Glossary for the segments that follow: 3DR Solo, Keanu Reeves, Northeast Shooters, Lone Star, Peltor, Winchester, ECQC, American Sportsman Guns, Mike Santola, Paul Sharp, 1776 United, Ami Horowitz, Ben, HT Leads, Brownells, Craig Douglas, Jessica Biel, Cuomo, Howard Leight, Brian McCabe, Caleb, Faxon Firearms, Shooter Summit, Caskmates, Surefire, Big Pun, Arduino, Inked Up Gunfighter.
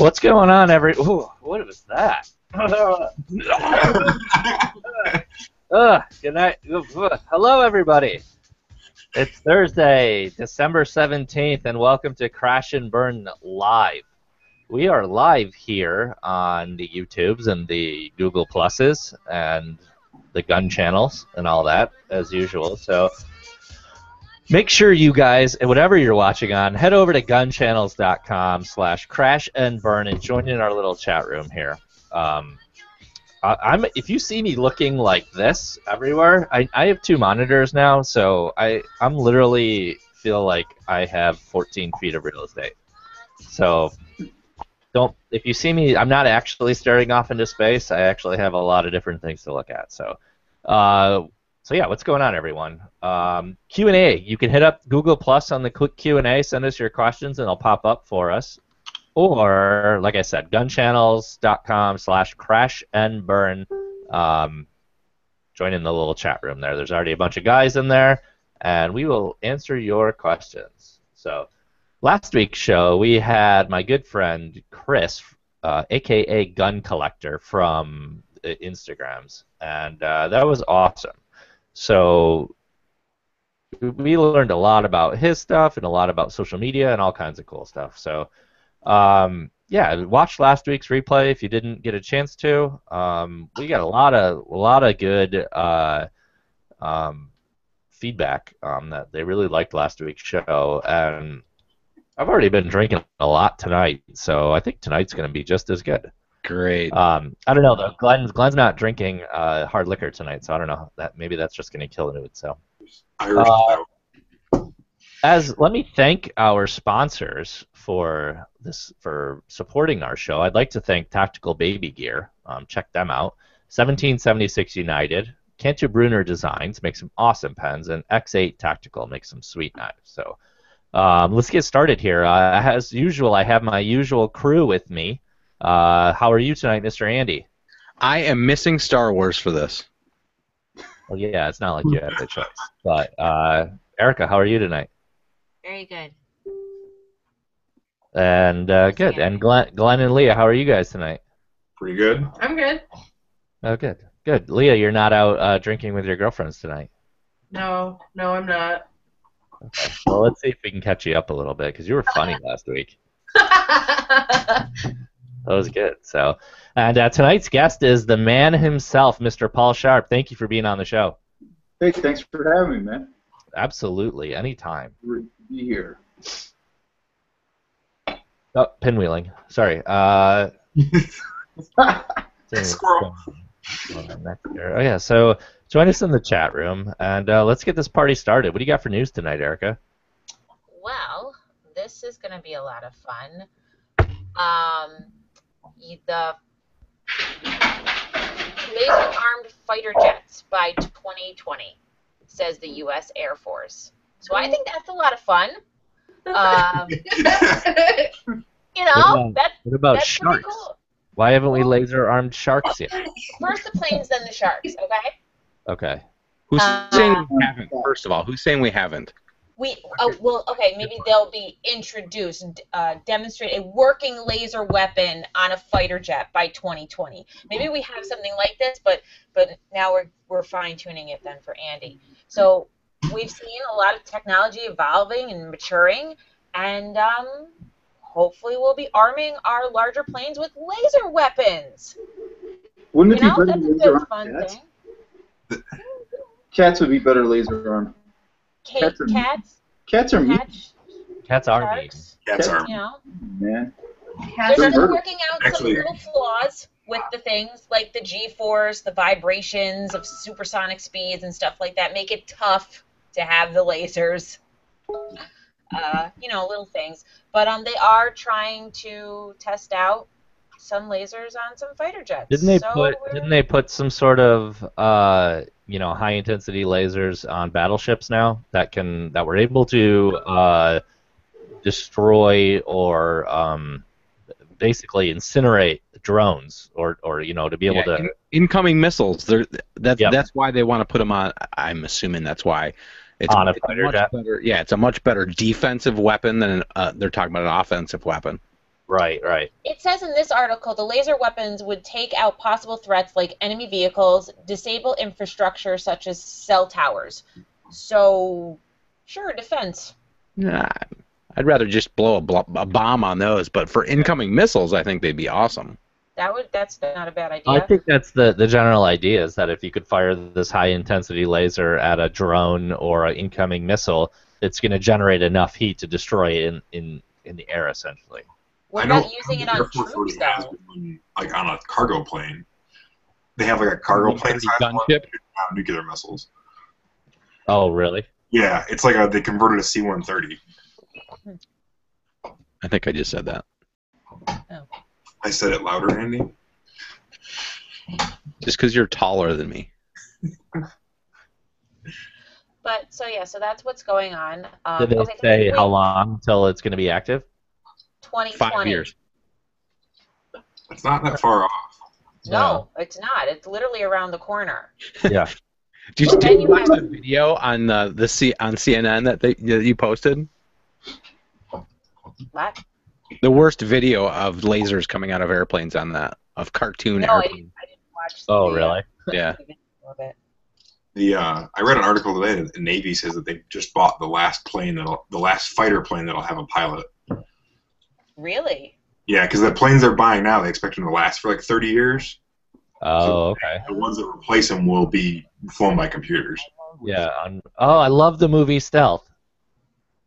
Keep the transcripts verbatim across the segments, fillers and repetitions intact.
What's going on, every... Ooh, what was that? uh, good night. Hello, everybody. It's Thursday, December seventeenth, and welcome to Crash and Burn Live. We are live here on the YouTubes and the Google Pluses and the gun channels and all that, as usual. So... make sure you guys, whatever you're watching on, head over to gunchannels dot com slash crash and burn and join in our little chat room here. Um, I, I'm if you see me looking like this everywhere, I, I have two monitors now, so I I'm literally feel like I have fourteen feet of real estate. So don't if you see me, I'm not actually staring off into space. I actually have a lot of different things to look at. So. Uh, So yeah, what's going on, everyone? Um, Q and A. You can hit up Google Plus on the quick Q and A. Send us your questions, and they'll pop up for us. Or, like I said, gunchannels dot com slash crash and burn. Um, join in the little chat room there. There's already a bunch of guys in there, and we will answer your questions. So last week's show, we had my good friend Chris, uh, a k a. Gun Collector, from the Instagrams, and uh, that was awesome. So we learned a lot about his stuff and a lot about social media and all kinds of cool stuff. So, um, yeah, watch last week's replay if you didn't get a chance to. Um, we got a lot of a lot of good uh, um, feedback um, that they really liked last week's show. And I've already been drinking a lot tonight, so I think tonight's going to be just as good. Great. Um, I don't know though. Glenn's Glenn's not drinking uh, hard liquor tonight, so I don't know. That maybe that's just going to kill it. So, uh, as let me thank our sponsors for this for supporting our show. I'd like to thank Tactical Baby Gear. Um, check them out. seventeen seventy-six United, Cantu Bruner Designs makes some awesome pens, and X eight Tactical makes some sweet knives. So, um, let's get started here. Uh, as usual, I have my usual crew with me. Uh, how are you tonight, Mister Andy? I am missing Star Wars for this. Well, yeah, it's not like you have the choice. But uh, Erica, how are you tonight? Very good. And uh, good. Yeah. And Glenn, Glenn and Leah, how are you guys tonight? Pretty good. I'm good. Oh, good. Good. Leah, you're not out uh, drinking with your girlfriends tonight. No, no, I'm not. Okay. Well, let's see if we can catch you up a little bit because you were funny last week. That was good. So, and uh, tonight's guest is the man himself, Mister Paul Sharp. Thank you for being on the show. Hey, thanks for having me, man. Absolutely, anytime. We're here. Oh, pinwheeling. Sorry. Uh, Squirrel. Oh yeah. So join us in the chat room, and uh, let's get this party started. What do you got for news tonight, Erica? Well, this is going to be a lot of fun. Um. The laser armed fighter jets by twenty twenty, says the U S Air Force. So I think that's a lot of fun. Um, you know, that's what about that's sharks? Cool. Why haven't we laser armed sharks yet? First the planes, then the sharks. Okay. Okay. Who's um, saying we haven't? First of all, who's saying we haven't? We uh, well, okay, maybe they'll be introduced, uh, demonstrate a working laser weapon on a fighter jet by twenty twenty. Maybe we have something like this, but but now we're we're fine tuning it then for Andy. So we've seen a lot of technology evolving and maturing, and um, hopefully we'll be arming our larger planes with laser weapons. Wouldn't you it know? Be better That's laser a good fun cats? Thing. Cats would be better laser armed. Cats are cats. Cats are meat. Cats are meat. Cats are meat. You know, man. Cats They're still working out Actually, some little flaws with the things like the G-force, the vibrations of supersonic speeds and stuff like that. Make it tough to have the lasers. Uh, you know, little things. But um, they are trying to test out some lasers on some fighter jets. Didn't they so put? We're... Didn't they put some sort of uh? you know, high intensity lasers on battleships now that can that were able to uh, destroy or um, basically incinerate drones or, or you know to be able yeah, to in, incoming missiles. They're, that's yep. that's why they want to put them on. I'm assuming that's why it's on a it's fighter jet. Better, yeah, it's a much better defensive weapon than an, uh, they're talking about an offensive weapon. Right, right. It says in this article, the laser weapons would take out possible threats like enemy vehicles, disable infrastructure such as cell towers. So, sure, defense. Nah, I'd rather just blow a, bl a bomb on those, but for incoming missiles, I think they'd be awesome. That would, that's not a bad idea. I think that's the, the general idea, is that if you could fire this high-intensity laser at a drone or an incoming missile, it's going to generate enough heat to destroy it in, in, in the air, essentially. We're not using it on troops, though. Like on a cargo plane. They have like a cargo plane size one that shoots out nuclear missiles. Oh, really? Yeah, it's like a, they converted a C one thirty. I think I just said that. Oh. I said it louder, Andy. Just because you're taller than me. But, so yeah, so that's what's going on. Um, Did they okay, say wait. how long until it's going to be active? twenty twenty. Five years. It's not that far off. No, yeah. It's not. It's literally around the corner. Yeah. Did you, did you watch the video on uh, the C on C N N that they that you posted? What? The worst video of lasers coming out of airplanes on that of cartoon no, airplanes. I didn't, I didn't watch. The oh, video. Really? Yeah. The uh, I read an article today that the Navy says that they just bought the last plane that'll the last fighter plane that'll have a pilot. Really? Yeah, because the planes they're buying now, they expect them to last for like thirty years. Oh, so okay. The ones that replace them will be flown by computers. Yeah. I'm, oh, I love the movie Stealth.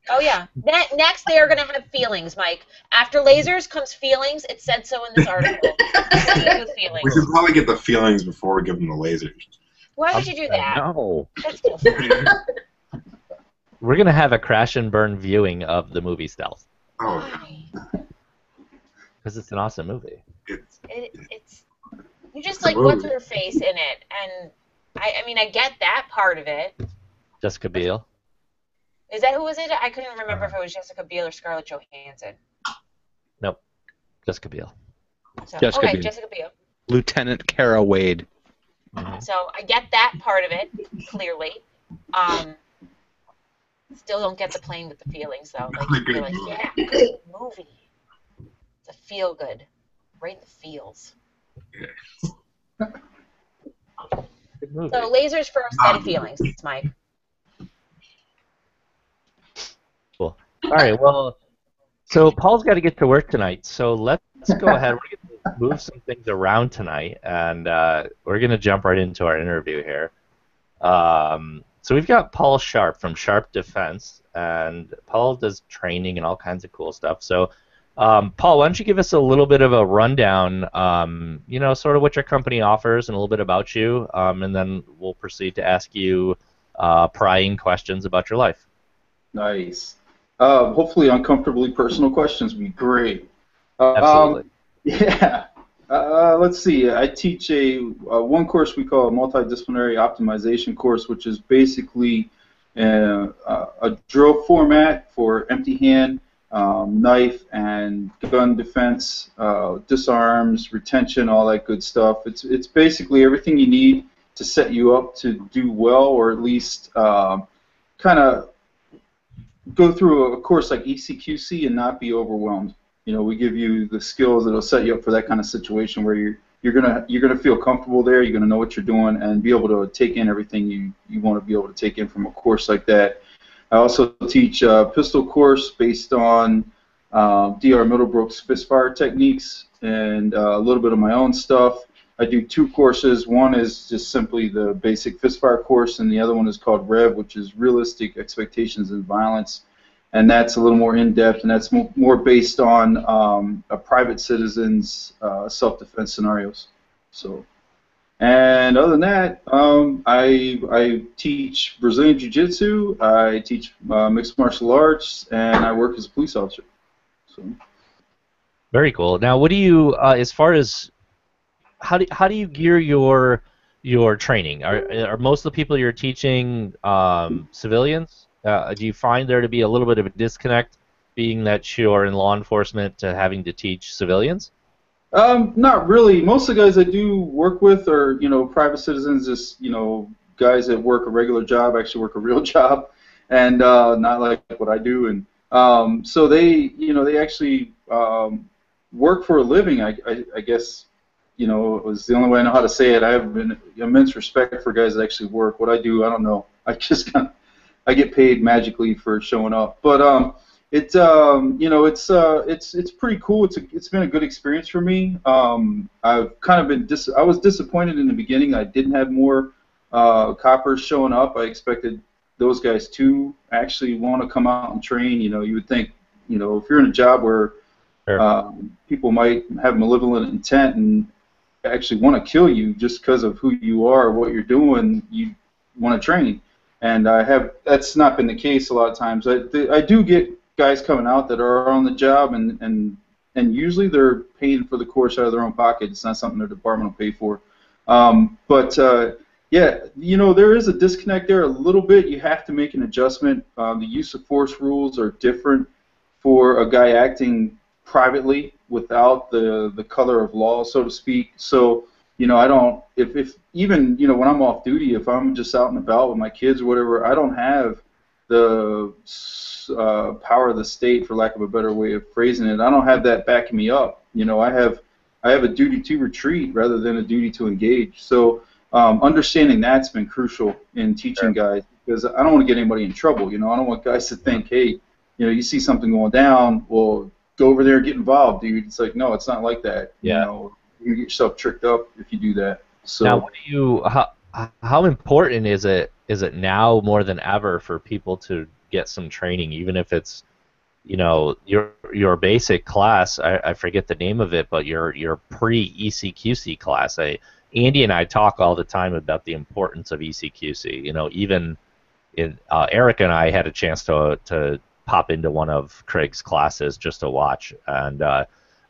Oh, yeah. Ne next, they are going to have feelings, Mike. After lasers comes feelings. It said so in this article. We should probably get the feelings before we give them the lasers. Why would you do that? No. That's We're going to have a crash and burn viewing of the movie Stealth. Oh, yeah. Because it's an awesome movie. It's, it, it's you just like what's her face in it, and I, I mean I get that part of it. Jessica Biel. Is that who was it? I couldn't remember uh, if it was Jessica Biel or Scarlett Johansson. Nope, Jessica Biel. So, Jessica, okay, Biel. Jessica Biel. Lieutenant Kara Wade. Mm-hmm. So I get that part of it clearly. Um, still don't get the plane with the feelings though. Like, you're like, yeah, good movie. It's a feel good, right in the feels. Yeah. So lasers for aesthetic feelings, it's Mike. Cool. All right. Well, so Paul's got to get to work tonight. So let's go ahead. We're going to move some things around tonight, and uh, we're going to jump right into our interview here. Um, so we've got Paul Sharp from Sharp Defense, and Paul does training and all kinds of cool stuff. So. Um, Paul, why don't you give us a little bit of a rundown, um, you know, sort of what your company offers and a little bit about you, um, and then we'll proceed to ask you uh, prying questions about your life. Nice. Um, hopefully uncomfortably personal questions would be great. Uh, Absolutely. Um, yeah. Uh, let's see. I teach a, a one course we call a multidisciplinary optimization course, which is basically uh, a, a drill format for empty hand, Um, knife and gun defense, uh, disarms, retention, all that good stuff. It's it's basically everything you need to set you up to do well, or at least uh, kind of go through a course like E C Q C and not be overwhelmed. You know, we give you the skills that'll set you up for that kind of situation where you're you're gonna you're gonna feel comfortable there. You're gonna know what you're doing and be able to take in everything you you want to be able to take in from a course like that. I also teach a pistol course based on uh, D R Middlebrook's fistfire techniques and uh, a little bit of my own stuff. I do two courses. One is just simply the basic fistfire course, and the other one is called REV, which is Realistic Expectations and Violence. And that's a little more in-depth, and that's more based on um, a private citizen's uh, self-defense scenarios. So. And other than that, um, I, I teach Brazilian Jiu-Jitsu, I teach uh, mixed martial arts, and I work as a police officer. So. Very cool. Now, what do you, uh, as far as, how do, how do you gear your your training? Are, are most of the people you're teaching um, civilians? Uh, do you find there to be a little bit of a disconnect, being that you're in law enforcement to having to teach civilians? Um, not really. Most of the guys I do work with are, you know, private citizens, just, you know, guys that work a regular job, actually work a real job, and uh, not like what I do. And um, so they, you know, they actually um, work for a living, I, I, I guess, you know, it was the only way I know how to say it. I have an immense respect for guys that actually work. What I do, I don't know. I just kind of, I get paid magically for showing up. But um, it's um, you know, it's uh, it's it's pretty cool. It's a, it's been a good experience for me. Um, I've kind of been dis I was disappointed in the beginning. I didn't have more uh, coppers showing up. I expected those guys to actually want to come out and train. You know, you would think, you know, if you're in a job where sure. um, people might have malevolent intent and actually want to kill you just because of who you are, what you're doing, you want to train. And I have that's not been the case a lot of times. I I do get guys coming out that are on the job, and and and usually they're paying for the course out of their own pocket. It's not something their department will pay for. Um, but uh, yeah, you know, there is a disconnect there a little bit. You have to make an adjustment. Um, the use of force rules are different for a guy acting privately without the the color of law, so to speak. So, you know, I don't, if, if even, you know, when I'm off duty, if I'm just out and about with my kids or whatever, I don't have the uh, power of the state, for lack of a better way of phrasing it. I don't have that backing me up. You know, I have I have a duty to retreat rather than a duty to engage. So um, understanding that's been crucial in teaching guys, because I don't want to get anybody in trouble. You know, I don't want guys to think, hey, you know, you see something going down, well, go over there and get involved, dude. It's like, no, it's not like that. Yeah. You know, you get yourself tricked up if you do that. So now, what do you? How, how important is it? Is it now more than ever for people to get some training, even if it's, you know, your your basic class? I, I forget the name of it, but your your pre-E C Q C class. I, Andy and I talk all the time about the importance of E C Q C. You know, even in uh, Eric and I had a chance to to pop into one of Craig's classes just to watch and. Uh,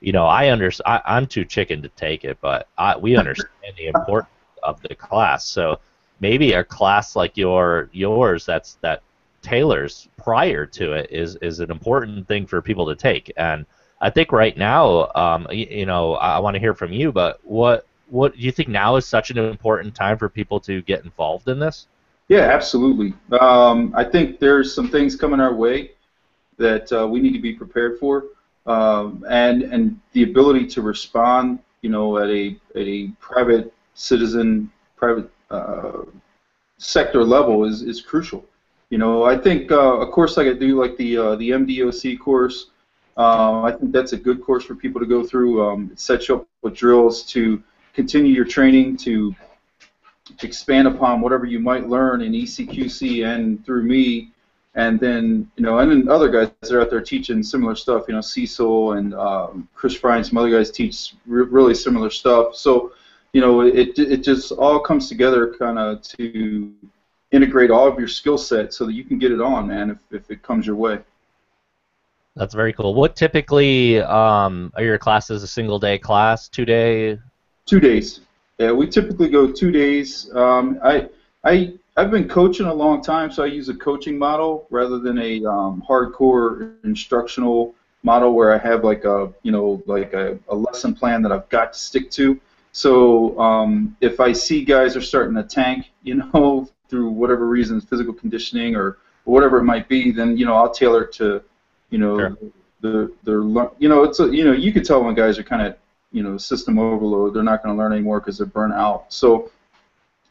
You know, I under, I, I'm too chicken to take it, but I, we understand the importance of the class. So maybe a class like your yours that's that tailors prior to it is is an important thing for people to take. And I think right now, um, you, you know, I, I want to hear from you, but what what do you think now is such an important time for people to get involved in this? Yeah, absolutely. Um, I think there's some things coming our way that uh, we need to be prepared for. Um, and and the ability to respond, you know, at a at a private citizen, private uh, sector level is is crucial. You know, I think uh, a course like I do, like the uh, the M D O C course, uh, I think that's a good course for people to go through. Um, it sets you up with drills to continue your training, to expand upon whatever you might learn in E C Q C and through me. And then, you know, and then other guys that are out there teaching similar stuff. You know, Cecil and um, Chris Fry and some other guys teach re really similar stuff. So, you know, it it just all comes together kind of to integrate all of your skill set so that you can get it on, man, if, if it comes your way. That's very cool. What typically um, are your classes? A single day class, two day? Two days. Yeah, we typically go two days. Um, I I. I've been coaching a long time, so I use a coaching model rather than a um, hardcore instructional model where I have like a, you know, like a, a lesson plan that I've got to stick to. So um, if I see guys are starting to tank, you know, through whatever reasons, physical conditioning or whatever it might be, then, you know, I'll tailor it to, you know, sure. the the you know, it's a, you know, you could tell when guys are kind of, you know, system overload, they're not going to learn anymore because they're burnt out. So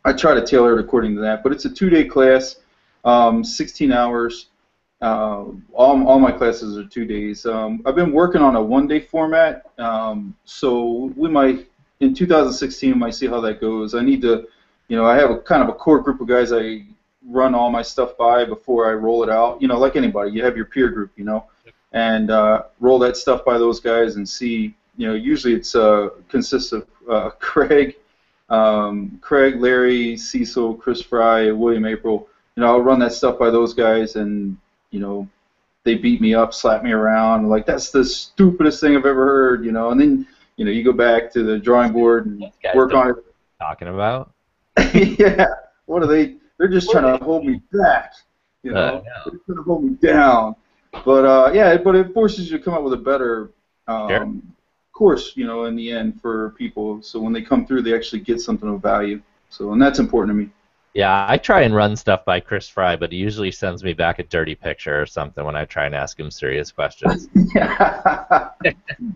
I try to tailor it according to that, but it's a two-day class, um, sixteen hours. Uh, all, all my classes are two days. Um, I've been working on a one-day format, um, so we might, in two thousand sixteen, we might see how that goes. I need to, you know, I have a kind of a core group of guys I run all my stuff by before I roll it out. You know, like anybody, you have your peer group, you know, and uh, roll that stuff by those guys and see. You know, usually it's uh, consists of uh, Craig. Um, Craig, Larry, Cecil, Chris Fry, William, April. You know, I'll run that stuff by those guys, and you know, they beat me up, slap me around, like that's the stupidest thing I've ever heard. You know, and then you know, you go back to the drawing board and work on it. Talking about? Yeah. What are they? They're just what trying to hold me back. You know, uh, no. They're trying to hold me down. But uh, yeah, but it forces you to come up with a better. Um, sure. Course, you know, in the end for people, so when they come through they actually get something of value. So, and that's important to me. Yeah, I try and run stuff by Chris Fry, but he usually sends me back a dirty picture or something when I try and ask him serious questions. Yeah.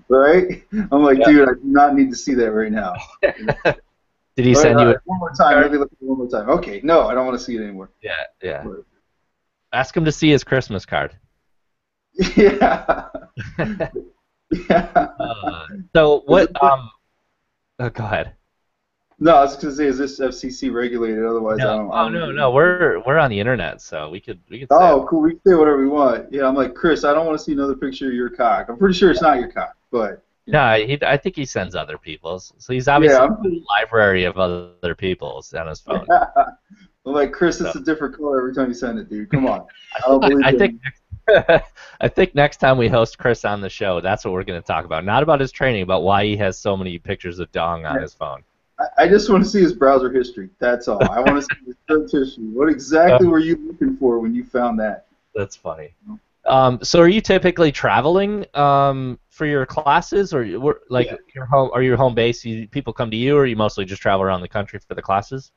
Right? I'm like, yeah. Dude, I do not need to see that right now. Did he send right, you right, one more time? Maybe look at one more time. Okay, no, I don't want to see it anymore. Yeah, yeah. But ask him to see his Christmas card. Yeah. Yeah. Uh, so what? Um. Oh, go ahead. No, I was gonna say, is this F C C regulated? Otherwise, no. I don't. Oh no, no, we're we're on the internet, so we could we could. Oh, say cool. We can say whatever we want. Yeah, I'm like, Chris, I don't want to see another picture of your cock. I'm pretty sure it's not your cock, but. No, he, I think he sends other people's. So he's obviously yeah, a library of other people's on his phone. Yeah. I'm like, Chris, so. It's a different color every time you send it, dude. Come on. I don't believe I it. Think next, I think next time we host Chris on the show, that's what we're going to talk about. Not about his training, about why he has so many pictures of dong on yeah. his phone. I, I just want to see his browser history. That's all. I want to see his search history. What exactly were you looking for when you found that? That's funny. Um, so are you typically traveling um, for your classes, or like yeah. your home? Are your home base? You, people come to you, or you mostly just travel around the country for the classes?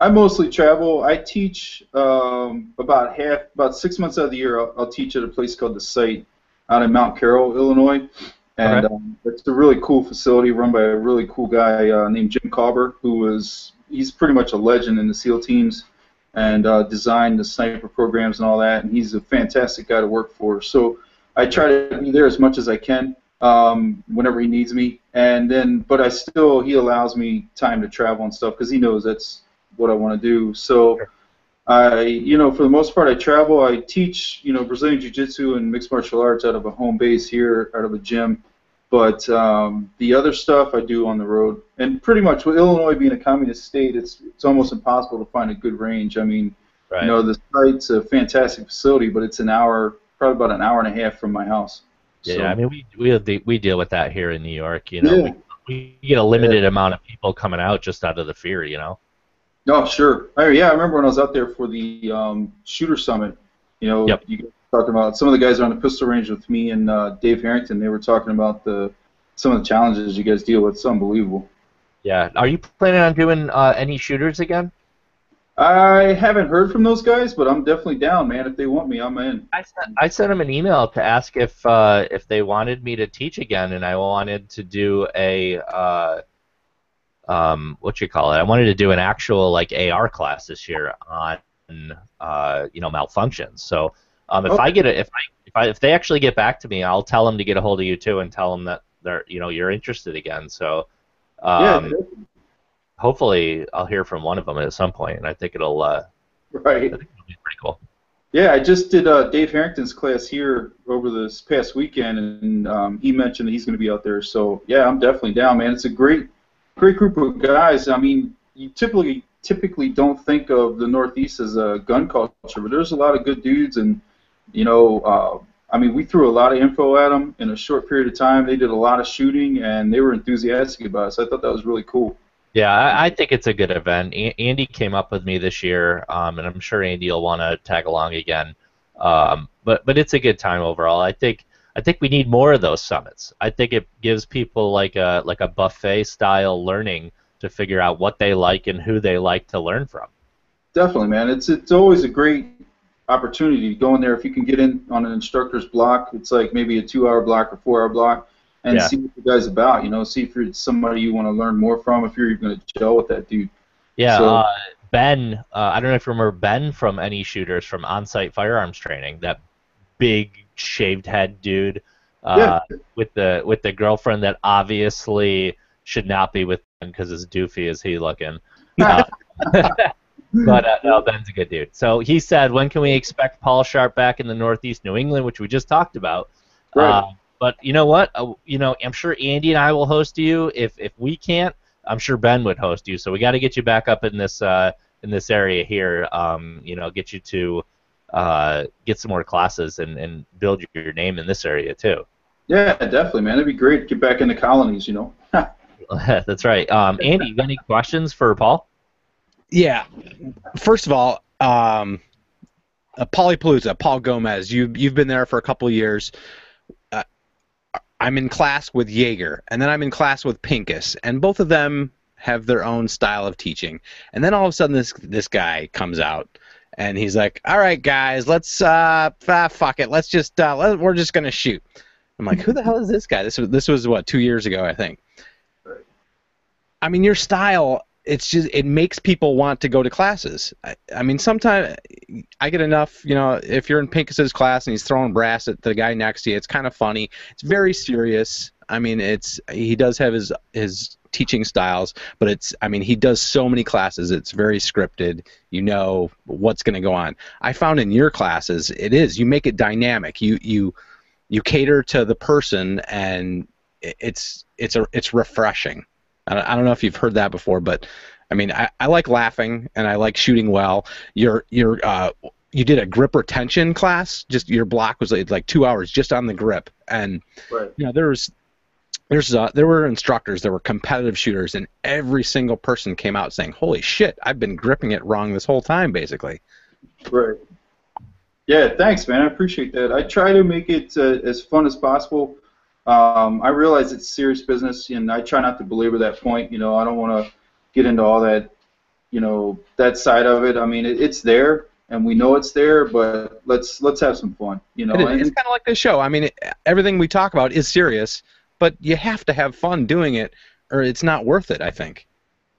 I mostly travel. I teach um, about half, about six months out of the year. I'll, I'll teach at a place called The Site out in Mount Carroll, Illinois, and right. um, it's a really cool facility run by a really cool guy uh, named Jim Cauber, who was he's pretty much a legend in the SEAL teams. And uh, design the sniper programs and all that, and he's a fantastic guy to work for. So I try to be there as much as I can um, whenever he needs me, and then but I still he allows me time to travel and stuff because he knows that's what I want to do. So I, you know, for the most part, I travel. I teach, you know, Brazilian Jiu-Jitsu and mixed martial arts out of a home base here, out of a gym. But um, the other stuff I do on the road, and pretty much with Illinois being a communist state, it's it's almost impossible to find a good range. I mean, right. you know, the site's a fantastic facility, but it's an hour, probably about an hour and a half from my house. Yeah, so. I mean, we we we deal with that here in New York. You know, yeah. we, we get a limited yeah. amount of people coming out just out of the fear. You know. No, oh, sure. I, yeah, I remember when I was out there for the um, shooter summit. You know. Yep. You talking about some of the guys are on the pistol range with me and uh, Dave Harrington. They were talking about the some of the challenges you guys deal with. It's unbelievable. Yeah. Are you planning on doing uh, any shooters again? I haven't heard from those guys, but I'm definitely down, man. If they want me, I'm in. I sent I sent them an email to ask if uh, if they wanted me to teach again, and I wanted to do a uh, um what you call it? I wanted to do an actual like A R class this year on uh, you know malfunctions. So. Um, if okay. I get a, if I if I if they actually get back to me, I'll tell them to get a hold of you too, and tell them that they're you know you're interested again. So, um, yeah, hopefully I'll hear from one of them at some point, and I think it'll uh, right. I think it'll be pretty cool. Yeah, I just did uh, Dave Harrington's class here over this past weekend, and um, he mentioned that he's going to be out there. So yeah, I'm definitely down, man. It's a great great group of guys. I mean, you typically typically don't think of the Northeast as a gun culture, but there's a lot of good dudes and. You know, uh, I mean, we threw a lot of info at them in a short period of time. They did a lot of shooting, and they were enthusiastic about it, so I thought that was really cool. Yeah, I, I think it's a good event. A Andy came up with me this year, um, and I'm sure Andy will want to tag along again. Um, but but it's a good time overall. I think I think we need more of those summits. I think it gives people like a like a buffet style learning to figure out what they like and who they like to learn from. Definitely, man. It's it's always a great. Opportunity to go in there if you can get in on an instructor's block. It's like maybe a two-hour block or four-hour block, and yeah. see what the guy's about. You know, see if you're somebody you want to learn more from. If you're even going to gel with that dude. Yeah, so, uh, Ben. Uh, I don't know if you remember Ben from Any Shooters from On-Site Firearms Training. That big shaved head dude uh, yeah. with the with the girlfriend that obviously should not be with him because as doofy as he looking. Uh, But uh, no, Ben's a good dude. So he said, when can we expect Paul Sharp back in the Northeast New England, which we just talked about? Right. Uh, but you know what? Uh, you know, I'm sure Andy and I will host you. If if we can't, I'm sure Ben would host you. So we got to get you back up in this uh, in this area here. Um, you know, get you to uh, get some more classes and and build your name in this area too. Yeah, definitely, man. It'd be great to get back in the colonies. You know. That's right. Um, Andy, you got any questions for Paul? Yeah. First of all, um, uh, Polypalooza, Paul Gomez, you, you've been there for a couple of years. Uh, I'm in class with Jaeger, and then I'm in class with Pincus, and both of them have their own style of teaching. And then all of a sudden this this guy comes out and he's like, all right, guys, let's uh ah, fuck it, let's just uh let, we're just gonna shoot. I'm like, who the hell is this guy? This was this was what, two years ago, I think. I mean, your style, it's just, it makes people want to go to classes. I, I mean, sometimes I get enough, you know, if you're in Pincus's class and he's throwing brass at the guy next to you, it's kind of funny. It's very serious. I mean, it's, he does have his his teaching styles, but it's, I mean, he does so many classes. It's very scripted. You know what's going to go on. I found in your classes, it is, you make it dynamic. You you you cater to the person, and it's it's a it's refreshing. I don't know if you've heard that before, but I mean, I, I like laughing and I like shooting well. Your your uh, you did a grip retention class. Just your block was like two hours just on the grip, and right. you know there was there's uh, there were instructors, there were competitive shooters, and every single person came out saying, "Holy shit, I've been gripping it wrong this whole time," basically. Right. Yeah. Thanks, man. I appreciate that. I try to make it uh, as fun as possible. Um, I realize it's serious business, and I try not to belabor that point. You know, I don't want to get into all that, you know, that side of it. I mean, it, it's there, and we know it's there, but let's let's have some fun. You know, it is, it's kind of like this show. I mean, it, everything we talk about is serious, but you have to have fun doing it, or it's not worth it, I think.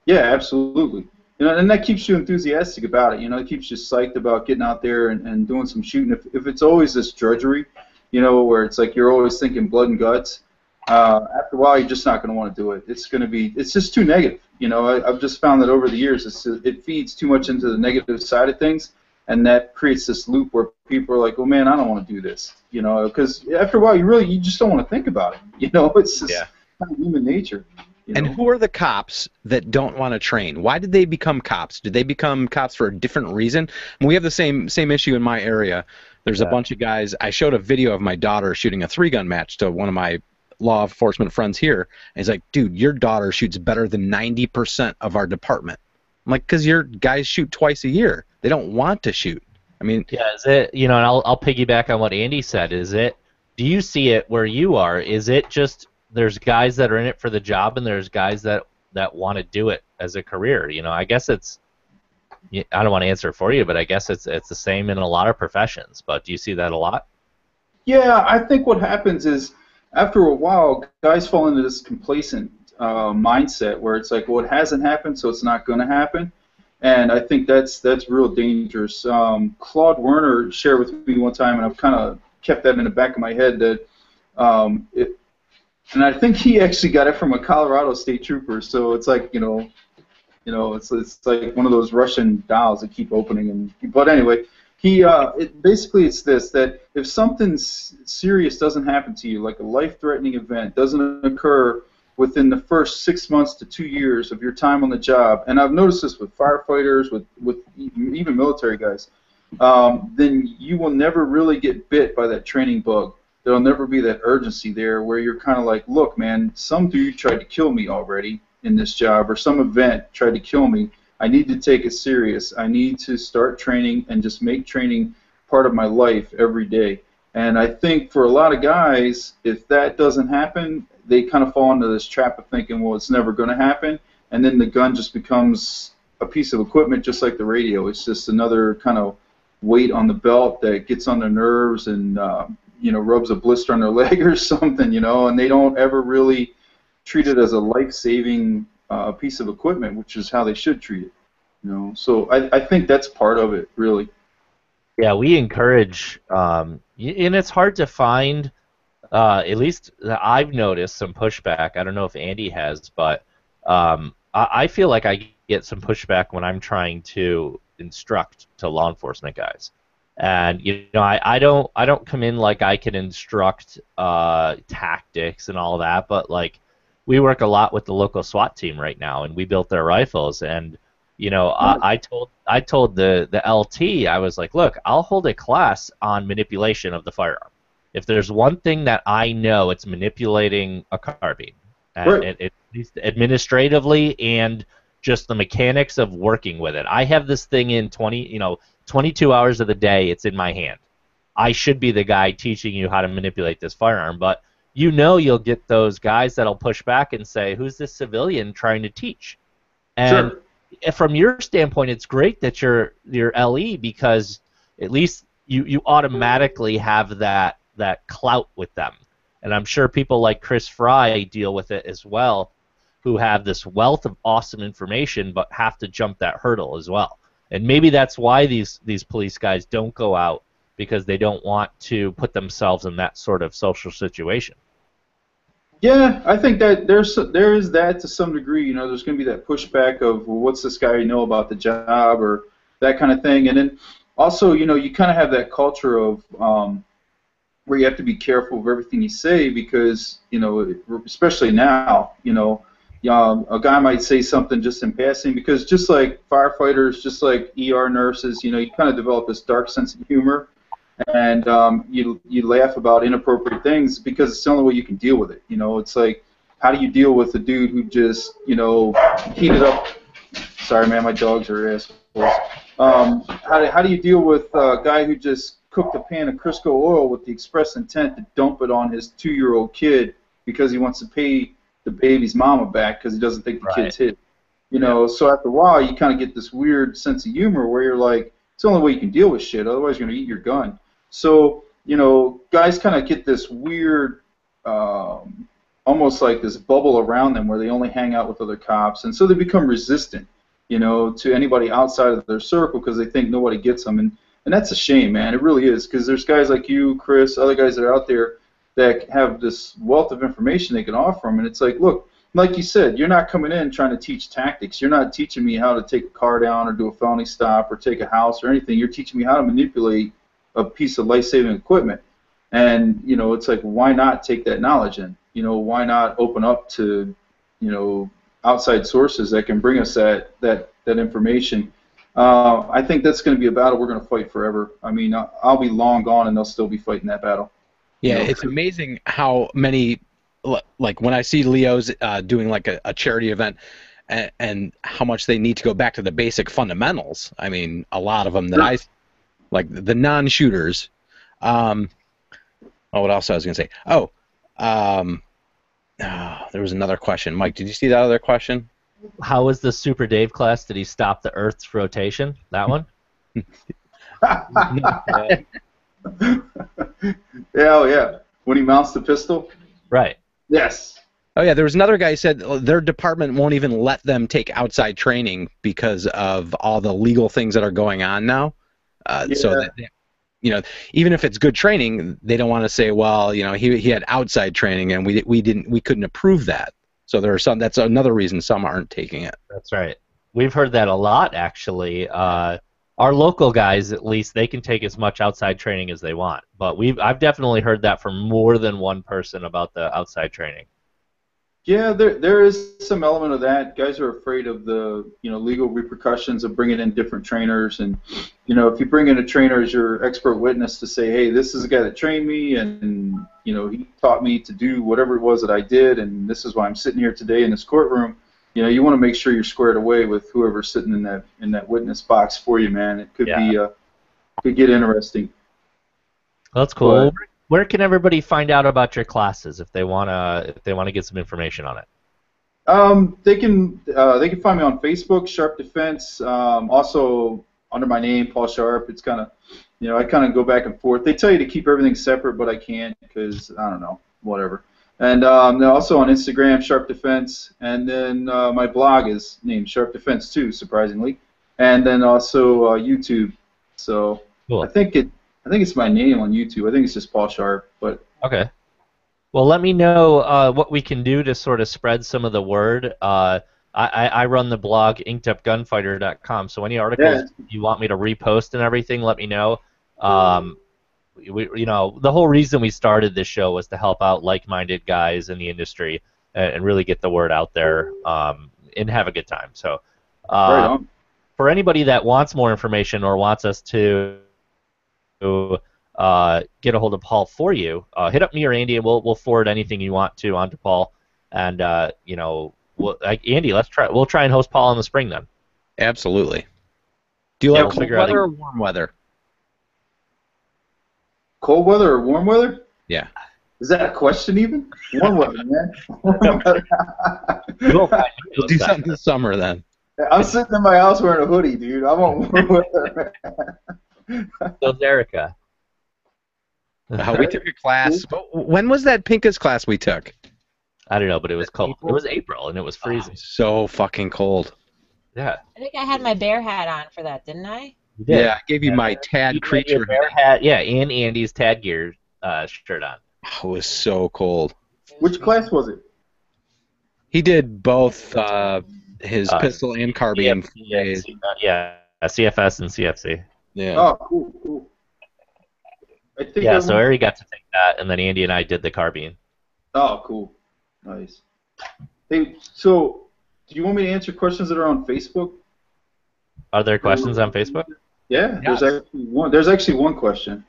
Yeah, absolutely. You know, and that keeps you enthusiastic about it. You know, it keeps you psyched about getting out there and, and doing some shooting. If if it's always this drudgery, you know, where it's like you're always thinking blood and guts. Uh, after a while, you're just not going to want to do it. It's going to be, it's just too negative. You know, I, I've just found that over the years, it's, it feeds too much into the negative side of things, and that creates this loop where people are like, "Oh man, I don't want to do this." You know, because after a while, you really, you just don't want to think about it. You know, it's just yeah. kind of human nature. You know? And who are the cops that don't want to train? Why did they become cops? Did they become cops for a different reason? And we have the same same issue in my area. There's a bunch of guys. I showed a video of my daughter shooting a three-gun match to one of my law enforcement friends here. And he's like, "Dude, your daughter shoots better than ninety percent of our department." I'm like, "Because your guys shoot twice a year. They don't want to shoot." I mean, yeah, is it, you know, and I'll, I'll piggyback on what Andy said. Is it, do you see it where you are? Is it just there's guys that are in it for the job, and there's guys that, that want to do it as a career? You know, I guess it's, I don't want to answer for you, but I guess it's it's the same in a lot of professions. But do you see that a lot? Yeah, I think what happens is after a while, guys fall into this complacent uh, mindset where it's like, well, it hasn't happened, so it's not going to happen. And I think that's that's real dangerous. Um, Claude Werner shared with me one time, and I've kind of kept that in the back of my head, that um, it, and I think he actually got it from a Colorado State Trooper. So it's like, you know. You know, it's it's like one of those Russian dials that keep opening. And but anyway, he uh, it, basically it's this, that if something serious doesn't happen to you, like a life-threatening event doesn't occur within the first six months to two years of your time on the job, and I've noticed this with firefighters, with with even military guys, um, then you will never really get bit by that training bug. There'll never be that urgency there where you're kind of like, look, man, some dude tried to kill me already in this job, or some event tried to kill me. I need to take it serious. I need to start training and just make training part of my life every day. And I think for a lot of guys, if that doesn't happen, they kind of fall into this trap of thinking, well, it's never going to happen, and then the gun just becomes a piece of equipment just like the radio. It's just another kind of weight on the belt that gets on their nerves and uh, you know, rubs a blister on their leg or something, you know, and they don't ever really treat it as a life-saving uh, piece of equipment, which is how they should treat it. You know, so I, I think that's part of it, really. Yeah, we encourage, um, and it's hard to find. Uh, at least I've noticed some pushback. I don't know if Andy has, but um, I, I feel like I get some pushback when I'm trying to instruct to law enforcement guys. And you know, I, I don't I don't come in like I can instruct uh, tactics and all that, but like, we work a lot with the local SWAT team right now, and we built their rifles. And you know, I, I told I told the the L T, I was like, look, I'll hold a class on manipulation of the firearm. If there's one thing that I know, it's manipulating a carbine, and it, it, at least administratively, and just the mechanics of working with it. I have this thing in twenty, you know, twenty-two hours of the day. It's in my hand. I should be the guy teaching you how to manipulate this firearm, but you know, you'll get those guys that'll push back and say, who's this civilian trying to teach? And sure. From your standpoint, it's great that you're you're L E, because at least you, you automatically have that that clout with them. And I'm sure people like Chris Fry deal with it as well, who have this wealth of awesome information but have to jump that hurdle as well. And maybe that's why these, these police guys don't go out, because they don't want to put themselves in that sort of social situation. Yeah, I think that there's there is that to some degree. You know, there's going to be that pushback of, well, what's this guy know about the job, or that kind of thing. And then also, you know, you kind of have that culture of um, where you have to be careful of everything you say, because, you know, especially now, you know, Um, a guy might say something just in passing, because just like firefighters, just like E R nurses, you know, you kind of develop this dark sense of humor, and um, you you laugh about inappropriate things because it's the only way you can deal with it. You know, it's like, how do you deal with a dude who just, you know, heated up? Sorry, man, my dogs are assholes. Um, how do how do you deal with a guy who just cooked a pan of Crisco oil with the express intent to dump it on his two-year-old kid because he wants to pay the baby's mama back because he doesn't think the right. kid's hit. You know, so after a while, you kind of get this weird sense of humor where you're like, it's the only way you can deal with shit, otherwise you're going to eat your gun. So, you know, guys kind of get this weird, um, almost like this bubble around them where they only hang out with other cops, and so they become resistant, you know, to anybody outside of their circle because they think nobody gets them. And, and that's a shame, man. It really is, because there's guys like you, Chris, other guys that are out there that have this wealth of information they can offer them, and it's like, look, like you said, you're not coming in trying to teach tactics. You're not teaching me how to take a car down or do a felony stop or take a house or anything. You're teaching me how to manipulate a piece of life-saving equipment. And, you know, it's like, why not take that knowledge in? You know, why not open up to, you know, outside sources that can bring us that, that, that information? Uh, I think that's going to be a battle we're going to fight forever. I mean, I'll, I'll be long gone, and they'll still be fighting that battle. Yeah, it's amazing how many, like when I see Leos uh, doing like a, a charity event, and, and how much they need to go back to the basic fundamentals. I mean, a lot of them that I, like the non-shooters. Um, oh, what else I was going to say? Oh, um, oh, there was another question. Mike, did you see that other question? How was the Super Dave class? Did he stop the Earth's rotation? That one? Hell yeah. When he mounts the pistol? Right. Yes. Oh, yeah. There was another guy who said their department won't even let them take outside training because of all the legal things that are going on now. Uh, yeah. So, that, you know, even if it's good training, they don't want to say, well, you know, he, he had outside training and we, we, didn't, we couldn't approve that. So there are some, that's another reason some aren't taking it. That's right. We've heard that a lot, actually. Uh, Our local guys, at least, they can take as much outside training as they want. But we've I've definitely heard that from more than one person about the outside training. Yeah, there there is some element of that. Guys are afraid of the, you know, legal repercussions of bringing in different trainers. And, you know, if you bring in a trainer as your expert witness to say, hey, this is a guy that trained me, and, you know, he taught me to do whatever it was that I did, and this is why I'm sitting here today in this courtroom. You know, you want to make sure you're squared away with whoever's sitting in that in that witness box for you, man. It could yeah. be uh, could get interesting. Well, that's cool. But where can everybody find out about your classes if they wanna if they wanna get some information on it? Um, they can uh, they can find me on Facebook, Sharp Defense. Um, also under my name, Paul Sharp. It's kind of, you know, I kind of go back and forth. They tell you to keep everything separate, but I can't because I don't know, whatever. And um, also on Instagram, Sharp Defense, and then uh, my blog is named Sharp Defense too, surprisingly, and then also uh, YouTube. So cool. I think it, I think it's my name on YouTube. I think it's just Paul Sharp. But okay. Well, let me know uh, what we can do to sort of spread some of the word. Uh, I, I run the blog inked up gunfighter dot com, so any articles yeah. you want me to repost and everything, let me know. Um, We, you know, the whole reason we started this show was to help out like-minded guys in the industry and, and really get the word out there um, and have a good time. So, uh, right for anybody that wants more information or wants us to uh, get a hold of Paul for you, uh, hit up me or Andy, and we'll we'll forward anything you want to onto Paul. And uh, you know, we'll, like, Andy, let's try. We'll try and host Paul in the spring then. Absolutely. Do you yeah, like we'll cold weather or warm weather? Cold weather or warm weather? Yeah. Is that a question even? Warm weather, man. Warm weather. We'll do something this summer then. I'm sitting in my house wearing a hoodie, dude. I won't wear it. So it's Erica. Uh, we took a class. When was that Pincus class we took? I don't know, but it was cold. April? It was April, and it was freezing. Oh, so fucking cold. Yeah. I think I had my bear hat on for that, didn't I? Yeah, yeah, I gave you my Tad you Creature bear hat. Yeah, and Andy's Tad Gear uh, shirt on. Oh, it was so cold. Which class was it? He did both uh, his uh, pistol and carbine. C F C, yeah, C F S and C F C. Yeah. Oh, cool, cool. I think yeah, I so Ari got to take that, and then Andy and I did the carbine. Oh, cool. Nice. Hey, so do you want me to answer questions that are on Facebook? Are there questions on Facebook? Yeah, yes. There's actually one. There's actually one question.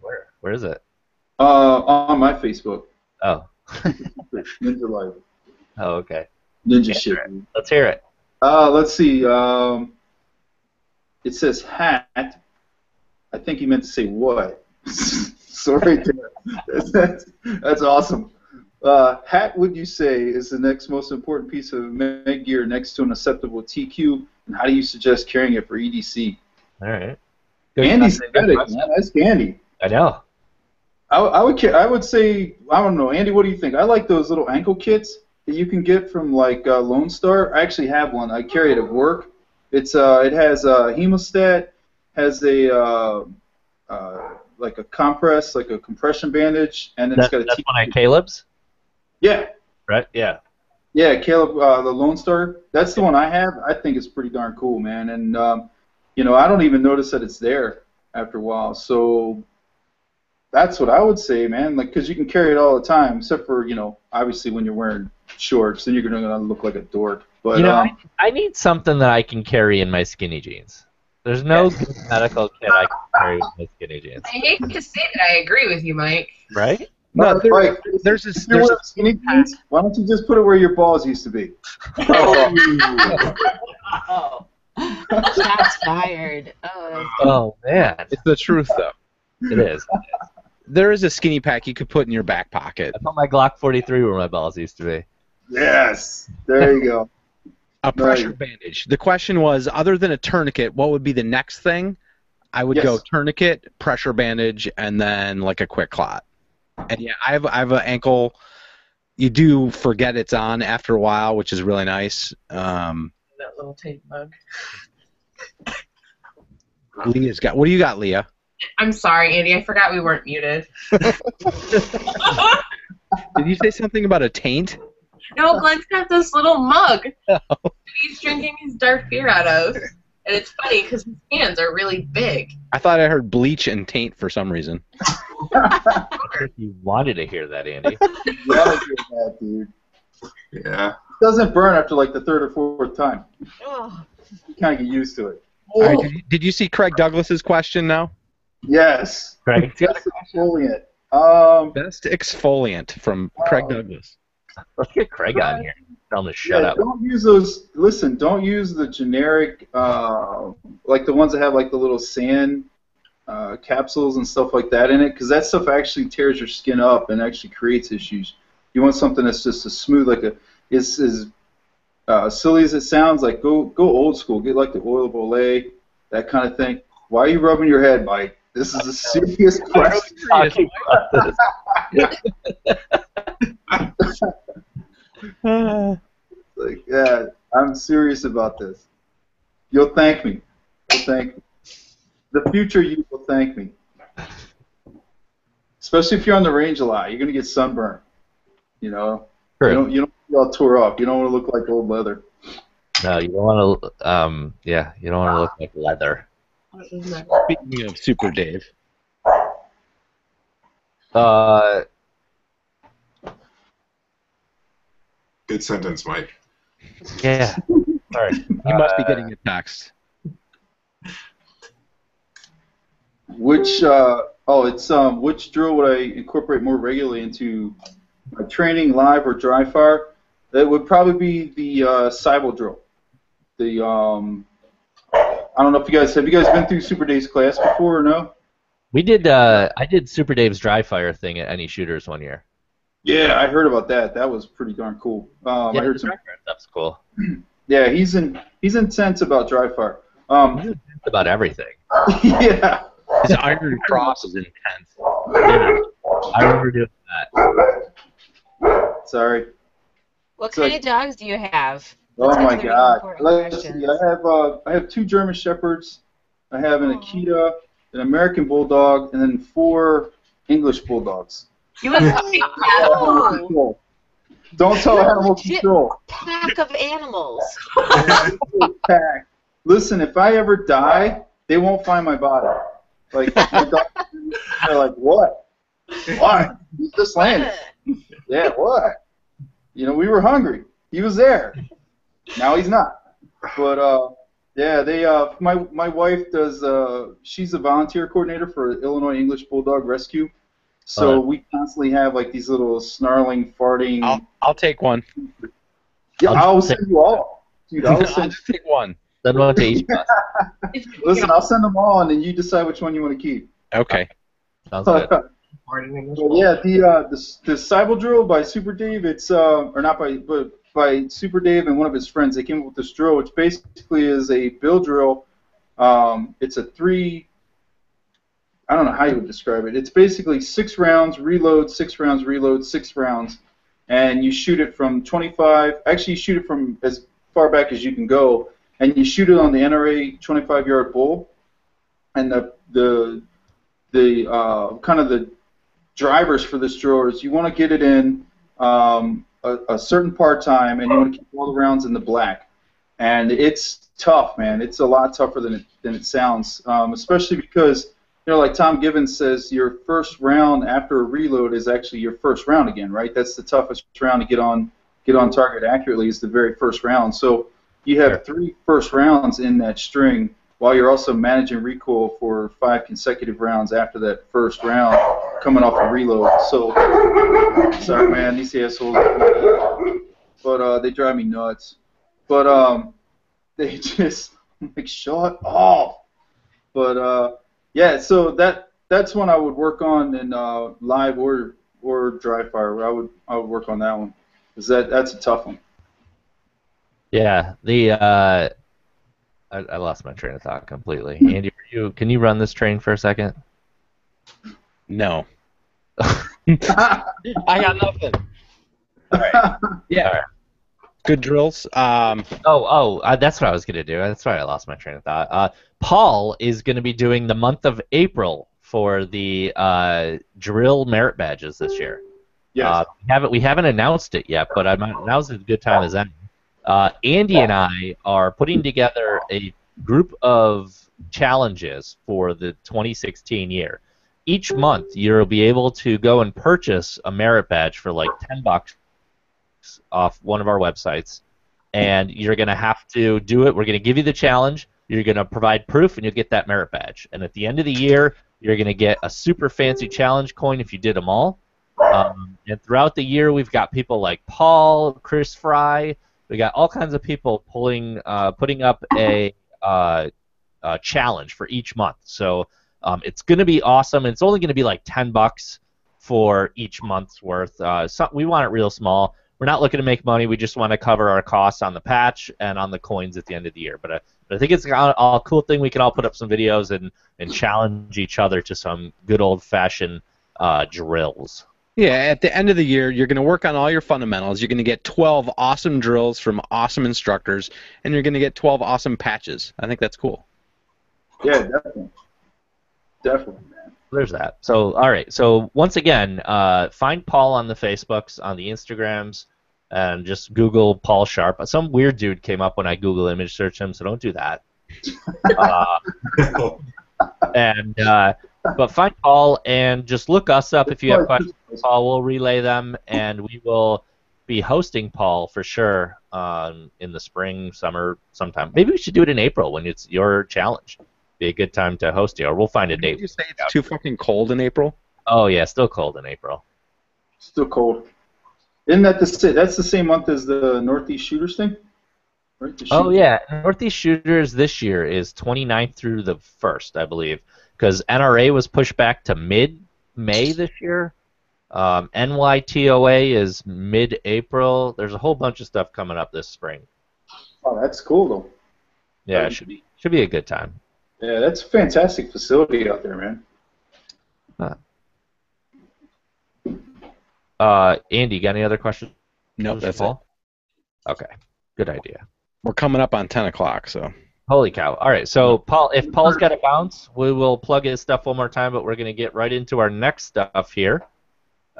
Where? Where is it? Uh, on my Facebook. Oh. Ninja Life. Oh, okay. Ninja shit. Let's hear it. Uh, let's see. Um, it says hat. I think he meant to say what? Sorry, that's, that's, that's awesome. Uh, hat, would you say, is the next most important piece of med gear next to an acceptable T Q, and how do you suggest carrying it for E D C? All right. Good. Andy's got it. That's Andy. I know. I, I would I would say, I don't know, Andy, what do you think? I like those little ankle kits that you can get from, like, uh, Lone Star. I actually have one. I carry it at work. It's uh, It has a hemostat, has a... Uh, uh, like a compress, like a compression bandage, and then that, it's got a T Q. That's one at Caleb's? Yeah. Right. Yeah. Yeah, Caleb, uh, the Lone Star. That's the one I have. I think it's pretty darn cool, man. And um, you know, I don't even notice that it's there after a while. So that's what I would say, man. Like, cause you can carry it all the time, except for you know, obviously when you're wearing shorts, then you're gonna look like a dork. But you know, um, I, I need something that I can carry in my skinny jeans. There's no medical kit I can carry in my skinny jeans. I hate to say that. I agree with you, Mike. Right. No, there, right. there's this. There's skinny jeans, why don't you just put it where your balls used to be? Oh, shots fired. Oh, oh man, it's the truth though. It is. There is a skinny pack you could put in your back pocket. I put my Glock forty-three where my balls used to be. Yes, there you go. A pressure right. bandage. The question was, other than a tourniquet, what would be the next thing? I would yes. go tourniquet, pressure bandage, and then like a quick clot. And yeah, I have I have an ankle. You do forget it's on after a while, which is really nice. Um, that little tape mug. Leah's got. What do you got, Leah? I'm sorry, Andy. I forgot we weren't muted. Did you say something about a taint? No, Glenn's got this little mug. Oh. He's drinking his dark beer out of, and it's funny because his hands are really big. I thought I heard bleach and taint for some reason. If you wanted to hear that, Andy. You wanted to hear that, dude. Yeah. It doesn't burn after like the third or fourth time. Oh. You kind of get used to it. All right, did, you, did you see Craig Douglas's question now? Yes. Craig. Best exfoliant. Um, Best exfoliant from uh, Craig Douglas. Let's get Craig on here. Tell him to shut yeah, up. Don't use those. Listen, don't use the generic, uh, like the ones that have like the little sand Uh, capsules and stuff like that in it, because that stuff actually tears your skin up and actually creates issues. You want something that's just as smooth, like a, it's as uh, silly as it sounds. Like go go old school, get like the oil of Olay, that kind of thing. Why are you rubbing your head, Mike? This is a serious question. Like, yeah, I'm serious about this. You'll thank me. You'll thank me. The future you will thank me. Especially if you're on the range a lot. You're going to get sunburned. You know? True. You don't, you don't want to all tore up. You don't want to look like old leather. No, you don't want to, um, yeah, you don't want to look like leather. Speaking of Super Dave. Uh, Good sentence, Mike. Yeah. Sorry. You uh, must be getting a text. Which uh, oh, it's um, which drill would I incorporate more regularly into my training, live or dry fire? That would probably be the uh, Cybele drill. The um, I don't know if you guys have you guys been through Super Dave's class before or no? We did. Uh, I did Super Dave's dry fire thing at Any Shooters one year. Yeah, I heard about that. That was pretty darn cool. Um, yeah, I heard some. That's cool. Yeah, he's in. He's intense about dry fire. Um, he's intense about everything. Yeah. His Iron Cross is intense. Yeah. I remember doing that. Sorry. What so, kind of dogs do you have? That's oh my God! Let's see. I have uh, I have two German Shepherds. I have an Akita, an American Bulldog, and then four English Bulldogs. You have animal. Don't tell animal control. Pack of animals. Pack. Listen, if I ever die, they won't find my body. Like my doctors, they're like, what? Why? You just landed. Yeah, what? You know, we were hungry. He was there. Now he's not. But uh, yeah, they. Uh, my my wife does. Uh, she's a volunteer coordinator for Illinois English Bulldog Rescue. So uh, we constantly have like these little snarling, farting. I'll, I'll take one. Yeah, I'll, I'll send you all. Dude, I'll send I'll just take one. Then we'll have to each. Listen, I'll send them all, and then you decide which one you want to keep. Okay. Sounds good. Well, yeah, the uh, the the Cyber Drill by Super Dave. It's uh, or not by but. By Super Dave and one of his friends, they came up with this drill, which basically is a build drill. Um, it's a three, I don't know how you would describe it. It's basically six rounds, reload, six rounds, reload, six rounds, and you shoot it from twenty-five. Actually, you shoot it from as far back as you can go, and you shoot it on the N R A twenty-five yard bull. And the the the uh, kind of the drivers for this drill is you want to get it in. Um, A, a certain part time, and you want to keep all the rounds in the black. And it's tough, man. It's a lot tougher than it, than it sounds, um, especially because, you know, like Tom Givens says, your first round after a reload is actually your first round again, right? That's the toughest round to get on get on target accurately is the very first round. So you have three first rounds in that string while you're also managing recoil for five consecutive rounds after that first round coming off a reload. So, sorry, man, these assholes. But uh, they drive me nuts. But um, they just, like, shut off. But, uh, yeah, so that that's one I would work on in uh, live or or dry fire. I would, I would work on that one because that, that's a tough one. Yeah, the... Uh... I lost my train of thought completely. Andy, are you, can you run this train for a second? No. I got nothing. All right. Yeah. All right. Good drills. Um, oh, oh, uh, that's what I was going to do. That's why I lost my train of thought. Uh, Paul is going to be doing the month of April for the uh, drill merit badges this year. Yes. Uh, we, haven't, we haven't announced it yet, but I might, now's as good time as any. Uh, Andy and I are putting together a group of challenges for the twenty sixteen year. Each month, you'll be able to go and purchase a merit badge for like ten bucks off one of our websites, and you're going to have to do it. We're going to give you the challenge. You're going to provide proof, and you'll get that merit badge. And at the end of the year, you're going to get a super fancy challenge coin if you did them all. Um, and throughout the year, we've got people like Paul, Chris Fry. We got all kinds of people pulling, uh, putting up a, uh, a challenge for each month. So um, it's going to be awesome. It's only going to be like ten bucks for each month's worth. Uh, so we want it real small. We're not looking to make money. We just want to cover our costs on the patch and on the coins at the end of the year. But, uh, but I think it's a, a cool thing. We can all put up some videos and and challenge each other to some good old-fashioned uh, drills. Yeah, at the end of the year, you're going to work on all your fundamentals. You're going to get twelve awesome drills from awesome instructors, and you're going to get twelve awesome patches. I think that's cool. Yeah, definitely. Definitely, man. There's that. So, all right. So, once again, uh, find Paul on the Facebooks, on the Instagrams, and just Google Paul Sharp. Some weird dude came up when I Google image searched him, so don't do that. uh, and... Uh, But find Paul and just look us up if you have questions. Paul, we'll relay them, and we will be hosting Paul for sure um, in the spring, summer, sometime. Maybe we should do it in April when it's your challenge. Be a good time to host you, or we'll find a date. Did you say it's too fucking cold in April? Oh yeah, still cold in April. Still cold. Isn't that the that's the same month as the Northeast Shooters thing? Right, the shooters. Oh yeah, Northeast Shooters this year is twenty-ninth through the first, I believe. Because N R A was pushed back to mid-May this year. Um, N Y T O A is mid-April. There's a whole bunch of stuff coming up this spring. Oh, that's cool, though. Yeah, it should be should be a good time. Yeah, that's a fantastic facility out there, man. Huh. Uh, Andy, you got any other questions? No, nope, that's all. Okay, good idea. We're coming up on ten o'clock, so. Holy cow! All right, so Paul, if Paul's got to bounce, we will plug his stuff one more time, but we're going to get right into our next stuff here.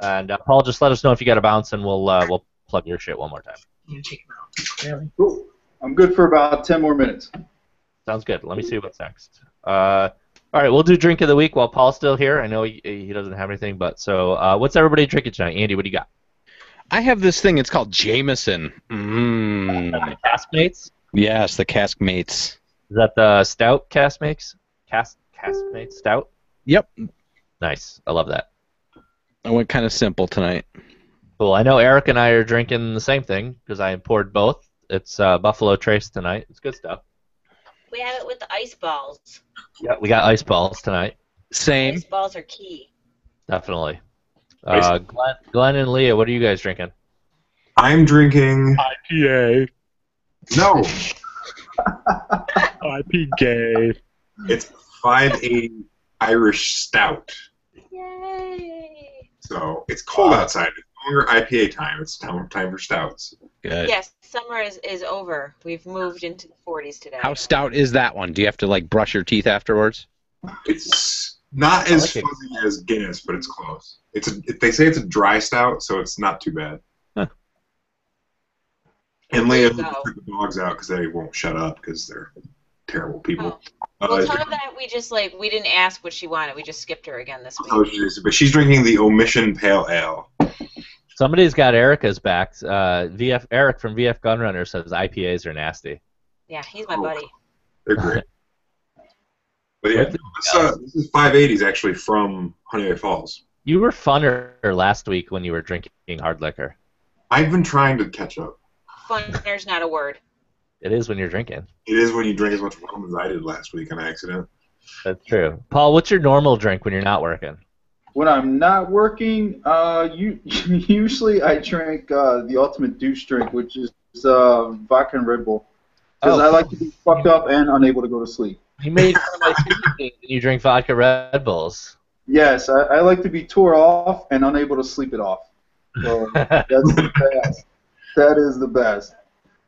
And uh, Paul, just let us know if you got to bounce, and we'll uh, we'll plug your shit one more time. You take him out. Cool. I'm good for about ten more minutes. Sounds good. Let me see what's next. Uh, all right, we'll do drink of the week while Paul's still here. I know he, he doesn't have anything, but so uh, what's everybody drinking tonight? Andy, what do you got? I have this thing. It's called Jameson. Mm. Caskmates. Yes, the Caskmates. Is that the stout Caskmates? Cask Caskmates stout. Yep. Nice. I love that. I went kind of simple tonight. Cool. I know Eric and I are drinking the same thing because I poured both. It's uh, Buffalo Trace tonight. It's good stuff. We have it with the ice balls. Yeah, we got ice balls tonight. Same. Ice balls are key. Definitely. Uh, Glenn, Glenn and Leah, what are you guys drinking? I'm drinking I P A. No. I P A. It's five eighty Irish Stout. Yay! So it's cold outside. It's longer I P A time. It's time for stouts. Good. Yes, summer is, is over. We've moved into the forties today. How stout is that one? Do you have to like brush your teeth afterwards? It's not as like fuzzy it. as Guinness, but it's close. It's a, they say it's a dry stout, so it's not too bad. Huh. And Leah took the dogs out because they won't shut up because they're terrible people. Oh. Well, uh, tell her that we just like we didn't ask what she wanted. We just skipped her again this week. Oh, geez. But she's drinking the Omission Pale Ale. Somebody's got Erica's back. Uh, V F Eric from V F Gunrunner says I P As are nasty. Yeah, he's my oh, buddy. They're great. But yeah, this, uh, this is five eighties actually from Honeydew Falls. You were funner last week when you were drinking hard liquor. I've been trying to catch up. Funner's not a word. It is when you're drinking. It is when you drink as much rum as I did last week on accident. That's true. Paul, what's your normal drink when you're not working? When I'm not working, uh, you, usually I drink uh, the ultimate douche drink, which is uh, vodka and Red Bull. Because oh. I like to be fucked up and unable to go to sleep. You made fun of my sleeping and you drink vodka Red Bulls. Yes, I, I like to be tore off and unable to sleep it off. So that's the best. That is the best.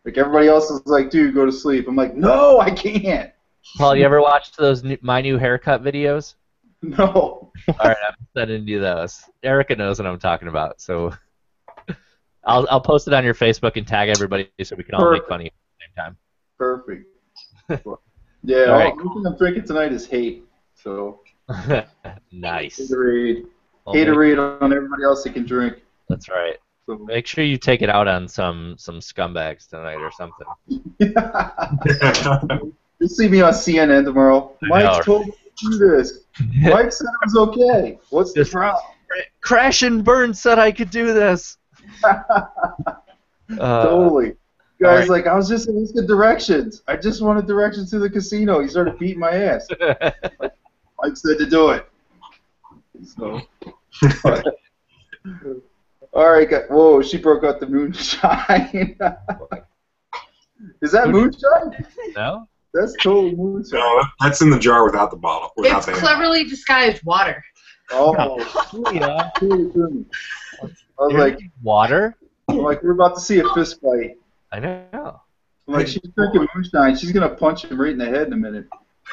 Like, everybody else is like, dude, go to sleep. I'm like, no, I can't. Paul, you ever watched those new, My New Haircut videos? No. All right, I'm sending you those. Erica knows what I'm talking about, so I'll I'll post it on your Facebook and tag everybody so we can all Perfect. make fun of you at the same time. Perfect. Yeah, all right, cool. Everything I'm drinking tonight is hate. So nice. Haterade. Haterade on everybody else that can drink. That's right. So make sure you take it out on some some scumbags tonight or something. You'll see me on C N N tomorrow. Mike told me to do this. Mike said it was okay. What's the problem? Crash and Burn said I could do this. uh, totally. Guys, right. like I was just in the directions. I just wanted directions to the casino. He started beating my ass. Like, Mike said to do it. So. All right, guys. Whoa, she broke out the moonshine. Is that moonshine? No. That's totally moonshine. No, that's in the jar without the bottle. Without it's cleverly hand. disguised water. Oh, yeah. I was like, water? I'm like, we're about to see a fist fight. I know. I'm like, she's drinking moonshine. She's going to punch him right in the head in a minute.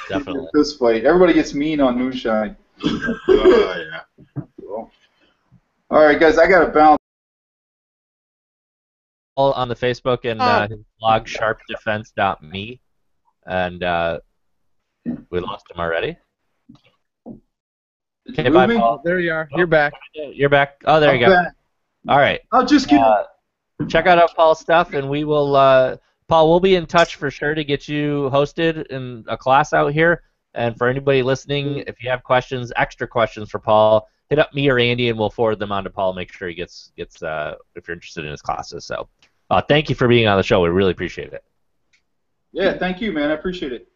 Definitely. Fist fight. Everybody gets mean on moonshine. Oh, yeah. Cool. All right, guys, I got to bounce. All on the Facebook and uh, his blog, sharp defense dot me, and uh, we lost him already. Okay, bye, Paul. There you are. You're back. You're back. Oh, there I'm you go. Back. All right. I'll just keep. Uh, check out our Paul's stuff, and we will. Uh, Paul, we'll be in touch for sure to get you hosted in a class out here. And for anybody listening, if you have questions, extra questions for Paul, hit up me or Andy, and we'll forward them on to Paul. Make sure he gets gets uh, if you're interested in his classes. So, uh, thank you for being on the show. We really appreciate it. Yeah, thank you, man. I appreciate it.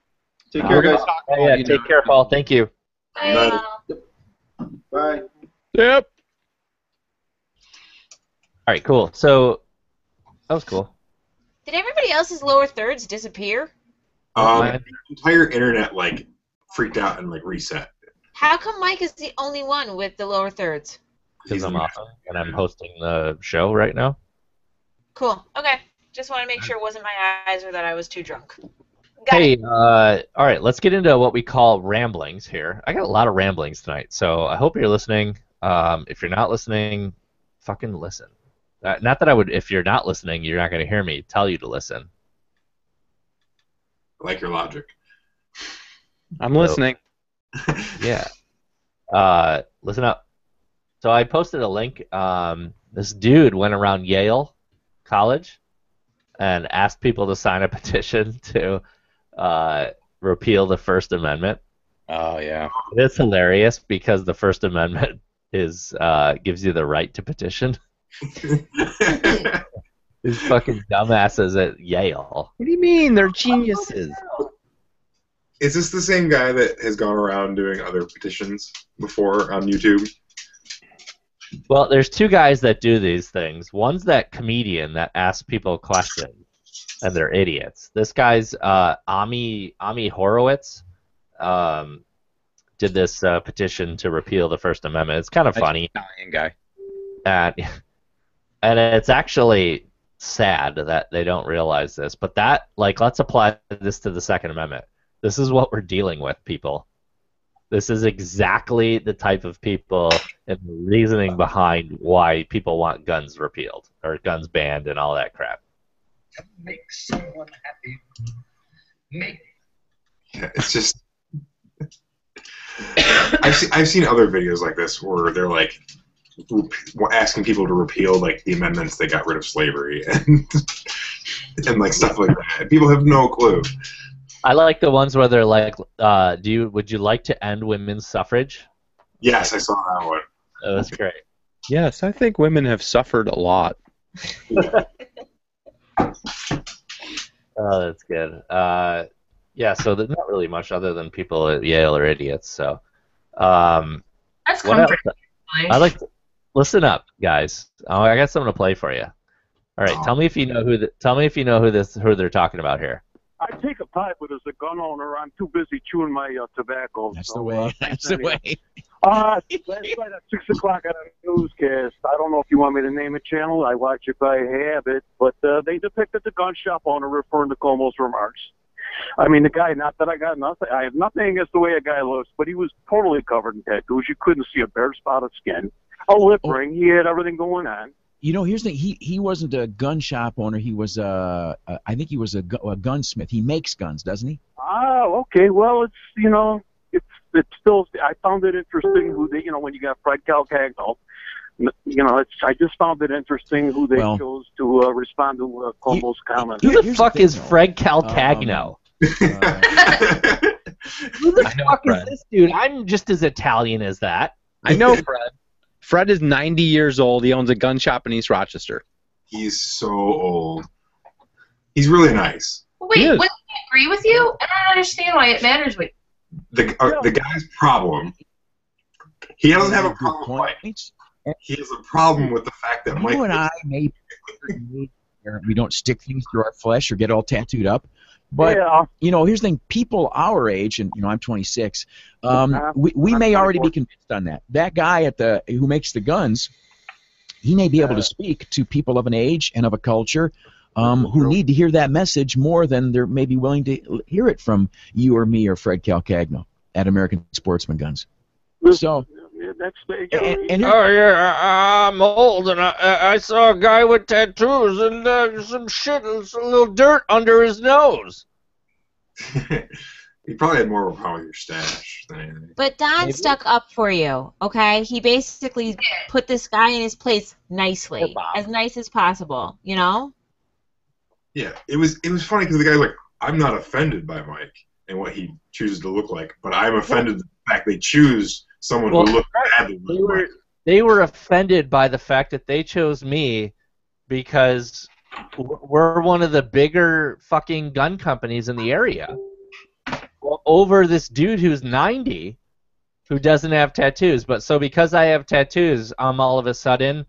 Take uh, care, guys. Yeah, yeah, take know. care, Paul. Thank you. Bye. Bye. Bye. Yep. All right, cool. So that was cool. Did everybody else's lower thirds disappear? Um, the entire internet like freaked out and like reset. How come Mike is the only one with the lower thirds? Because I'm off and I'm hosting the show right now. Cool. Okay. Just want to make sure it wasn't my eyes or that I was too drunk. Got hey, uh, all right, let's get into what we call ramblings here. I got a lot of ramblings tonight, so I hope you're listening. Um, if you're not listening, fucking listen. Uh, not that I would, if you're not listening, you're not going to hear me tell you to listen. I like your logic. I'm so, listening. Yeah. Uh, listen up. So I posted a link. Um, this dude went around Yale College and asked people to sign a petition to uh, repeal the First Amendment. Oh, yeah. It's hilarious because the First Amendment is uh, gives you the right to petition. These fucking dumbasses at Yale. What do you mean? They're geniuses. Is this the same guy that has gone around doing other petitions before on YouTube? Well, there's two guys that do these things. One's that comedian that asks people questions, and they're idiots. This guy's uh, Ami Ami Horowitz um, did this uh, petition to repeal the First Amendment. It's kind of funny. Italian guy. And, and it's actually sad that they don't realize this. But that, like, let's apply this to the Second Amendment. This is what we're dealing with, people. This is exactly the type of people and the reasoning behind why people want guns repealed or guns banned and all that crap. To make someone happy. Make. Yeah, it's just. I've seen I've seen other videos like this where they're like asking people to repeal like the amendments that got rid of slavery and and like stuff like that. People have no clue. I like the ones where they're like, uh, "Do you would you like to end women's suffrage?" Yes, I saw that one. Oh, that's great. Yes, I think women have suffered a lot. Oh, that's good. Uh, yeah, so there's not really much other than people at Yale are idiots. So um, that's comforting. I like to, listen up, guys. Oh, I got something to play for you. All right, oh, tell me if you know who. The, tell me if you know who this who they're talking about here. I take a pipe, but as a gun owner, I'm too busy chewing my uh, tobacco. That's so, the way. Uh, that's the way. Uh, last night at six o'clock on a newscast, I don't know if you want me to name a channel. I watch it by habit, but uh, they depicted the gun shop owner referring to Cuomo's remarks. I mean, the guy, not that I got nothing. I have nothing against the way a guy looks, but he was totally covered in tattoos. You couldn't see a bare spot of skin. A lip oh. ring. He had everything going on. You know, here's the thing. He, he wasn't a gun shop owner. He was a, a I think he was a, a gunsmith. He makes guns, doesn't he? Oh, okay. Well, it's, you know, it's it's still, I found it interesting who they, you know, when you got Fred Calcagno, you know, it's, I just found it interesting who they well, chose to uh, respond to uh, Cuomo's comments. Who the here's fuck the thing, is though. Fred Calcagno? Um, uh, who the I fuck know, is this dude? I'm just as Italian as that. I know Fred. Fred is ninety years old. He owns a gun shop in East Rochester. He's so old. He's really nice. Wait, wouldn't he agree with you? I don't understand why it matters. With the uh, the guy's problem. He doesn't have a problem with Mike. He has a problem with the fact that you Mike. You and I may we don't stick things through our flesh or get all tattooed up. But, yeah. you know, here's the thing. People our age, and, you know, I'm twenty-six, um, we, we may already be convinced on that. That guy at the who makes the guns, he may be able to speak to people of an age and of a culture um, who need to hear that message more than they're maybe willing to hear it from you or me or Fred Calcagno at American Sportsman Guns. So... That's the, you know, and, and oh yeah, I, I'm old, and I, I saw a guy with tattoos and uh, some shit and some little dirt under his nose. He probably had more of a problem with your stash than anything. But Don Maybe. stuck up for you, okay? He basically put this guy in his place nicely, as nice as possible, you know? Yeah, it was it was funny because the guy's like, I'm not offended by Mike and what he chooses to look like, but I'm offended by the fact they choose. Someone well, who looked badly. They were, they were offended by the fact that they chose me because we're one of the bigger fucking gun companies in the area. Well, over this dude who's ninety who doesn't have tattoos. But so because I have tattoos, I'm all of a sudden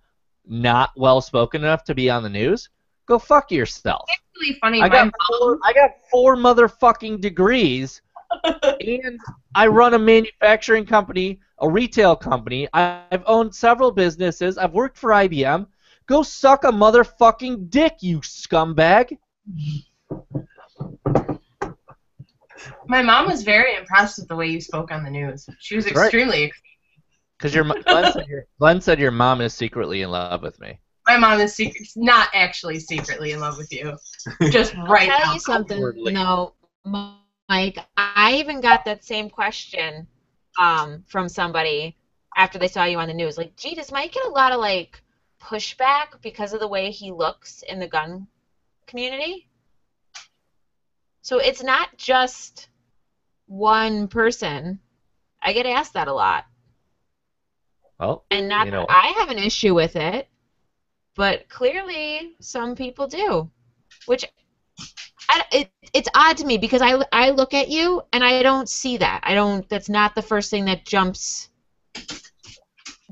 not well-spoken enough to be on the news. Go fuck yourself. It's really funny. I got, four, I got four motherfucking degrees, and I run a manufacturing company, a retail company. I've owned several businesses. I've worked for I B M. Go suck a motherfucking dick, you scumbag. My mom was very impressed with the way you spoke on the news. She was That's extremely right. excited. Because your Glenn, said your, Glenn said your mom is secretly in love with me. My mom is secret, not actually secretly in love with you. Just right now. I'll tell you something. Outwardly. No, Mike, I even got that same question um, from somebody after they saw you on the news. Like, gee, does Mike get a lot of, like, pushback because of the way he looks in the gun community? So it's not just one person. I get asked that a lot. Well, and not you know, that I have an issue with it, but clearly some people do, which I, it, it's odd to me because I, I look at you and I don't see that. I don't. That's not the first thing that jumps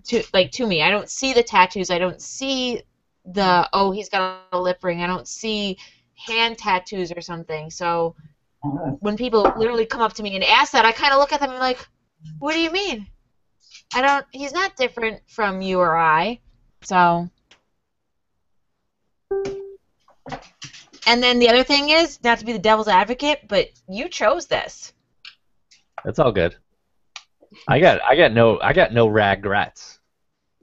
to like to me. I don't see the tattoos. I don't see the oh he's got a lip ring. I don't see hand tattoos or something. So when people literally come up to me and ask that, I kind of look at them and I'm like, what do you mean? I don't. He's not different from you or I. So. And then the other thing is, not to be the devil's advocate, but you chose this. That's all good. I got. I got no. I got no regrets.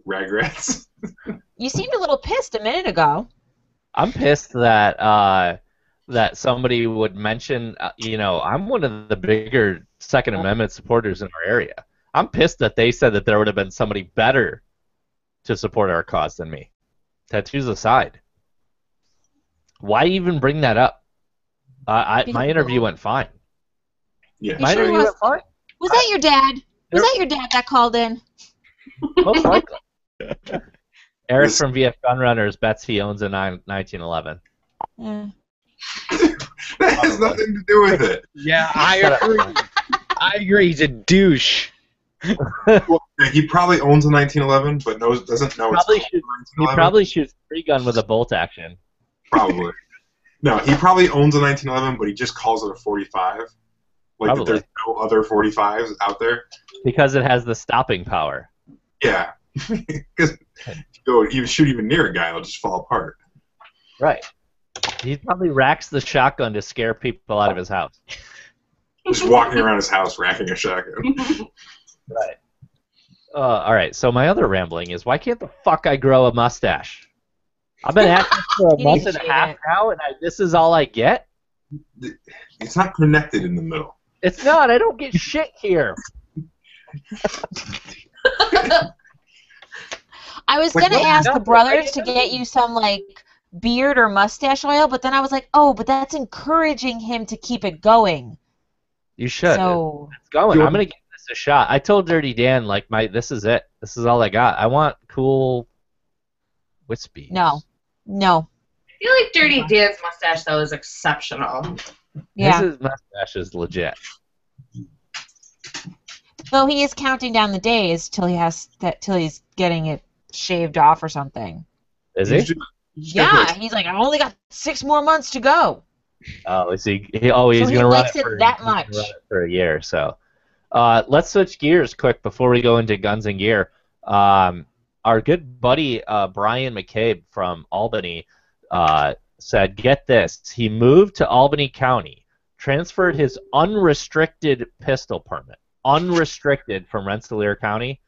Regrets. You seemed a little pissed a minute ago. I'm pissed that uh, that somebody would mention. Uh, you know, I'm one of the bigger Second Amendment supporters in our area. I'm pissed that they said that there would have been somebody better to support our cause than me. Tattoos aside, why even bring that up? Uh, I, my interview went fine. Yeah, my sure interview was, went fine. Was that your dad? Was that your dad that called in? Most likely. Eric from V F Gunrunners bets he owns a nineteen eleven. Yeah. That has nothing to do with it. Yeah, I agree. I agree. He's a douche. Well, he probably owns a nineteen eleven, but knows doesn't know probably it's shoots, a nineteen eleven. He probably shoots three gun with a bolt action. Probably. No, he probably owns a nineteen eleven, but he just calls it a forty-five. Like probably. That there's no other forty-fives out there. Because it has the stopping power. Yeah. Because go even shoot even near a guy, it'll just fall apart. Right. He probably racks the shotgun to scare people out of his house. Just walking around his house racking a shotgun. Right. Uh, all right. So my other rambling is, why can't the fuck I grow a mustache? I've been at this for a month and a half now, and I, this is all I get. It's not connected in the middle. It's not. I don't get shit here. I was like, gonna no, ask no, the brothers no. to get you some like beard or mustache oil, but then I was like, oh, but that's encouraging him to keep it going. You should. So it's going. I'm gonna get a shot. I told Dirty Dan, like, my this is it. This is all I got. I want cool wispy. No. No. I feel like Dirty Dan's mustache, though, is exceptional. Yeah. His mustache is legit. Though he is counting down the days till he has that till he's getting it shaved off or something. Is he? Yeah. He's like, I've only got six more months to go. Oh, is he? he oh, he's so gonna he run it, it for, that much. Run it for a year. So. Uh, let's switch gears quick before we go into guns and gear. Um, our good buddy uh, Brian McCabe from Albany uh, said, get this, he moved to Albany County, transferred his unrestricted pistol permit, unrestricted from Rensselaer County.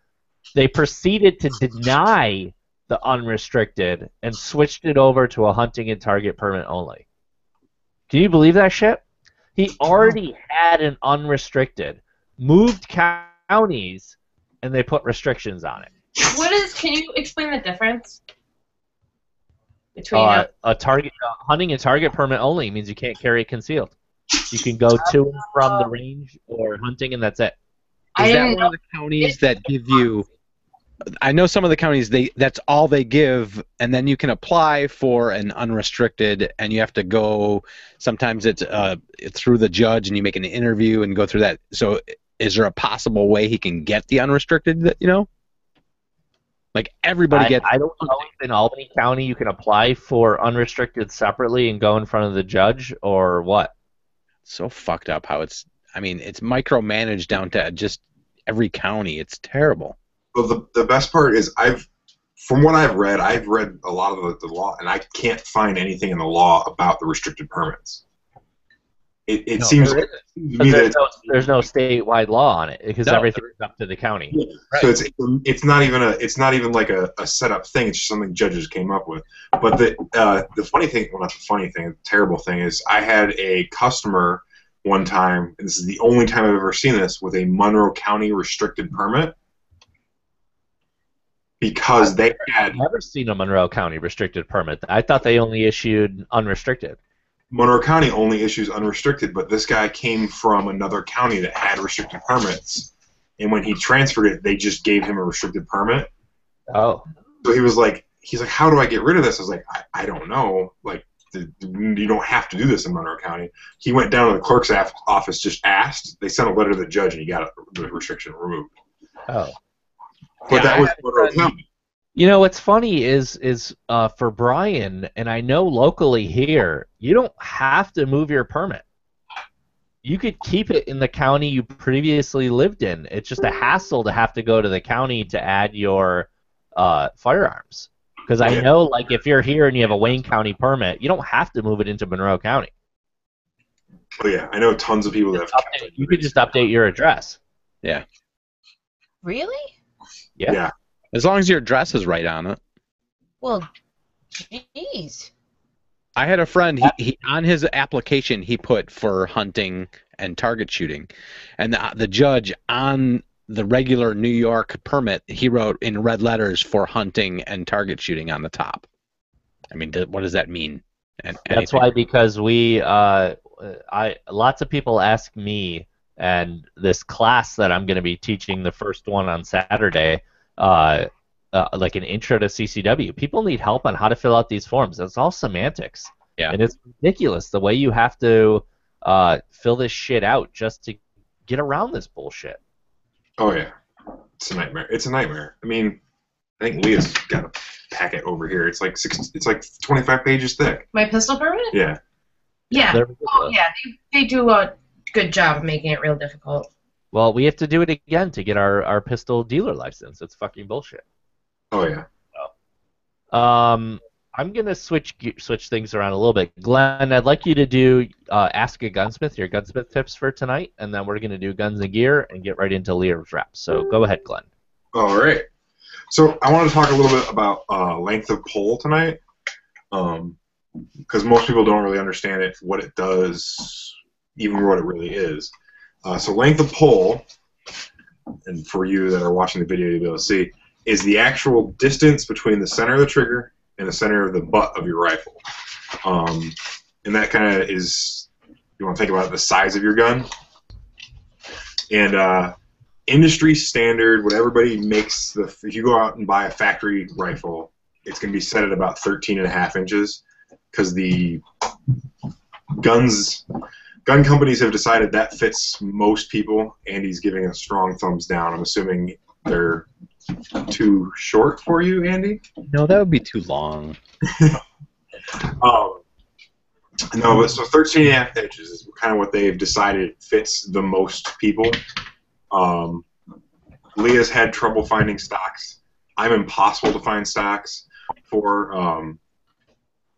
They proceeded to deny the unrestricted and switched it over to a hunting and target permit only. Can you believe that shit? He already had an unrestricted. Moved counties, and they put restrictions on it. What is? Can you explain the difference between uh, a target uh, hunting and target permit only means you can't carry concealed. You can go to and from the range or hunting, and that's it. Is I that one know. of the counties that give you? I know some of the counties they that's all they give, and then you can apply for an unrestricted, and you have to go. Sometimes it's uh it's through the judge, and you make an interview and go through that. So. Is there a possible way he can get the unrestricted, you know? Like, everybody gets... I, I don't know if in Albany County you can apply for unrestricted separately and go in front of the judge, or what? So fucked up how it's... I mean, it's micromanaged down to just every county. It's terrible. Well, the, the best part is I've... From what I've read, I've read a lot of the, the law, and I can't find anything in the law about the restricted permits. It, it no, seems like to me there's that no, there's no statewide law on it because no, everything's up to the county. Yeah. Right. So it's it's not even a it's not even like a, a set up thing. It's just something judges came up with. But the uh, the funny thing, well, not the funny thing, the terrible thing is I had a customer one time, and this is the only time I've ever seen this, with a Monroe County restricted permit. Because I've they never, had never seen a Monroe County restricted permit. I thought they only issued unrestricted. Monroe County only issues unrestricted, but this guy came from another county that had restricted permits, and when he transferred it, they just gave him a restricted permit. Oh. So he was like, he's like, how do I get rid of this? I was like, I, I don't know. Like, the, you don't have to do this in Monroe County. He went down to the clerk's af- office, just asked. They sent a letter to the judge, and he got the restriction removed. Oh. But yeah, that was Monroe County. You know, what's funny is is uh, for Brian, and I know locally here, you don't have to move your permit. You could keep it in the county you previously lived in. It's just a hassle to have to go to the county to add your uh, firearms. Because I know, like, if you're here and you have a Wayne County permit, you don't have to move it into Monroe County. Oh, yeah. I know tons of people that have... Update, you could just update your address. Yeah. Really? Yeah. Yeah. As long as your address is right on it. Well, jeez. I had a friend, he, he on his application he put for hunting and target shooting, and the, the judge on the regular New York permit, he wrote in red letters for hunting and target shooting on the top. I mean, what does that mean? And that's why, because we, uh, I lots of people ask me, and this class that I'm going to be teaching, the first one on Saturday, Uh, uh, like an intro to C C W. People need help on how to fill out these forms. It's all semantics. Yeah. And it's ridiculous the way you have to uh, fill this shit out just to get around this bullshit. Oh, yeah. It's a nightmare. It's a nightmare. I mean, I think Leah's got a packet over here. It's like six, it's like twenty-five pages thick. My pistol permit? Yeah. Yeah. Yeah. Oh, yeah. They, they do a good job of making it real difficult. Well, we have to do it again to get our, our pistol dealer license. It's fucking bullshit. Oh, yeah. So, um, I'm going to switch switch things around a little bit. Glenn, I'd like you to do uh, Ask a Gunsmith, your gunsmith tips for tonight, and then we're going to do Guns and Gear and get right into Lear's Wrap. So go ahead, Glenn. All right. So I want to talk a little bit about uh, length of pole tonight, um, because most people don't really understand it, what it does, even what it really is. Uh, so length of pole, and for you that are watching the video you'll be able to see, is the actual distance between the center of the trigger and the center of the butt of your rifle. Um, and that kind of is, you want to think about it, the size of your gun. And uh, industry standard, what everybody makes, the, if you go out and buy a factory rifle, it's going to be set at about thirteen and a half inches, because the guns... Gun companies have decided that fits most people. Andy's giving a strong thumbs down. I'm assuming they're too short for you, Andy? No, that would be too long. um, no, but so thirteen and a half inches is kind of what they've decided fits the most people. Um, Leah's had trouble finding stocks. I'm impossible to find stocks for. Um,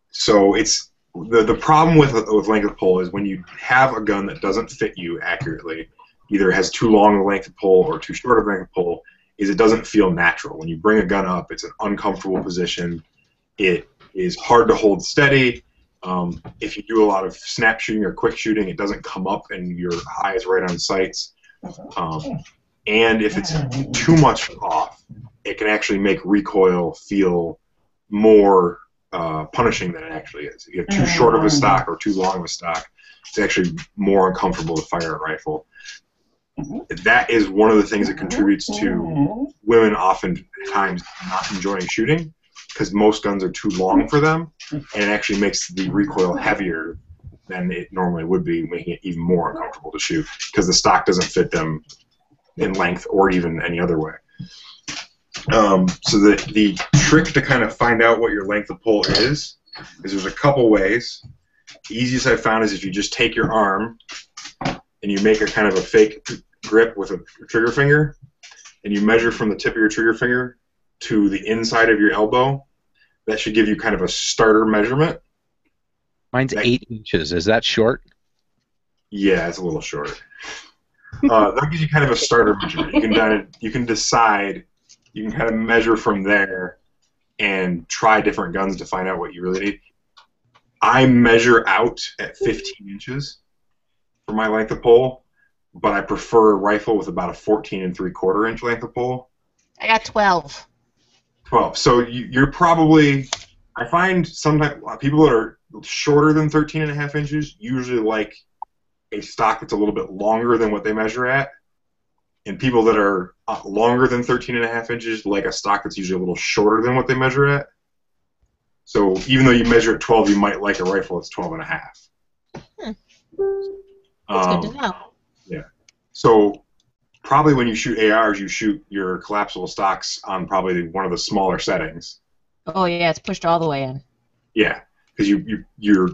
so it's... The the problem with with length of pole is when you have a gun that doesn't fit you accurately, either has too long a length of pole or too short of a length of pole, is it doesn't feel natural. When you bring a gun up, it's an uncomfortable position. It is hard to hold steady. Um, if you do a lot of snap shooting or quick shooting, it doesn't come up and your eye is right on sights. Um, and if it's too much off, it can actually make recoil feel more... Uh, punishing than it actually is. If you have too short of a stock or too long of a stock, it's actually more uncomfortable to fire a rifle. That is one of the things that contributes to women oftentimes not enjoying shooting, because most guns are too long for them, and it actually makes the recoil heavier than it normally would be, making it even more uncomfortable to shoot, because the stock doesn't fit them in length or even any other way. Um, so the, the trick to kind of find out what your length of pull is, is there's a couple ways. The easiest I've found is if you just take your arm and you make a kind of a fake grip with a trigger finger, and you measure from the tip of your trigger finger to the inside of your elbow. That should give you kind of a starter measurement. Mine's that, eight inches. Is that short? Yeah, it's a little short. Uh, that gives you kind of a starter measurement. You can kind of, you can decide, you can kind of measure from there and try different guns to find out what you really need. I measure out at fifteen inches for my length of pull, but I prefer a rifle with about a fourteen and three quarter inch length of pull. I got twelve. twelve. So you, you're probably, I find sometimes people that are shorter than thirteen and a half inches usually like a stock that's a little bit longer than what they measure at, and people that are longer than thirteen and a half inches like a stock that's usually a little shorter than what they measure at. So even though you measure at twelve, you might like a rifle that's twelve and a half. Hmm. That's um, good to know. Yeah. So probably when you shoot A Rs, you shoot your collapsible stocks on probably one of the smaller settings. Oh, yeah, it's pushed all the way in. Yeah, because you, you, you're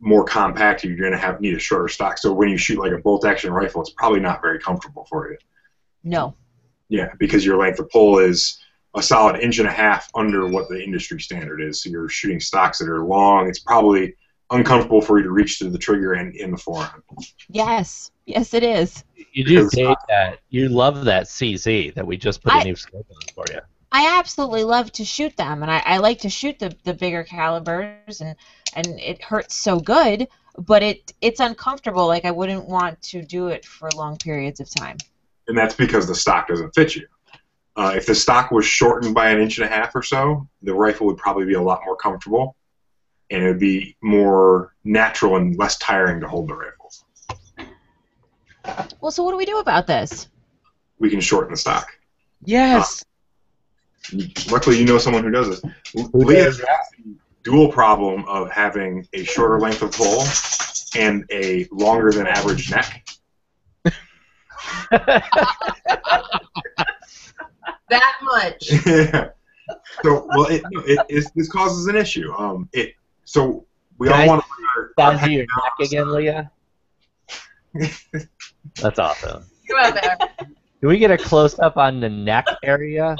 more compact, you're going to have need a shorter stock. So when you shoot like a bolt-action rifle, it's probably not very comfortable for you. No. Yeah, because your length of pull is a solid inch and a half under what the industry standard is. So you're shooting stocks that are long. It's probably uncomfortable for you to reach through the trigger and in the forearm. Yes. Yes, it is. You do hate that. You love that C Z that we just put I, a new scope on for you. I absolutely love to shoot them, and I, I like to shoot the, the bigger calibers, and and it hurts so good, but it it's uncomfortable. Like I wouldn't want to do it for long periods of time. And that's because the stock doesn't fit you. Uh, if the stock was shortened by an inch and a half or so, the rifle would probably be a lot more comfortable, and it would be more natural and less tiring to hold the rifle. Well, so what do we do about this? We can shorten the stock. Yes. Uh, luckily, you know someone who does this. Leah has the dual problem of having a shorter length of pull and a longer than average neck. That much. Yeah. So, well, it, it, it this causes an issue. Um, it. So we can all want to. Down to your neck again, Leah. That's awesome. Come on there. Can we get a close up on the neck area?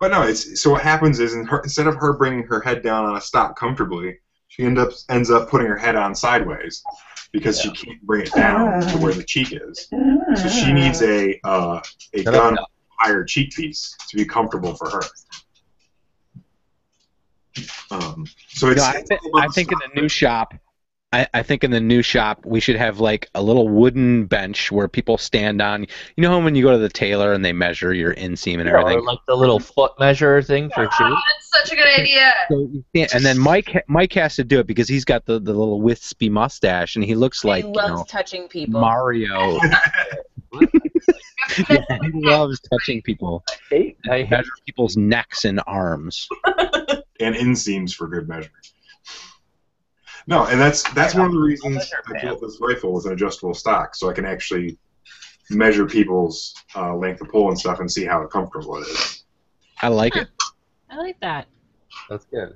But no, it's so what happens is in her, instead of her bringing her head down on a stock comfortably, she end up ends up putting her head on sideways because yeah. she can't bring it down to where the cheek is. So she needs a uh, a no, gun no. higher cheek piece to be comfortable for her. Um, so it's. No, I, th I think in the new shop. I, I think in the new shop we should have like a little wooden bench where people stand on. You know how when you go to the tailor and they measure your inseam and yeah, everything, or like the little foot measure thing for shoes. That's such a good idea. So, and then Mike, Mike has to do it because he's got the, the little wispy mustache and he looks like he loves you know, touching people. Mario. Yeah, he loves touching people. I hate I measure people's necks and arms and inseams for good measure. No, and that's that's one of the reasons I built this rifle with an adjustable stock, so I can actually measure people's uh, length of pull and stuff and see how comfortable it is. I like huh. it. I like that. That's good.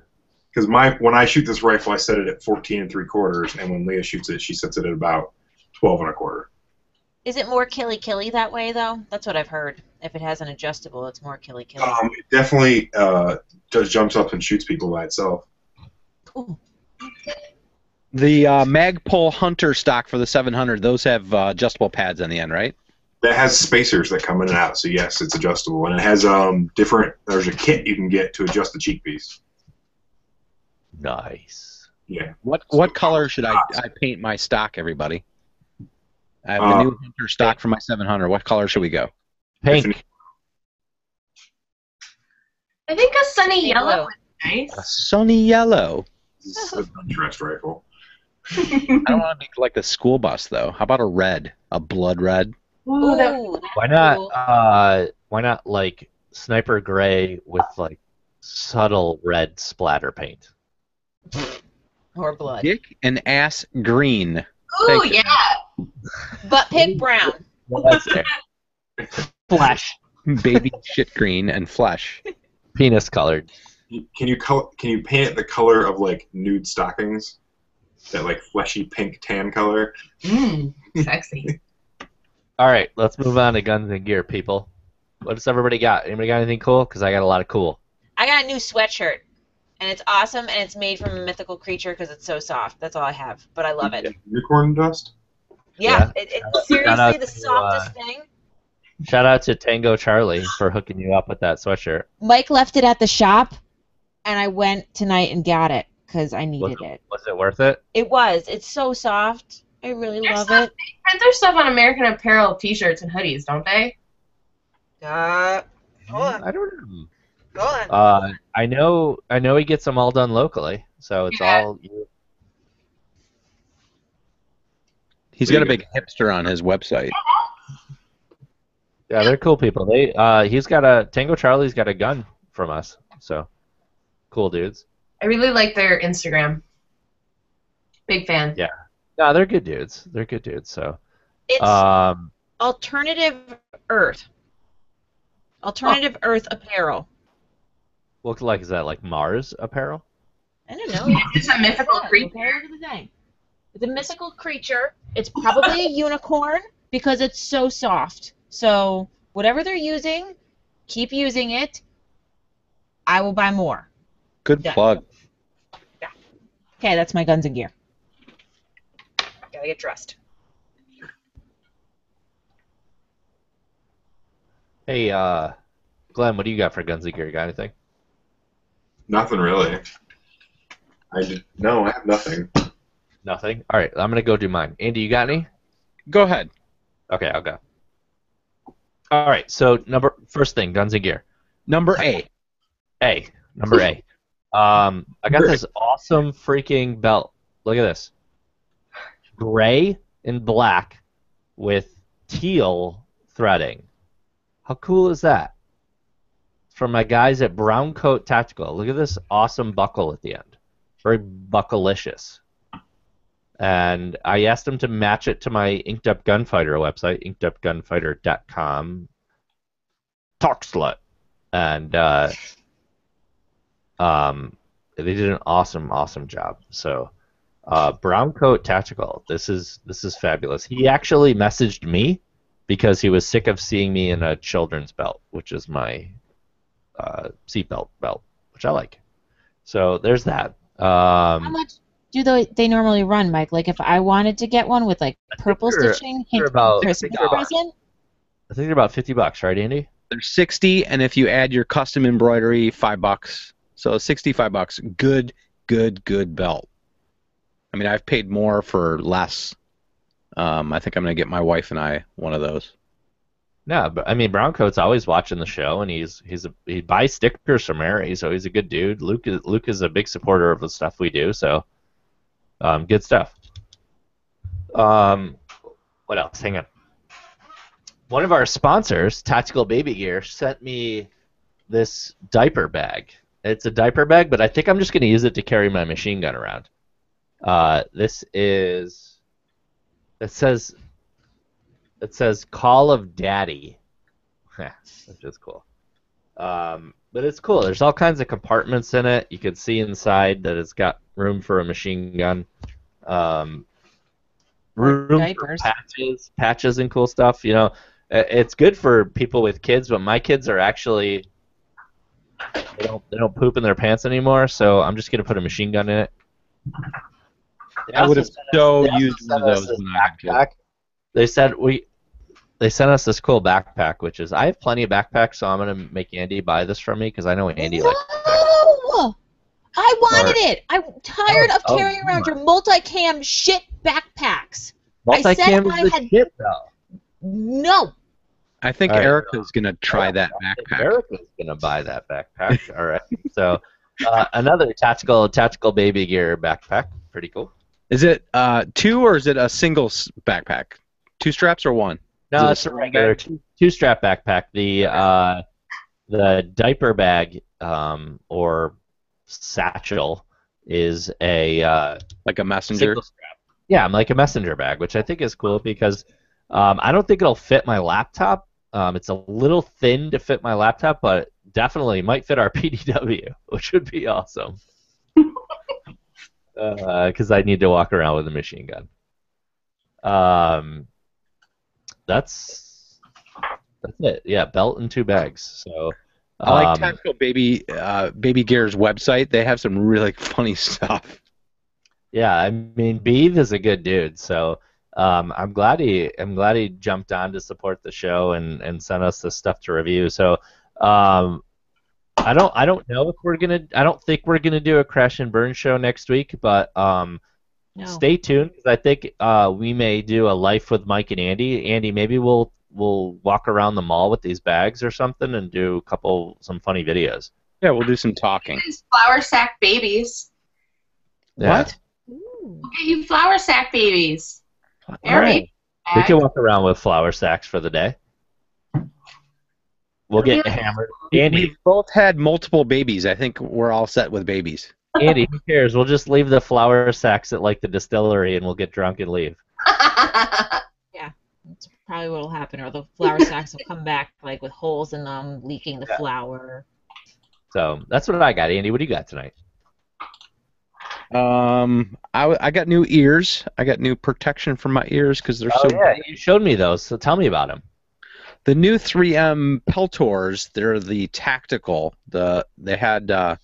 Because my when I shoot this rifle, I set it at fourteen and three quarters, and when Leah shoots it, she sets it at about twelve and a quarter. Is it more killy killy that way though? That's what I've heard. If it has an adjustable, it's more killy killy. Um, it definitely uh, just jumps up and shoots people by itself. Ooh. The uh, Magpul Hunter stock for the seven hundred, those have uh, adjustable pads on the end, right? That has spacers that come in and out, so yes, it's adjustable. And it has um, different, there's a kit you can get to adjust the cheek piece. Nice. Yeah. What what so, color should I, I paint my stock, everybody? I have uh, a new Hunter stock for my seven hundred. What color should we go? Pink. I think a sunny yellow is nice. A sunny yellow. This is a dress rifle. I don't want to be like the school bus though. How about a red, a blood red? Ooh, that, why not? Uh, why not like sniper gray with like subtle red splatter paint? Or blood. Dick and ass green. Ooh, yeah. Butt pig brown. Well, that's there. Flash. baby shit green and flesh, penis colored. Can you color, can you paint it the color of like nude stockings? That like fleshy pink tan color. Mmm, sexy. All right, let's move on to guns and gear, people. What's everybody got? Anybody got anything cool? Because I got a lot of cool. I got a new sweatshirt, and it's awesome, and it's made from a mythical creature because it's so soft. That's all I have, but I love it. Unicorn dust? Yeah, yeah. It, it's seriously the softest to, uh, thing. Shout out to Tango Charlie for hooking you up with that sweatshirt. Mike left it at the shop, and I went tonight and got it because I needed was, it. Was it worth it? It was. It's so soft. I really There's love stuff, it. They print their stuff on American Apparel T-shirts and hoodies, don't they? Uh, hold on. I don't know. Go on. Uh, I know. I know he gets them all done locally, so it's yeah. all. You. He's got a big hipster on his website. Yeah, they're cool people. They. Uh, he's got a Tango Charlie's got a gun from us, so cool dudes. I really like their Instagram. Big fan. Yeah. No, they're good dudes. They're good dudes. So. It's um, alternative Earth. Alternative oh. Earth apparel. What like is that like Mars apparel? I don't know. It's a mythical creature. It's a mythical creature. It's probably a unicorn because it's so soft. So whatever they're using, keep using it. I will buy more. Good Done. plug. Yeah. Okay, that's my guns and gear. Gotta get dressed. Hey, uh, Glenn, what do you got for guns and gear? You got anything? Nothing really. I did, no, I have nothing. Nothing? All right, I'm going to go do mine. Andy, you got any? Go ahead. Okay, I'll go. All right, so number first thing, guns and gear. Number A. A. Number A. Um, I got this awesome freaking belt. Look at this. Gray and black with teal threading. How cool is that? From my guys at Brown Coat Tactical. Look at this awesome buckle at the end. Very buckalicious. And I asked them to match it to my Inked Up Gunfighter website, inked up gunfighter dot com. Talk slut. And uh, um, they did an awesome, awesome job. So uh, Brown Coat Tactical. This is this is fabulous. He actually messaged me because he was sick of seeing me in a children's belt, which is my Uh, seatbelt belt, which I like. So there's that. Um, How much do they, they normally run, Mike? Like if I wanted to get one with like purple stitching, they're about, I think they're about fifty bucks, right, Andy? They're sixty, and if you add your custom embroidery, five bucks. So sixty-five bucks. Good, good, good belt. I mean, I've paid more for less. Um, I think I'm gonna get my wife and I one of those. No, but I mean Browncoat's always watching the show, and he's he's a, he buys stickers from Mary, so he's a good dude. Luke is, Luke is a big supporter of the stuff we do, so um, good stuff. Um, what else? Hang on. One of our sponsors, Tactical Baby Gear, sent me this diaper bag. It's a diaper bag, but I think I'm just going to use it to carry my machine gun around. Uh, this is. It says. It says Call of Daddy, which is cool. Um, but it's cool. There's all kinds of compartments in it. You can see inside that it's got room for a machine gun, um, room Diapers. for patches, patches and cool stuff. You know, it's good for people with kids, but my kids are actually they don't they don't poop in their pants anymore. So I'm just gonna put a machine gun in it. They I would have so used one of those when I had kids. They said we. They sent us this cool backpack, which is I have plenty of backpacks, so I'm gonna make Andy buy this from me because I know Andy no! likes. No, I wanted or, it. I'm tired oh, of carrying oh, around your multicam shit backpacks. Multicam I said is I the had, shit, though. No. I think right. Erica's gonna try oh, that backpack. Erica's gonna buy that backpack. All right. So uh, another tactical tactical baby gear backpack. Pretty cool. Is it uh, two or is it a single backpack? Two straps or one? No, it's a regular two-strap backpack. The uh, the diaper bag um, or satchel is a uh, like a messenger. Yeah, I'm like a messenger bag, which I think is cool because um, I don't think it'll fit my laptop. Um, it's a little thin to fit my laptop, but definitely might fit our P D W, which would be awesome. Because uh, I need to walk around with a machine gun. Um, that's that's it. Yeah, belt and two bags. So um, I like Tactical Baby uh, Baby Gear's website. They have some really funny stuff. Yeah, I mean, Beav is a good dude. So um, I'm glad he I'm glad he jumped on to support the show and and sent us this stuff to review. So. Um, I don't. I don't know if we're gonna. I don't think we're gonna do a crash and burn show next week, but um, no. Stay tuned, because I think uh, we may do a life with Mike and Andy. Andy, maybe we'll we'll walk around the mall with these bags or something and do a couple some funny videos. Yeah, we'll do some talking. Flour sack babies. Yeah. What? Ooh. We'll get you flour sack babies. All right. We can walk around with flour sacks for the day. We'll get hammered. Andy, we've both had multiple babies. I think we're all set with babies. Andy, who cares? We'll just leave the flour sacks at like the distillery, and we'll get drunk and leave. Yeah, that's probably what'll happen. Or the flour sacks will come back like with holes in them, leaking the yeah. flour. So that's what I got. Andy, what do you got tonight? Um, I I got new ears. I got new protection for my ears because they're oh, so. Yeah, you showed me those. So tell me about them. The new three M Peltors, they're the tactical. The they had uh,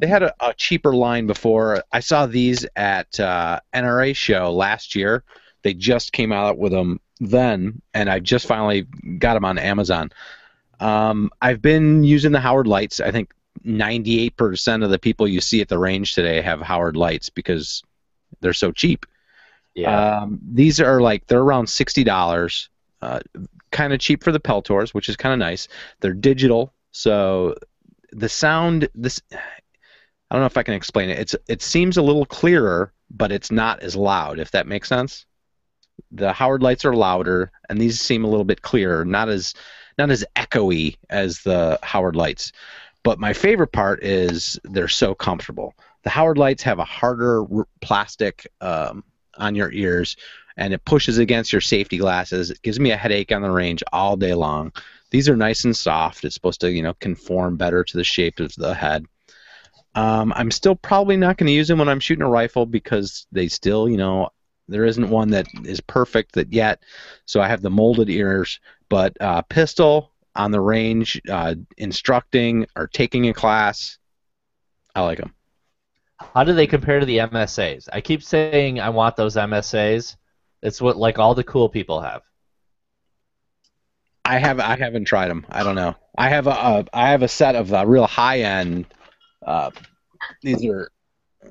they had a, a cheaper line before. I saw these at uh, N R A show last year. They just came out with them then, and I just finally got them on Amazon. Um, I've been using the Howard Leights. I think ninety-eight percent of the people you see at the range today have Howard Leights because they're so cheap. Yeah. Um, these are like they're around sixty dollars. Uh, kind of cheap for the Peltors, which is kind of nice. They're digital, so the sound, this, I don't know if I can explain it. It's it seems a little clearer, but it's not as loud, if that makes sense. The Howard Leights are louder, and these seem a little bit clearer, not as not as echoey as the Howard Leights. But my favorite part is they're so comfortable. The Howard Leights have a harder plastic um, on your ears, and it pushes against your safety glasses. It gives me a headache on the range all day long. These are nice and soft. It's supposed to, you know, conform better to the shape of the head. Um, I'm still probably not going to use them when I'm shooting a rifle because they still, you know, there isn't one that is perfect that yet. So I have the molded ears, but uh, pistol on the range, uh, instructing or taking a class, I like them. How do they compare to the M S As? I keep saying I want those M S As. It's what like all the cool people have. I have I haven't tried them. I don't know. I have a, a I have a set of uh, real high end. Uh, these are. I,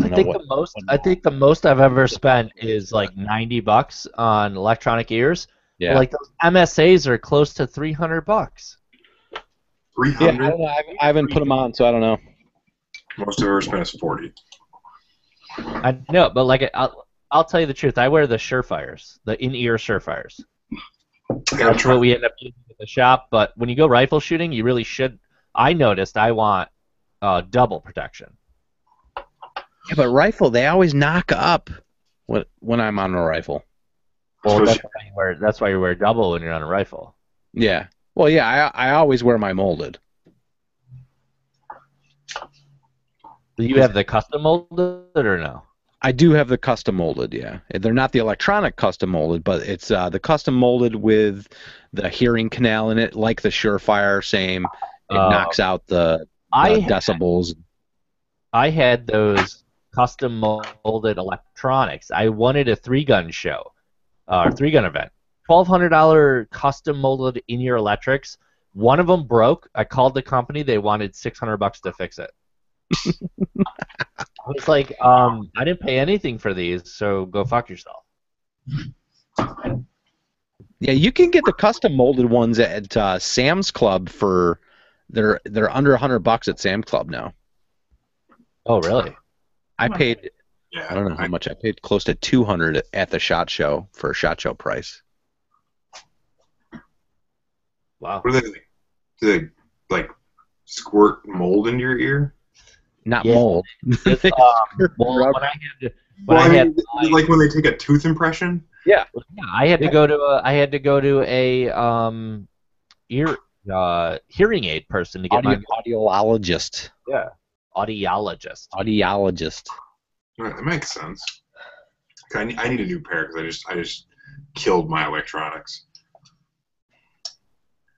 I think what, the most I think the most I've ever spent is like ninety bucks on electronic ears. Yeah. But like those M S As are close to three hundred bucks. Three hundred. Yeah, I don't know. I haven't, I haven't put them on, so I don't know. Most of our spent is forty. I know, but like I'll, I'll tell you the truth. I wear the Surefires, the in-ear Surefires. That's what we end up using in the shop. But when you go rifle shooting, you really should. I noticed I want uh, double protection. Yeah, but rifle, they always knock up when when I'm on a rifle. Well, that's why you wear, that's why you wear double when you're on a rifle. Yeah. Well, yeah, I I always wear my molded. Do you have the custom molded or no? I do have the custom molded, yeah. They're not the electronic custom molded, but it's uh, the custom molded with the hearing canal in it, like the Surefire, same. It uh, knocks out the, the I decibels. Had, I had those custom molded electronics. I wanted a three-gun show, uh, or three-gun event. twelve hundred dollar custom molded in-ear electrics. One of them broke. I called the company. They wanted six hundred bucks to fix it. I was like, um, I didn't pay anything for these, so go fuck yourself. Yeah, you can get the custom molded ones at uh, Sam's Club for they're they're under a hundred bucks at Sam's Club now. Oh, really? I paid. Yeah, I don't know how much I paid. Close to two hundred at the SHOT Show for a SHOT Show price. Wow. What do they do? They like squirt mold into your ear? Not yeah. mold. It's, um, mold when I had to, when well, I had, I mean, like when they take a tooth impression. Yeah, yeah. I had yeah. to go to a, I had to go to a um, ear uh, hearing aid person to get Audio, my audiologist. Yeah, audiologist. Audiologist. Right, that makes sense. I need, I need a new pair because I just I just killed my electronics.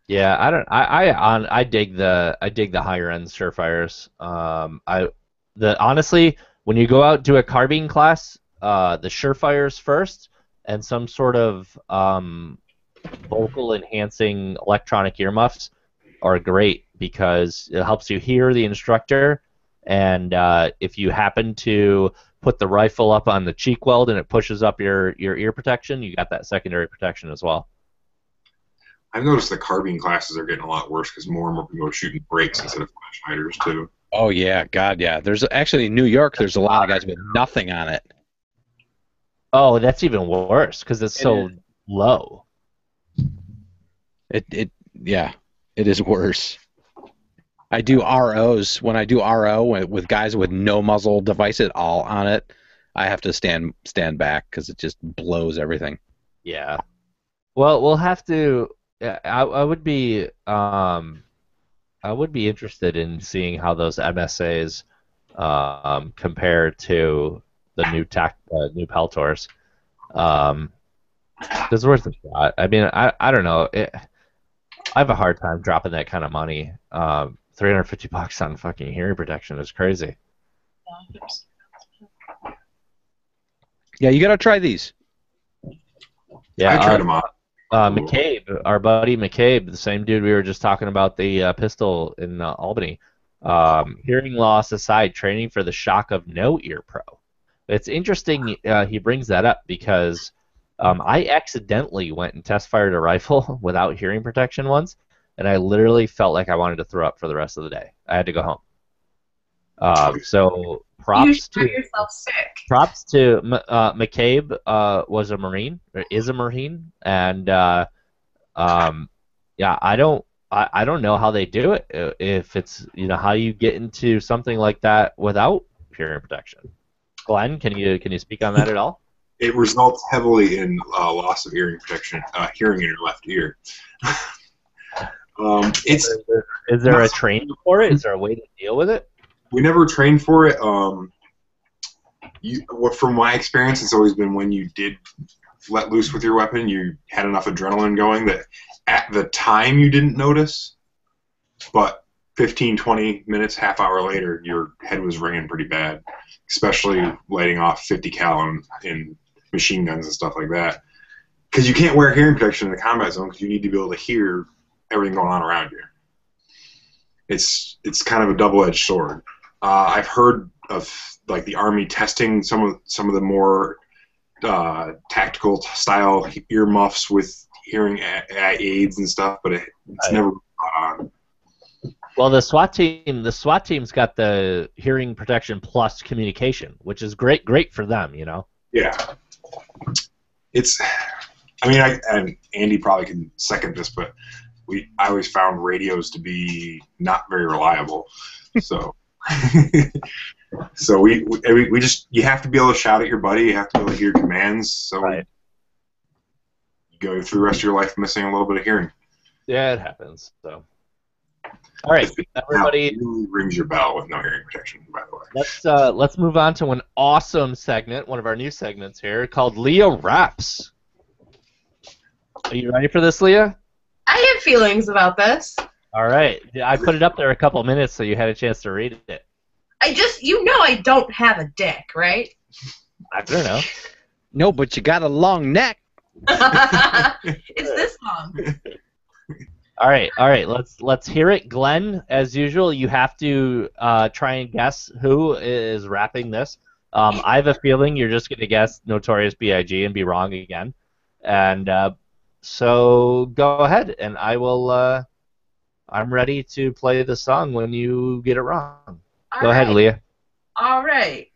Yeah, I don't. I I on I dig the I dig the higher end Surefires. Um, I the honestly, when you go out to a carbine class, uh, the Surefires first, and some sort of um, vocal enhancing electronic earmuffs are great because it helps you hear the instructor. And uh, if you happen to put the rifle up on the cheek weld and it pushes up your, your ear protection, you got that secondary protection as well. I've noticed the carbine classes are getting a lot worse because more and more people are shooting brakes instead of flashlighters too. Oh, yeah. God, yeah. There's actually, in New York, there's a lot of guys with nothing on it. Oh, that's even worse because it's so low. It, it, yeah, it is worse. I do R Os. When I do R O with guys with no muzzle device at all on it, I have to stand stand back because it just blows everything. Yeah. Well, we'll have to. I, I would be. Um, I would be interested in seeing how those M S As um, compare to the new tac, uh, new Peltors. Um, it's worth a shot. I mean, I I don't know. It, I have a hard time dropping that kind of money. Um, three hundred fifty bucks on fucking hearing protection is crazy. Yeah, you gotta try these. Yeah, I tried uh, them out. Uh, McCabe, our buddy McCabe, the same dude we were just talking about the uh, pistol in uh, Albany. Um, hearing loss aside, training for the shock of no ear pro. It's interesting uh, he brings that up because um, I accidentally went and test fired a rifle without hearing protection once. And I literally felt like I wanted to throw up for the rest of the day. I had to go home. Uh, so props to yourself sick. Props to uh, McCabe uh, was a Marine or is a Marine, and uh, um, yeah, I don't I, I don't know how they do it. If it's you know how you get into something like that without hearing protection. Glenn, can you can you speak on that at all? It results heavily in uh, loss of hearing protection, uh, hearing in your left ear. Um, it's, is there, is there a training for it? Is there a way to deal with it? We never trained for it. Um, you, well, from my experience, it's always been when you did let loose with your weapon, you had enough adrenaline going that at the time you didn't notice, but fifteen, twenty minutes, half hour later, your head was ringing pretty bad, especially lighting off fifty cal and, and machine guns and stuff like that. Because you can't wear hearing protection in the combat zone because you need to be able to hear everything going on around you. It's it's kind of a double-edged sword. Uh, I've heard of like the Army testing some of some of the more uh, tactical style earmuffs with hearing aids and stuff, but it, it's right. never. Uh, well, the SWAT team the SWAT team's got the hearing protection plus communication, which is great great for them, you know. Yeah, it's. I mean, I and Andy probably can second this, but. We, I always found radios to be not very reliable, so so we, we we just you have to be able to shout at your buddy, you have to be able to hear commands, so right. you go through the rest of your life missing a little bit of hearing. Yeah, it happens. So, all right, everybody really rings your bell with no hearing protection. By the way, let's uh, let's move on to an awesome segment, one of our new segments here called Leah Raps. Are you ready for this, Leah? I have feelings about this. All right. I put it up there a couple minutes so you had a chance to read it. I just, you know I don't have a dick, right? I don't know. No, but you got a long neck. It's this long. All right. All right. Let's, let's hear it. Glenn, as usual, you have to uh, try and guess who is rapping this. Um, I have a feeling you're just going to guess Notorious B I G and be wrong again. And, uh, So go ahead, and I will. Uh, I'm ready to play the song when you get it wrong. Go ahead, Leah. All right,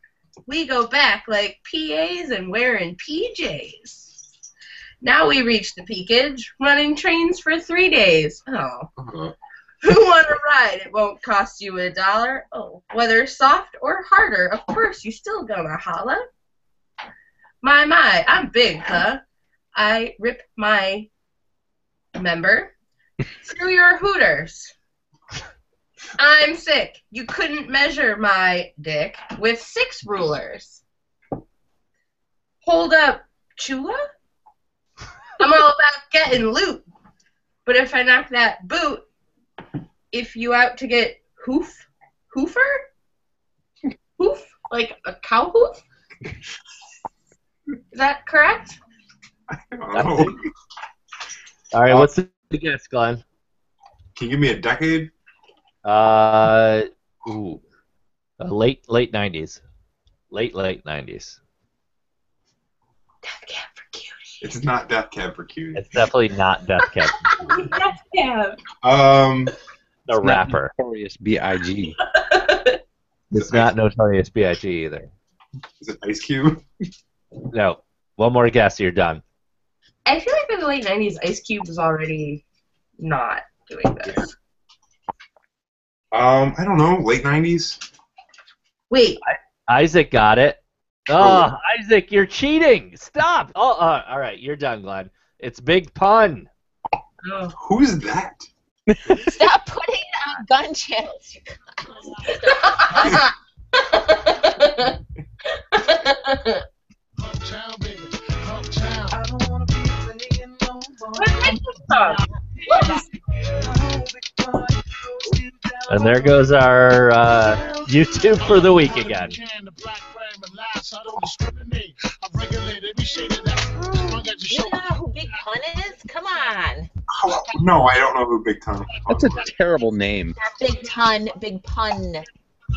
we go back like P As and wearing P Js. Now we reach the peakage, running trains for three days. Oh, Who want to ride? It won't cost you a dollar. Oh, whether soft or harder, of course you still gonna holla. My, my, I'm big, huh? I rip my member through your hooters. I'm sick. You couldn't measure my dick with six rulers. Hold up, Chula. I'm all about getting loot. But if I knock that boot, if you out to get hoof, hoofer? Hoof? Like a cow hoof? Is that correct? I don't know. All right, what's the guess, Glenn? Can you give me a decade? Uh, ooh, uh, late late nineties, late late nineties. Death Cab for Cutie. It's not Death Cab for Cutie. It's definitely not Death Cab. Death Cab. Um, the rapper. Notorious B I G It's not Notorious B I G either. Is it Ice Cube? No. One more guess, you're done. I feel like in the late nineties, Ice Cube was already not doing this. Um, I don't know, late nineties? Wait. I Isaac got it. Oh, oh, Isaac, you're cheating. Stop. Oh, uh, all right, you're done, Glenn. It's Big Pun. Oh. Who's that? Stop putting on gun channels, you guys. And there goes our uh, YouTube for the week again. You don't know who Big Pun is? Come on. Oh, no, I don't know who Big Pun is. That's a terrible name. Big Pun, Big Pun.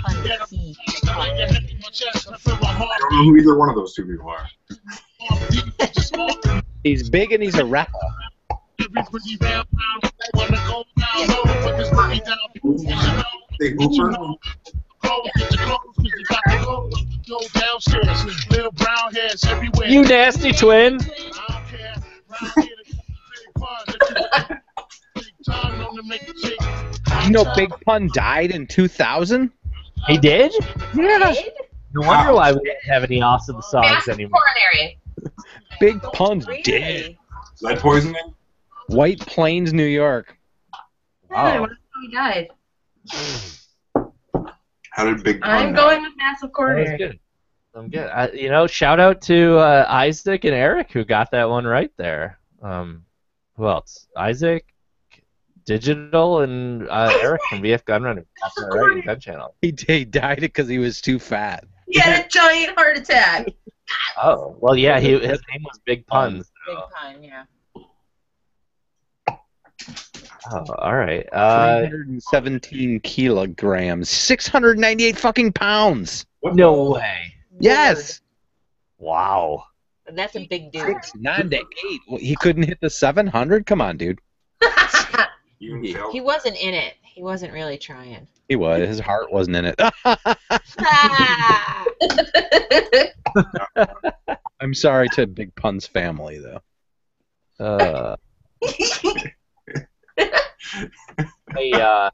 I don't know who either one of those two people are. He's big and he's a rapper. They Hooper? You nasty twin! You know Big Pun died in two thousand? He did? Yeah. He did? No wonder why we didn't have any awesome songs anymore. Coronary. Big Pun's dead. Lead poisoning? White Plains, New York. Wow. He died. How did Big Pun I'm die? Going with massive coronary. That was good. I'm good. I, you know, shout out to uh, Isaac and Eric who got that one right there. Um, who else? Isaac? Digital and uh, Eric from V F Gunrunner. Right, gun channel. He, he died because he was too fat. He had a giant heart attack. Oh well, yeah. He his name was Big Pun. So. Big Pun, yeah. Oh, all right. Uh, three hundred seventeen kilograms, six hundred ninety-eight fucking pounds. No way. Yes. Weird. Wow. And that's a big dude. Six, nine to eight. He couldn't hit the seven hundred. Come on, dude. He, he wasn't in it. He wasn't really trying. He was. His heart wasn't in it. I'm sorry to Big Pun's family, though. Uh, hey, uh,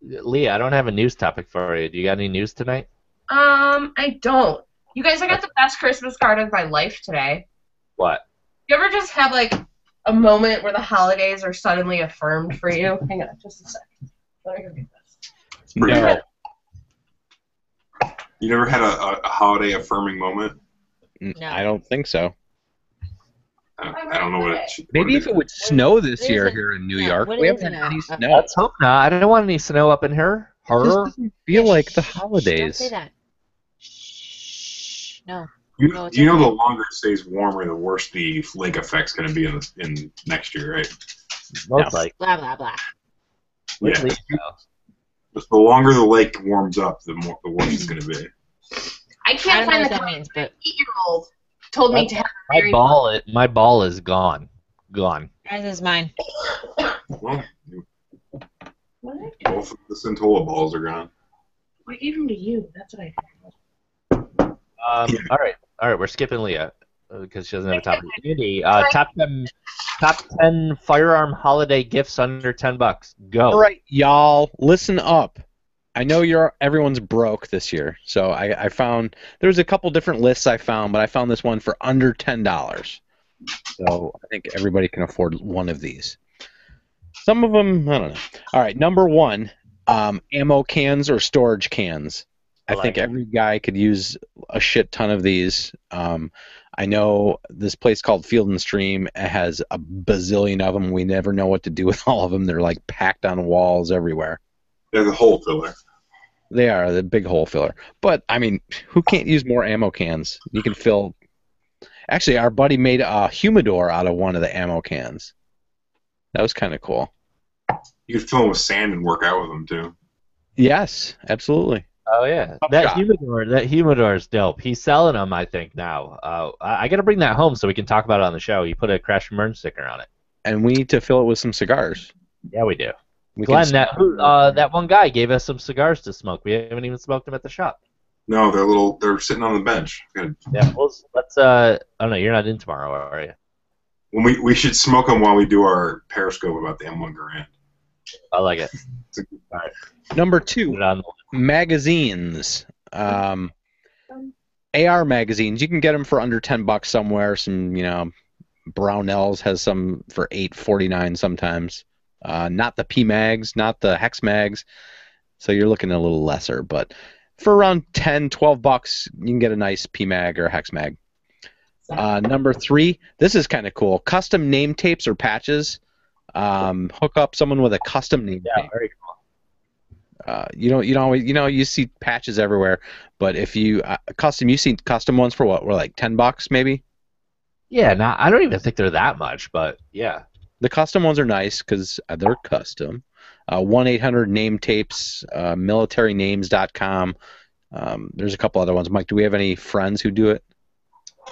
Leah, I don't have a news topic for you. Do you got any news tonight? Um, I don't. You guys, I got the best Christmas card of my life today. What? You ever just have, like, a moment where the holidays are suddenly affirmed for you? Hang on, just a second. Let me go get this. No. You never had a, a holiday affirming moment? No. I don't think so. I, I don't know what it should be. Maybe if it would snow this year here in New York. We haven't had any snow. Let's hope not. I don't want any snow up in here. It doesn't feel like the holidays. Shh, don't say that. Shh. No. You, no, you know, the longer it stays warmer, the worse the lake effect's going to be in the, in next year, right? Most no. like blah blah blah. Yeah. The longer the lake warms up, the more the worse it's going to be. I can't I find the that means, but eight-year-old told my, me to have my very ball. It, my ball is gone, gone. As is mine. Well, what? Both of the Centola balls are gone. I gave them to you. That's what I. Did. Um, all right, all right. We're skipping Leah. because she doesn't have a top Andy, uh, top ten, top ten firearm holiday gifts under ten bucks. Go. All right, y'all, listen up. I know you're everyone's broke this year, so I, I found there was a couple different lists I found, but I found this one for under ten dollars. So I think everybody can afford one of these. Some of them, I don't know. All right, number one, um, ammo cans or storage cans. I, I like think it. Every guy could use a shit ton of these. Um, I know this place called Field and Stream has a bazillion of them. We never know what to do with all of them. They're like packed on walls everywhere. They're the hole filler. They are, the big hole filler. But, I mean, who can't use more ammo cans? You can fill... Actually, our buddy made a humidor out of one of the ammo cans. That was kind of cool. You could fill them with sand and work out with them, too. Yes, absolutely. Oh, yeah. That shot. humidor that humidor is dope. He's selling them, I think, now. Uh, I, I got to bring that home so we can talk about it on the show. He put a Crash and Burn sticker on it. And we need to fill it with some cigars. Yeah, we do. We Glenn, that, uh, that one guy gave us some cigars to smoke. We haven't even smoked them at the shop. No, they're little. They're sitting on the bench. Good. Yeah, well, let's. Uh, oh no, you're not in tomorrow, are you? When we we should smoke them while we do our Periscope about the M one Garand. I like it. It's a good time. Number two, magazines. Um, A R magazines. You can get them for under ten bucks somewhere. Some, you know, Brownells has some for eight forty nine sometimes. Uh, not the P mags, not the hex mags. So you're looking a little lesser, but. For around ten, twelve bucks, you can get a nice P MAG or hex mag. Uh, number three, this is kind of cool. Custom name tapes or patches. Um, hook up someone with a custom name yeah, tape. Very cool. Uh, you don't, you don't always, you know, you see patches everywhere, but if you uh, custom, you see custom ones for what? We're like ten bucks maybe. Yeah, not. I don't even think they're that much, but yeah. The custom ones are nice because they're custom. Uh, one eight hundred name tapes, uh, military names dot com. Um, there's a couple other ones. Mike, do we have any friends who do it?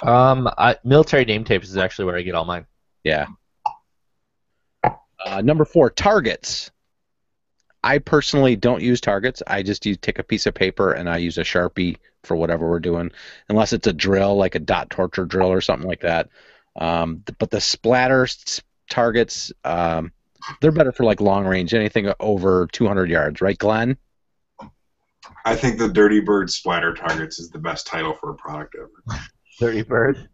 Um, I, military name tapes is actually where I get all mine. Yeah. Uh, number four, targets. I personally don't use targets. I just use, take a piece of paper and I use a Sharpie for whatever we're doing, unless it's a drill, like a dot torture drill or something like that. Um, th- but the splatter sp- targets... Um, they're better for like long range, anything over two hundred yards, right, Glenn? I think the Dirty Bird Splatter Targets is the best title for a product ever. Dirty Bird?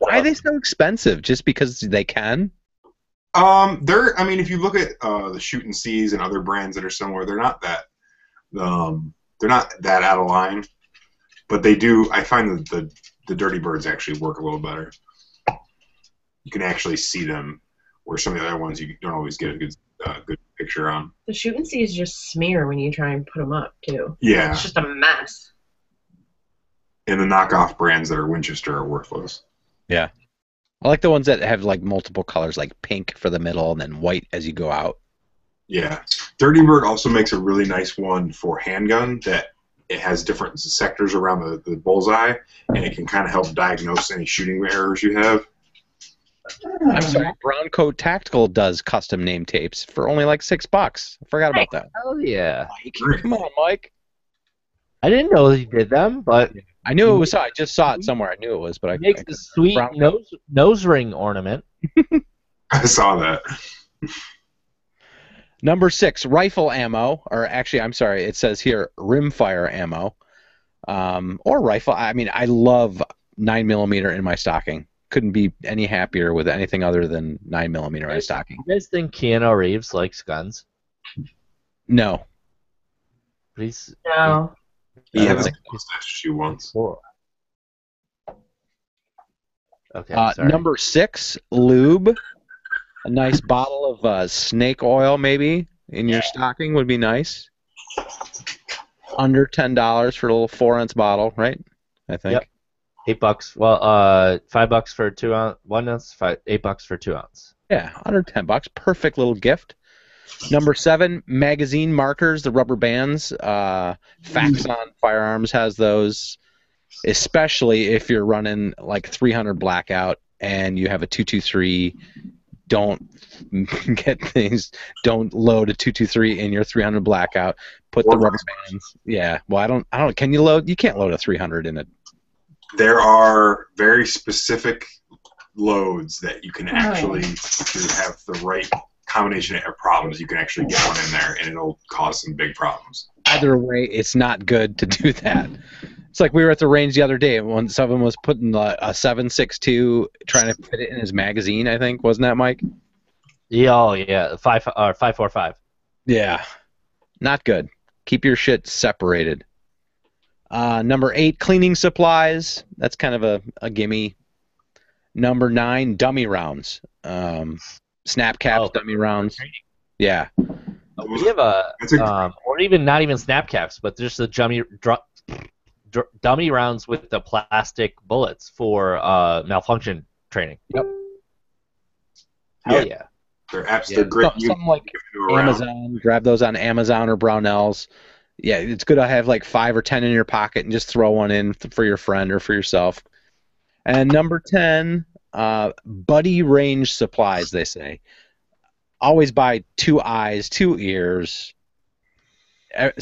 Why are they so expensive? Just because they can? Um, they're. I mean, if you look at uh, the Shoot and Seas and other brands that are similar, they're not that. Um, they're not that out of line, but they do. I find that the the Dirty Birds actually work a little better. You can actually see them. Or some of the other ones you don't always get a good uh, good picture on. The Shoot and Sees just smear when you try and put them up, too. Yeah. It's just a mess. And the knockoff brands that are Winchester are worthless. Yeah. I like the ones that have, like, multiple colors, like pink for the middle and then white as you go out. Yeah. Dirty Bird also makes a really nice one for handgun that it has different sectors around the, the bullseye, and it can kind of help diagnose any shooting errors you have. I'm sorry, Brown Coat Tactical does custom name tapes for only like six bucks. I forgot about that. Oh yeah! Mike, come on, Mike. I didn't know he did them, but I knew it was. I just saw it somewhere. I knew it was, but I makes a sweet nose nose ring ornament. I saw that. Number six, rifle ammo, or actually, I'm sorry, it says here rimfire ammo, um, or rifle. I mean, I love nine millimeter in my stocking. Couldn't be any happier with anything other than nine millimeter in stocking. You guys think Keanu Reeves likes guns? No. He's, no. He has a mustache you once. Okay, uh, number six, lube. A nice bottle of uh, snake oil maybe in your stocking would be nice. Under ten dollars for a little four ounce bottle, right? I think. Yep. Eight bucks. Well, uh, five bucks for two ounce, one ounce. Five, eight bucks for two ounce. Yeah, under ten bucks. Perfect little gift. Number seven, magazine markers, the rubber bands. Uh, Faxon Firearms has those, especially if you're running like three hundred blackout and you have a two two three. Don't get things. Don't load a two two three in your three hundred blackout. Put the rubber bands. Yeah. Well, I don't. I don't. Can you load? You can't load a three hundred in a there are very specific loads that you can actually, if you have the right combination of problems, you can actually get one in there, and it'll cause some big problems. Either way, it's not good to do that. It's like we were at the range the other day when someone was putting a, a seven six two, trying to fit it in his magazine, I think. Wasn't that, Mike? Yeah, oh, yeah. Five, uh, five, four, five. Yeah. Not good. Keep your shit separated. Uh, number eight, cleaning supplies. That's kind of a, a gimme. Number nine, dummy rounds. Um, snap caps, oh, dummy rounds. Yeah. We have a, um, or even not even snap caps, but there's the dummy, dr dr dummy rounds with the plastic bullets for uh, malfunction training. Yep. Hell yeah. yeah. They're apps, yeah. They're great. Some, something like Amazon. Grab those on Amazon or Brownells. Yeah, it's good to have like five or ten in your pocket and just throw one in for your friend or for yourself. And number ten, uh, buddy range supplies, they say. Always buy two eyes, two ears.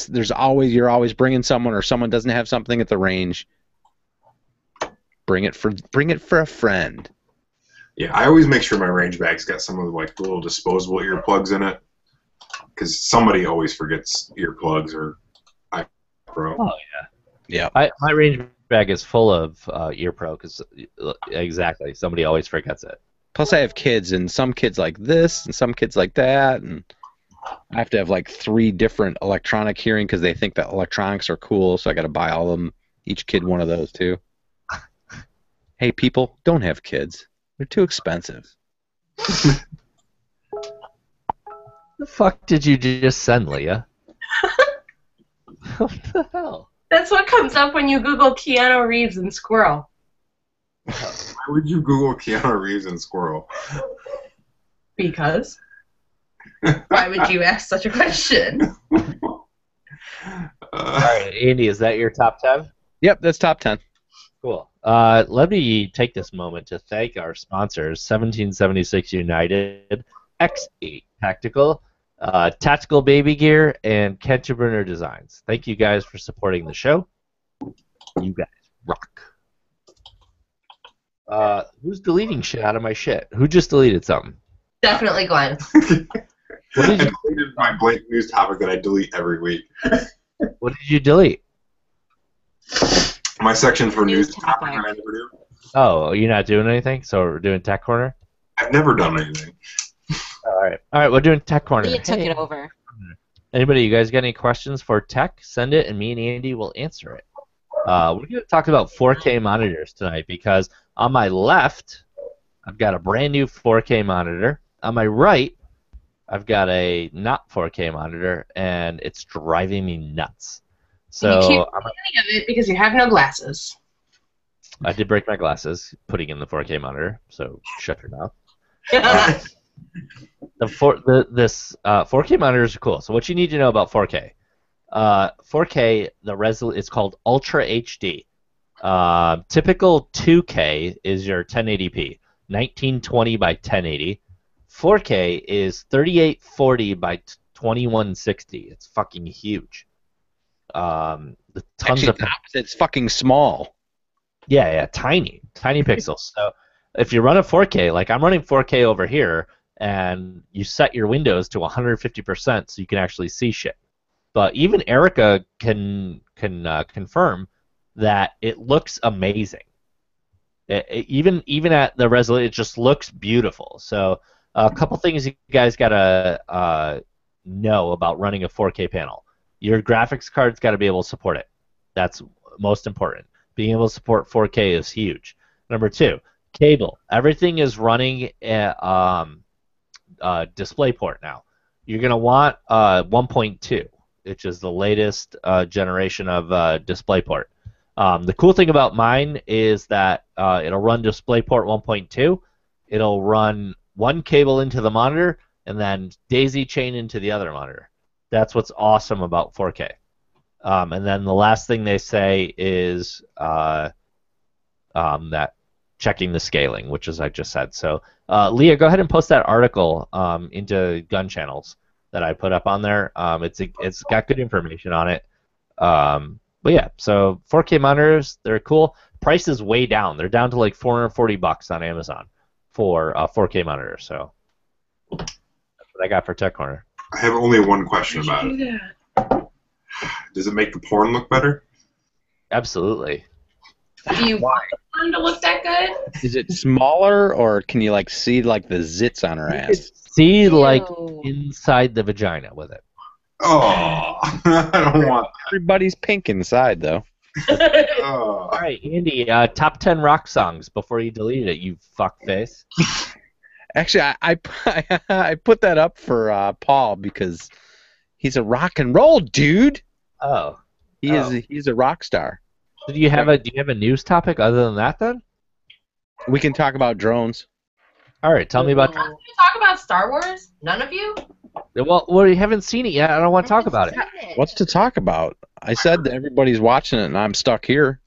There's always, you're always bringing someone, or someone doesn't have something at the range. Bring it for, bring it for a friend. Yeah, I always make sure my range bag's got some of the, like, the little disposable earplugs in it, because somebody always forgets earplugs or iPro. Oh yeah, yeah. I, my range bag is full of uh, EarPro because exactly somebody always forgets it. Plus, I have kids, and some kids like this, and some kids like that, and I have to have like three different electronic hearing because they think that electronics are cool. So I got to buy all of them, each kid one of those too. Hey, people, don't have kids. They're too expensive. The fuck did you just send, Leah? What the hell? That's what comes up when you Google Keanu Reeves and squirrel. Why would you Google Keanu Reeves and squirrel? Because. Why would you ask such a question? uh, All right, Andy, is that your top ten? Yep, that's top ten. Cool. Uh, let me take this moment to thank our sponsors, seventeen seventy-six United, X eight Tactical, uh, Tactical Baby Gear, and Kenterburner Designs. Thank you guys for supporting the show. You guys rock. Uh, who's deleting shit out of my shit? Who just deleted something? Definitely Glenn. What did you delete? My blank news topic that I delete every week. What did you delete? My section for news topic I never do. Oh, you're not doing anything? So we're doing Tech Corner? I've never done anything. All right. All right, we're doing Tech Corner. You took it over. Anybody, you guys got any questions for tech? Send it, and me and Andy will answer it. Uh, we're going to talk about four K monitors tonight because on my left, I've got a brand new four K monitor. On my right, I've got a not four K monitor, and it's driving me nuts. So you can't see any of it because you have no glasses. I did break my glasses putting in the four K monitor, so shut your mouth. uh, the four, the, this uh, four K monitors are cool. So what you need to know about four K, uh, four K the resol it's called Ultra H D. Uh, typical two K is your ten eighty P, nineteen twenty by ten eighty. four K is thirty-eight forty by twenty-one sixty. It's fucking huge. Um, the tons Actually, of it's fucking small. Yeah, yeah, tiny, tiny pixels. So if you run a four K, like I'm running four K over here, and you set your windows to one hundred fifty percent so you can actually see shit. But even Erica can can uh, confirm that it looks amazing. It, it, even even at the resolution, it just looks beautiful. So uh, a couple things you guys gotta uh, know about running a four K panel. Your graphics card's got to be able to support it. That's most important. Being able to support four K is huge. Number two, cable. Everything is running at, um, uh, DisplayPort now. You're going to want uh, one point two, which is the latest uh, generation of uh, DisplayPort. Um, the cool thing about mine is that uh, it'll run DisplayPort one point two. It'll run one cable into the monitor and then daisy chain into the other monitor. That's what's awesome about four K. Um, and then the last thing they say is uh, um, that checking the scaling, which is I just said. So, uh, Leah, go ahead and post that article um, into Gun Channels that I put up on there. Um, it's it's got good information on it. Um, But yeah, so four K monitors, they're cool. Price is way down. They're down to like four hundred forty bucks on Amazon for uh, four K monitors. So that's what I got for Tech Corner. I have only one question about it. Does it make the porn look better? Absolutely. Do you want the porn to look that good? Is it smaller, or can you like see like the zits on her ass? You could see Ew. like inside the vagina with it. Oh, I don't want that. Everybody's pink inside though. Oh. All right, Andy. Uh, top ten rock songs before you delete it. You fuckface. Actually, I, I I put that up for uh, Paul because he's a rock and roll dude. Oh, he oh. is. He's a rock star. So do you have a Do you have a news topic other than that? Then we can talk about drones. All right, tell me about. Can you talk about Star Wars? None of you. Well, well, you haven't seen it yet. I don't want to talk about it. it. What's to talk about? I said that everybody's watching it, and I'm stuck here.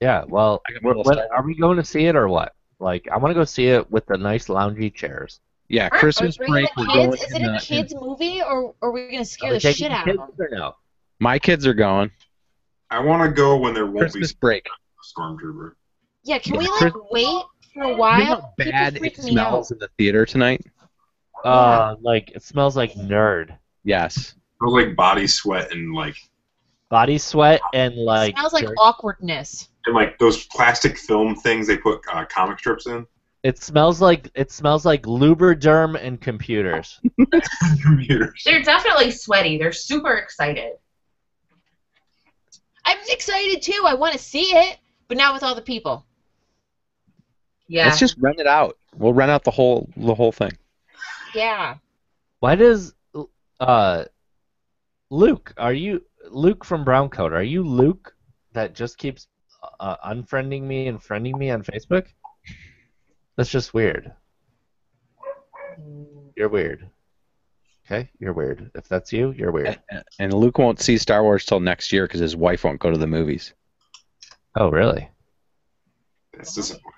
Yeah, well, when, are we going to see it or what? Like, I want to go see it with the nice loungy chairs. Yeah, Aren't, Christmas break. We're going Is it a the, kids' in, movie, or are we going to scare the shit out of them? No? My kids are going. I want to go when there won't Christmas be break. Stormtrooper. Yeah, can yeah, we, like, Christmas. wait for a while? You know how bad it smells out. in the theater tonight? Uh, like it smells like nerd. Yes. It smells like body sweat and like. Body sweat and like. It smells like dirt. awkwardness. And like those plastic film things they put uh, comic strips in. It smells like it smells like Lubriderm and computers. computers. They're definitely sweaty. They're super excited. I'm excited too. I want to see it, but not with all the people. Yeah. Let's just rent it out. We'll rent out the whole the whole thing. Yeah. Why does uh, Luke? Are you Luke from Brown Coat? Are you Luke that just keeps uh, unfriending me and friending me on Facebook? That's just weird. You're weird. Okay, you're weird. If that's you, you're weird. And Luke won't see Star Wars till next year because his wife won't go to the movies. Oh, really? That's disappointing.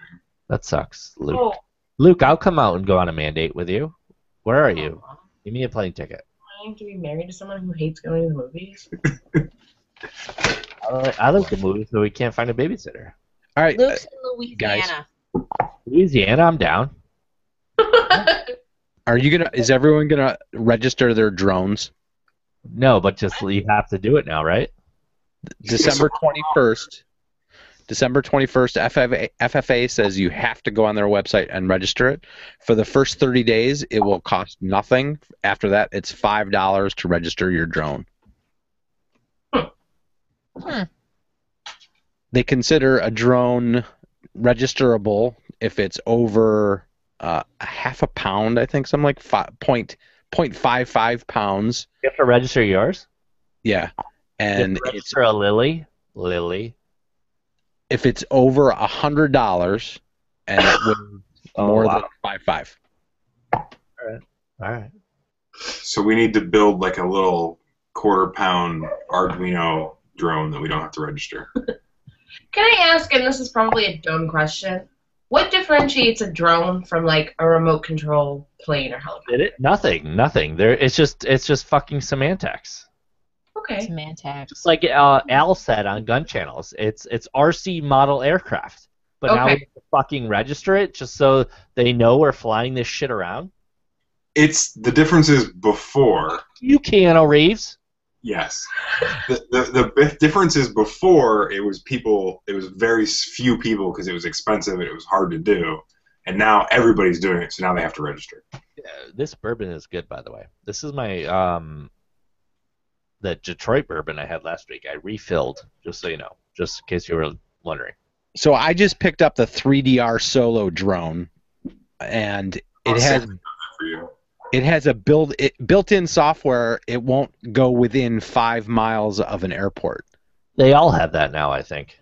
That sucks, Luke. Oh. Luke, I'll come out and go on a mandate with you. Where are you? Give me a plane ticket. I am to be married to someone who hates going to the movies. I, like, I like the movies, so we can't find a babysitter. All right, Luke's in Louisiana. Guys. Louisiana, I'm down. Are you gonna? Is everyone gonna register their drones? No, but just you have to do it now, right? December twenty-first. December twenty-first, F F A, F F A says you have to go on their website and register it. For the first thirty days, it will cost nothing. After that, it's five dollars to register your drone. Hmm. Hmm. They consider a drone registerable if it's over uh, a half a pound, I think, something like five, point, point five five pounds. You have to register yours? Yeah. And you register it's, a Lily? Lily. If it's over a hundred dollars and it would oh, more wow. than five five. All right. All right. So we need to build like a little quarter pound Arduino drone that we don't have to register. Can I ask, and this is probably a dumb question, what differentiates a drone from like a remote control plane or helicopter? It, nothing, nothing. There it's just it's just fucking semantics. Okay. Semantics. Just like uh, Al said on Gun Channels, it's it's R C model aircraft, but okay. now we have to fucking register it just so they know we're flying this shit around. It's the difference is before you, Keanu Reeves. Yes, the the, the difference is before it was people, it was very few people because it was expensive and it was hard to do, and now everybody's doing it, so now they have to register. Yeah, this bourbon is good, by the way. This is my um. The Detroit bourbon I had last week, I refilled, just so you know, just in case you were wondering. So I just picked up the three D R Solo drone, and it has it has a build it built-in software. It won't go within five miles of an airport. They all have that now, I think.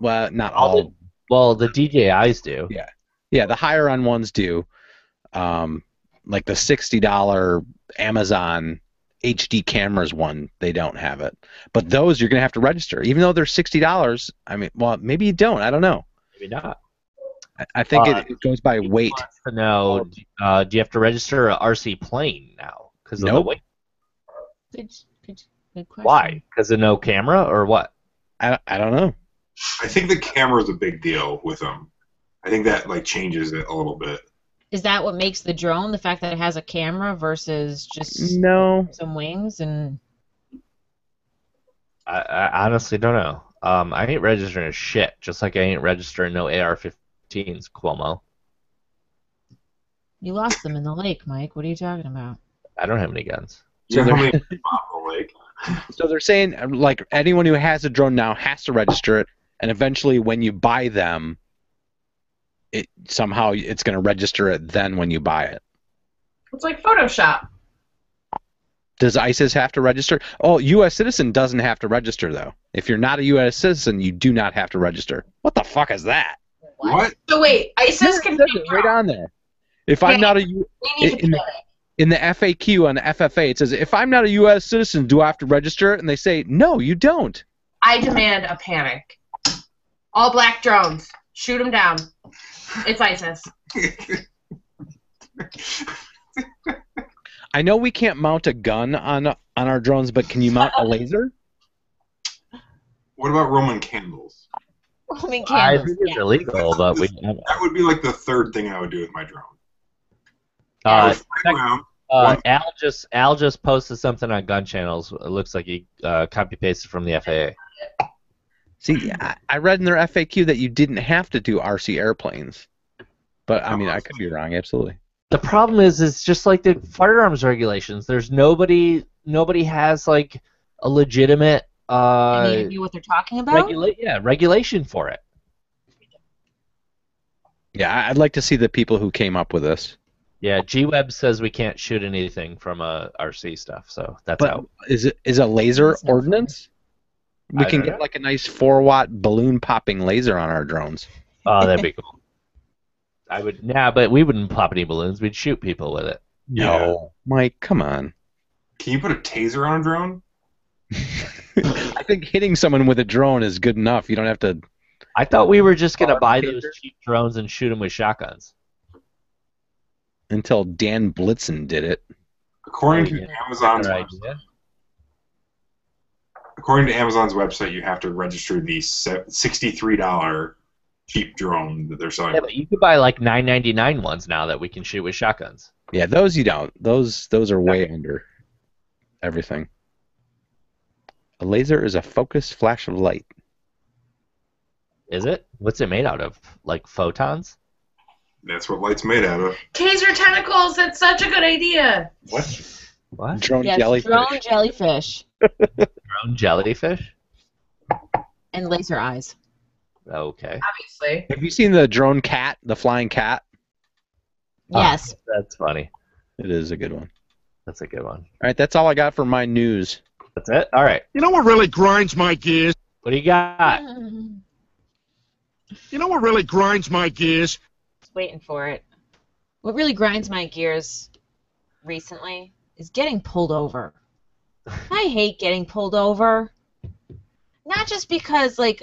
Well, not all. all. The, well, the D J Is do. Yeah, yeah, the higher end ones do. Um, like the sixty dollar Amazon H D cameras one, they don't have it. But those you're going to have to register. Even though they're sixty dollars, I mean, well, maybe you don't. I don't know. Maybe not. I, I think uh, it, it goes by weight. No, uh, do you have to register an R C plane now because of nope. the weight? Good, good, good question. Why? Because of no camera or what? I, I don't know. I think the camera's a big deal with them. I think that like changes it a little bit. Is that what makes the drone? The fact that it has a camera versus just no some wings and. I, I honestly don't know. Um, I ain't registering shit. Just like I ain't registering no A R fifteens, Cuomo. You lost them in the lake, Mike. What are you talking about? I don't have any guns. So yeah, they're, the so they're saying, like, anyone who has a drone now has to register it, and eventually when you buy them, it somehow it's going to register it then when you buy it. It's like Photoshop. Does ISIS have to register? Oh, U S citizen doesn't have to register, though. If you're not a U S citizen, you do not have to register. What the fuck is that? What? So wait, ISIS can do it right on there. If I'm not a in, in the F A Q on the F F A, it says if I'm not a U S citizen, do I have to register? And they say no, you don't. I demand a panic. All black drones, shoot them down. It's ISIS. I know we can't mount a gun on on our drones, but can you mount a laser? What about Roman candles? Roman candles. I think it's illegal, but we that would be like the third thing I would do with my drone. Uh, uh, uh, Al just Al just posted something on Gun Channels. It looks like he uh, copy pasted from the F A A. See, I, I read in their F A Q that you didn't have to do R C airplanes, but I mean, I could be wrong. Absolutely. The problem is, it's just like the firearms regulations. There's nobody, nobody has like a legitimate. Uh, Any idea what they're talking about? Regula yeah, regulation for it. Yeah, I'd like to see the people who came up with this. Yeah, G-Web says we can't shoot anything from uh, R C stuff, so that's but out. Is it is a laser ordinance? We I can get know. like a nice four watt balloon popping laser on our drones. Oh, that'd be cool. I would. Yeah, but we wouldn't pop any balloons. We'd shoot people with it. No, yeah. Mike, come on. Can you put a taser on a drone? I think hitting someone with a drone is good enough. You don't have to. I thought we were just gonna buy those cheap drones and shoot them with shotguns. Until Dan Blitzen did it. According to Amazon's website, according to Amazon's website, you have to register the sixty-three dollar cheap drone that they're selling. Yeah, but you could buy like nine ninety-nine ones now that we can shoot with shotguns. Yeah, those you don't. Those those are way under everything. A laser is a focused flash of light. Is it? What's it made out of? Like photons? That's what light's made out of. Taser tentacles! That's such a good idea! What? What? Drone yes, jellyfish. Drone jellyfish. Drone jellyfish? And laser eyes. Okay. Obviously. Have you seen the drone cat? The flying cat? Yes. Oh, that's funny. It is a good one. That's a good one. All right, that's all I got for my news. That's it? All right. You know what really grinds my gears? What do you got? You know what really grinds my gears? Just waiting for it. What really grinds my gears recently is getting pulled over. I hate getting pulled over. Not just because, like,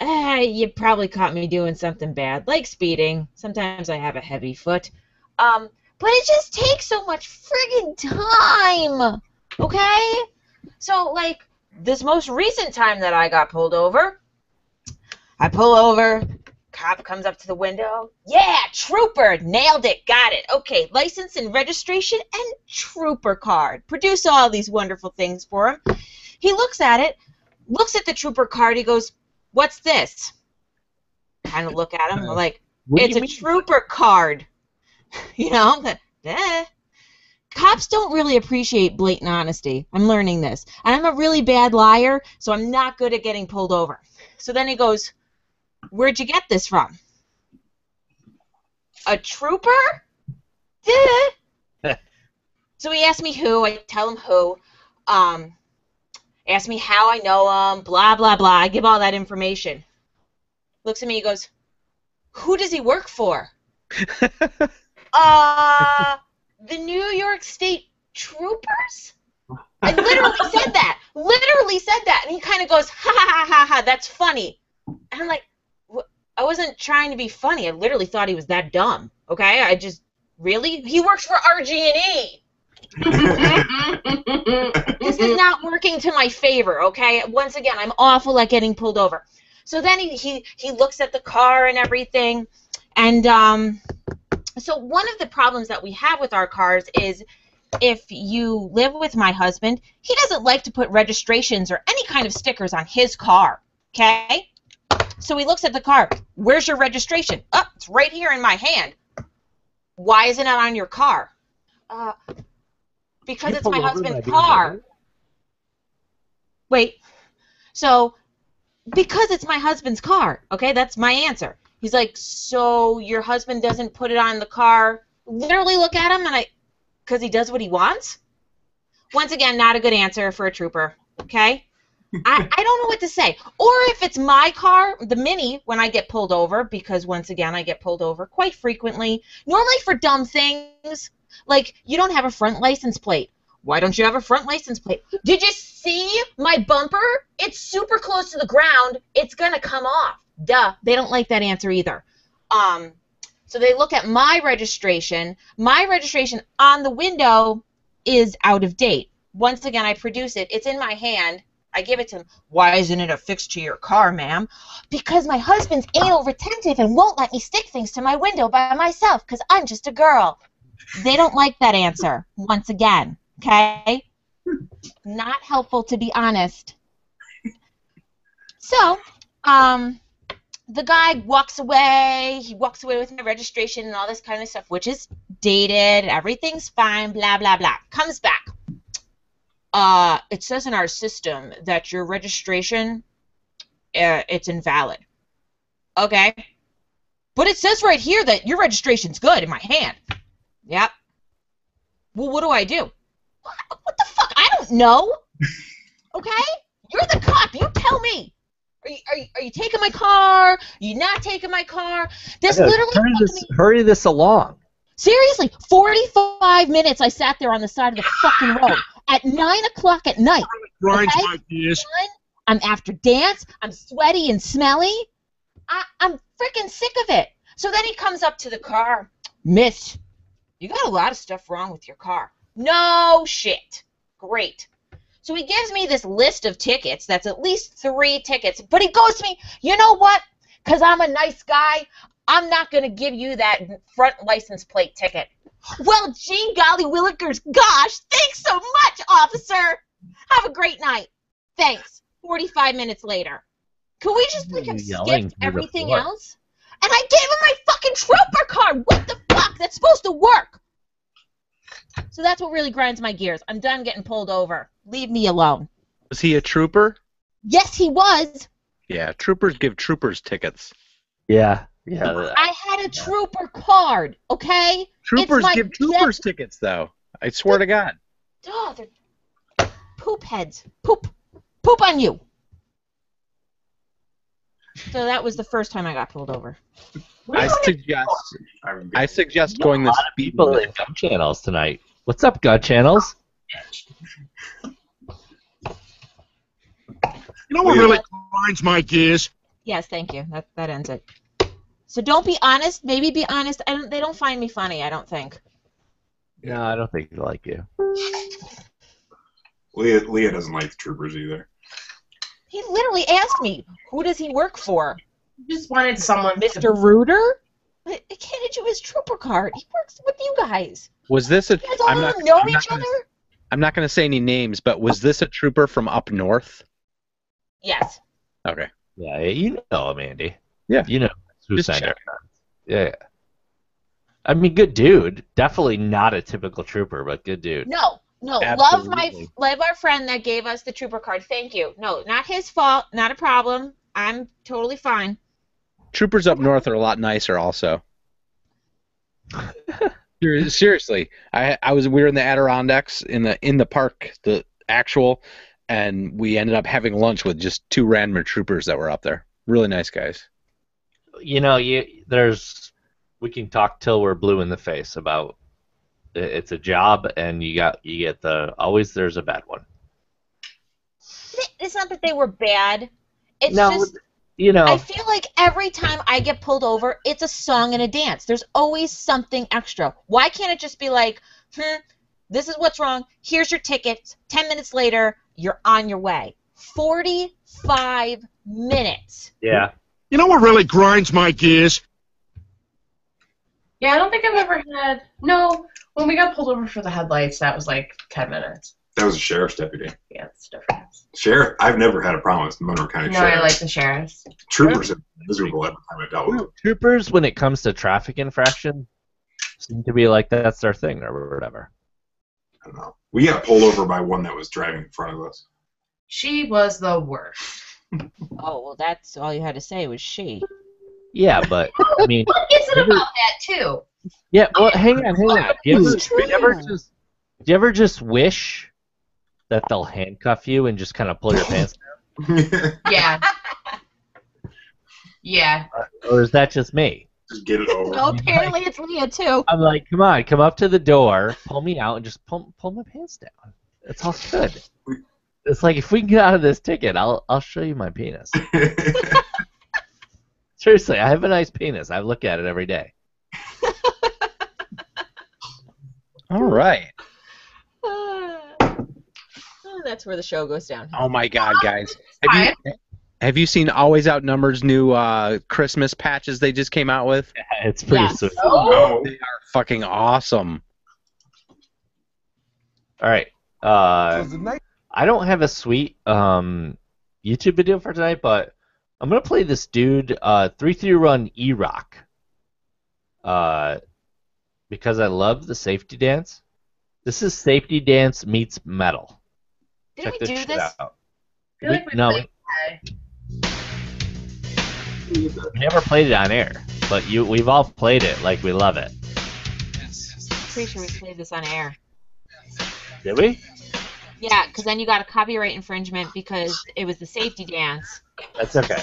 eh, you probably caught me doing something bad, like speeding. Sometimes I have a heavy foot. Um, but it just takes so much friggin' time. Okay? So, like, this most recent time that I got pulled over, I pull over, cop comes up to the window. Yeah, trooper, nailed it, got it. Okay, license and registration and trooper card. Produce all these wonderful things for him. He looks at it, looks at the trooper card, he goes, what's this? Kind of look at him, we're like, it's a trooper card. You know, eh. Cops don't really appreciate blatant honesty. I'm learning this. And I'm a really bad liar, so I'm not good at getting pulled over. So then he goes, where'd you get this from? A trooper? So he asked me who. I tell him who. Um, asked me how I know him, blah, blah, blah. I give all that information. Looks at me, he goes, who does he work for? uh... The New York State Troopers? I literally said that. Literally said that. And he kind of goes, ha, ha, ha, ha, that's funny. And I'm like, wh I wasn't trying to be funny. I literally thought he was that dumb. Okay? I just, really? He works for R G and E. This is not working to my favor, okay? Once again, I'm awful at getting pulled over. So then he, he, he looks at the car and everything, and um, so one of the problems that we have with our cars is if you live with my husband, he doesn't like to put registrations or any kind of stickers on his car, okay? So he looks at the car. Where's your registration? Oh, it's right here in my hand. Why isn't it on your car? Uh, because it's my husband's car. Wait. So, because it's my husband's car. Okay, that's my answer. He's like, so your husband doesn't put it on the car? Literally look at him and I, because he does what he wants? Once again, not a good answer for a trooper. Okay? I, I don't know what to say. Or if it's my car, the Mini, when I get pulled over, because once again I get pulled over quite frequently, normally for dumb things, like you don't have a front license plate. Why don't you have a front license plate? Did you see my bumper? It's super close to the ground. It's going to come off. Duh. They don't like that answer either. Um, so they look at my registration. My registration on the window is out of date. Once again, I produce it. It's in my hand. I give it to him. Why isn't it affixed to your car, ma'am? Because my husband's anal retentive and won't let me stick things to my window by myself because I'm just a girl. They don't like that answer, once again, okay? Not helpful, to be honest. So, um, the guy walks away. He walks away with my registration and all this kind of stuff, which is dated. Everything's fine, blah, blah, blah. Comes back. Uh, it says in our system that your registration, uh, it's invalid. Okay. But it says right here that your registration's good in my hand. Yep. Well, what do I do? What, what the fuck? I don't know. Okay? You're the cop. You tell me. Are you, are you, are you taking my car? Are you not taking my car? This literally... Hurry this, hurry this along. Seriously. forty-five minutes I sat there on the side of the fucking road. At nine o'clock at night, okay? I'm after dance. I'm sweaty and smelly. I, I'm freaking sick of it. So then he comes up to the car. Miss, you got a lot of stuff wrong with your car. No shit. Great. So he gives me this list of tickets. That's at least three tickets. But he goes to me, you know what? Because I'm a nice guy, I'm not going to give you that front license plate ticket. Well, gee golly willikers, gosh, thanks so much, officer. Have a great night. Thanks. forty-five minutes later. Could we just, like, have skipped everything else? And I gave him my fucking trooper card. What the fuck? That's supposed to work. So that's what really grinds my gears. I'm done getting pulled over. Leave me alone. Was he a trooper? Yes, he was. Yeah, troopers give troopers tickets. Yeah. Yeah, I had a trooper card, okay? Troopers give troopers def- tickets, though. I swear to God. Oh, they're poop heads. Poop. Poop on you. So that was the first time I got pulled over. I suggest, I suggest going this speed limit. A lot of people in Gun Channels tonight. What's up, Gun Channels? You know what really grinds my gears? Yes, thank you. That, that ends it. So don't be honest. Maybe be honest. I don't, they don't find me funny, I don't think. No, I don't think they like you. Leah, Leah doesn't like the troopers either. He literally asked me, who does he work for? He just wanted someone. Mister Reuter? I handed you his trooper card. He works with you guys. Was this a... You guys all I'm not, know I'm each not gonna, other? I'm not going to say any names, but was this a trooper from up north? Yes. Okay. Yeah, you know him, Andy. Yeah. You know Just check. Yeah. I mean, good dude. Definitely not a typical trooper, but good dude. No, no. Absolutely. Love my, love our friend that gave us the trooper card. Thank you. No, not his fault. Not a problem. I'm totally fine. Troopers up north are a lot nicer also. Seriously. I, I was, we were in the Adirondacks in the, in the park, the actual, and we ended up having lunch with just two random troopers that were up there. Really nice guys. You know, you there's we can talk till we're blue in the face about it's a job, and you got you get the always there's a bad one. It's not that they were bad. It's no, just you know. I feel like every time I get pulled over, it's a song and a dance. There's always something extra. Why can't it just be like, hmm, This is what's wrong. Here's your tickets. Ten minutes later, you're on your way. Forty-five minutes. Yeah. You know what really grinds my gears? Yeah, I don't think I've ever had... No, when we got pulled over for the headlights, that was like ten minutes. That was a sheriff's deputy. Yeah, that's different. Sheriff, I've never had a problem with Monroe County no, Sheriff. No, I like the sheriffs. Troopers are miserable every time I dealt with them. Troopers, when it comes to traffic infraction, seem to be like that's their thing or whatever. I don't know. We got pulled over by one that was driving in front of us. She was the worst. Oh, well, that's all you had to say was she. Yeah, but, I mean... What is it about that, too? Yeah, well, hang on, hang on. Do you ever, do you ever, just, do you ever just wish that they'll handcuff you and just kind of pull your pants down? Yeah. Yeah. Or is that just me? Just get it over. No, apparently like, it's Leah, too. I'm like, come on, come up to the door, pull me out, and just pull, pull my pants down. It's all good. It's like, if we can get out of this ticket, I'll, I'll show you my penis. Seriously, I have a nice penis. I look at it every day. All right. Uh, oh, that's where the show goes down. Oh my God, guys! Have you, have you seen Always Outnumbered's new uh, Christmas patches they just came out with? Yeah, it's pretty yes. sweet. Oh. They are fucking awesome. All right. Uh, I don't have a sweet um, YouTube video for tonight, but I'm going to play this dude, uh, three three run E-Rock, uh, because I love the safety dance. This is safety dance meets metal. Did Check we this do this? Out. I feel we, like we no, played we never played it on air, but you, we've all played it like we love it. I'm pretty sure we played this on air. Did we? Yeah, because then you got a copyright infringement because it was the safety dance. That's okay.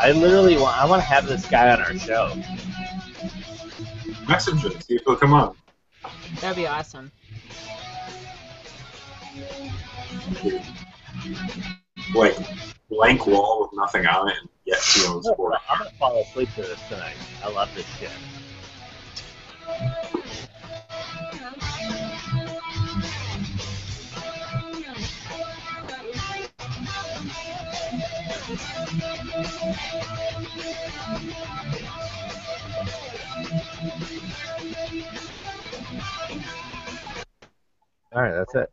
I literally want, I want to have this guy on our show. Message him, see if he'll come on. That'd be awesome. Like, blank wall with nothing on it and yet two on the board. I'm going to fall asleep to this tonight. I love this shit. All right, that's it.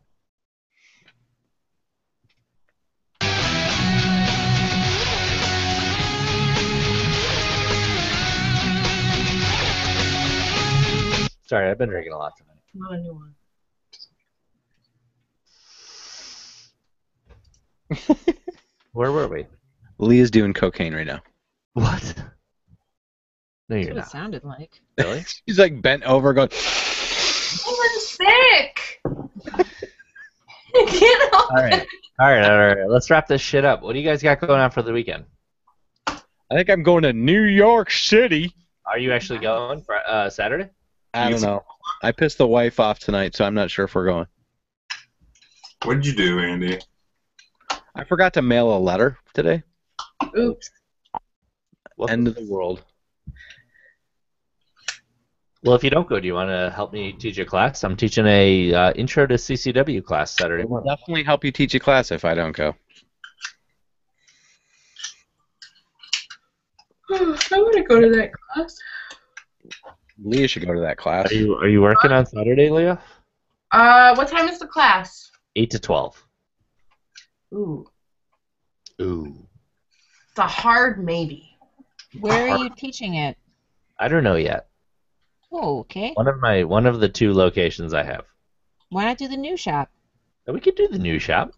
Sorry, I've been drinking a lot tonight. Not a new one. Where were we? Leah's doing cocaine right now. What? No, you're That's what not. It sounded like. Really? She's like bent over, going. I'm sick. Get off. All right, all right, all right. Let's wrap this shit up. What do you guys got going on for the weekend? I think I'm going to New York City. Are you actually going for uh, Saturday? I don't know. I pissed the wife off tonight, so I'm not sure if we're going. What did you do, Andy? I forgot to mail a letter today. Oops. Welcome End of the world. Well, if you don't go, do you want to help me teach a class? I'm teaching a uh, intro to C C W class Saturday morning. I'll definitely help you teach a class if I don't go. Oh, I want to go to that class. Leah should go to that class. Are you, are you working on Saturday, Leah? Uh, what time is the class? eight to twelve. Ooh. Ooh. It's a hard maybe. Where are you teaching it? I don't know yet. Oh, okay. One of my one of the two locations I have. Why not do the new shop? We could do the new shop.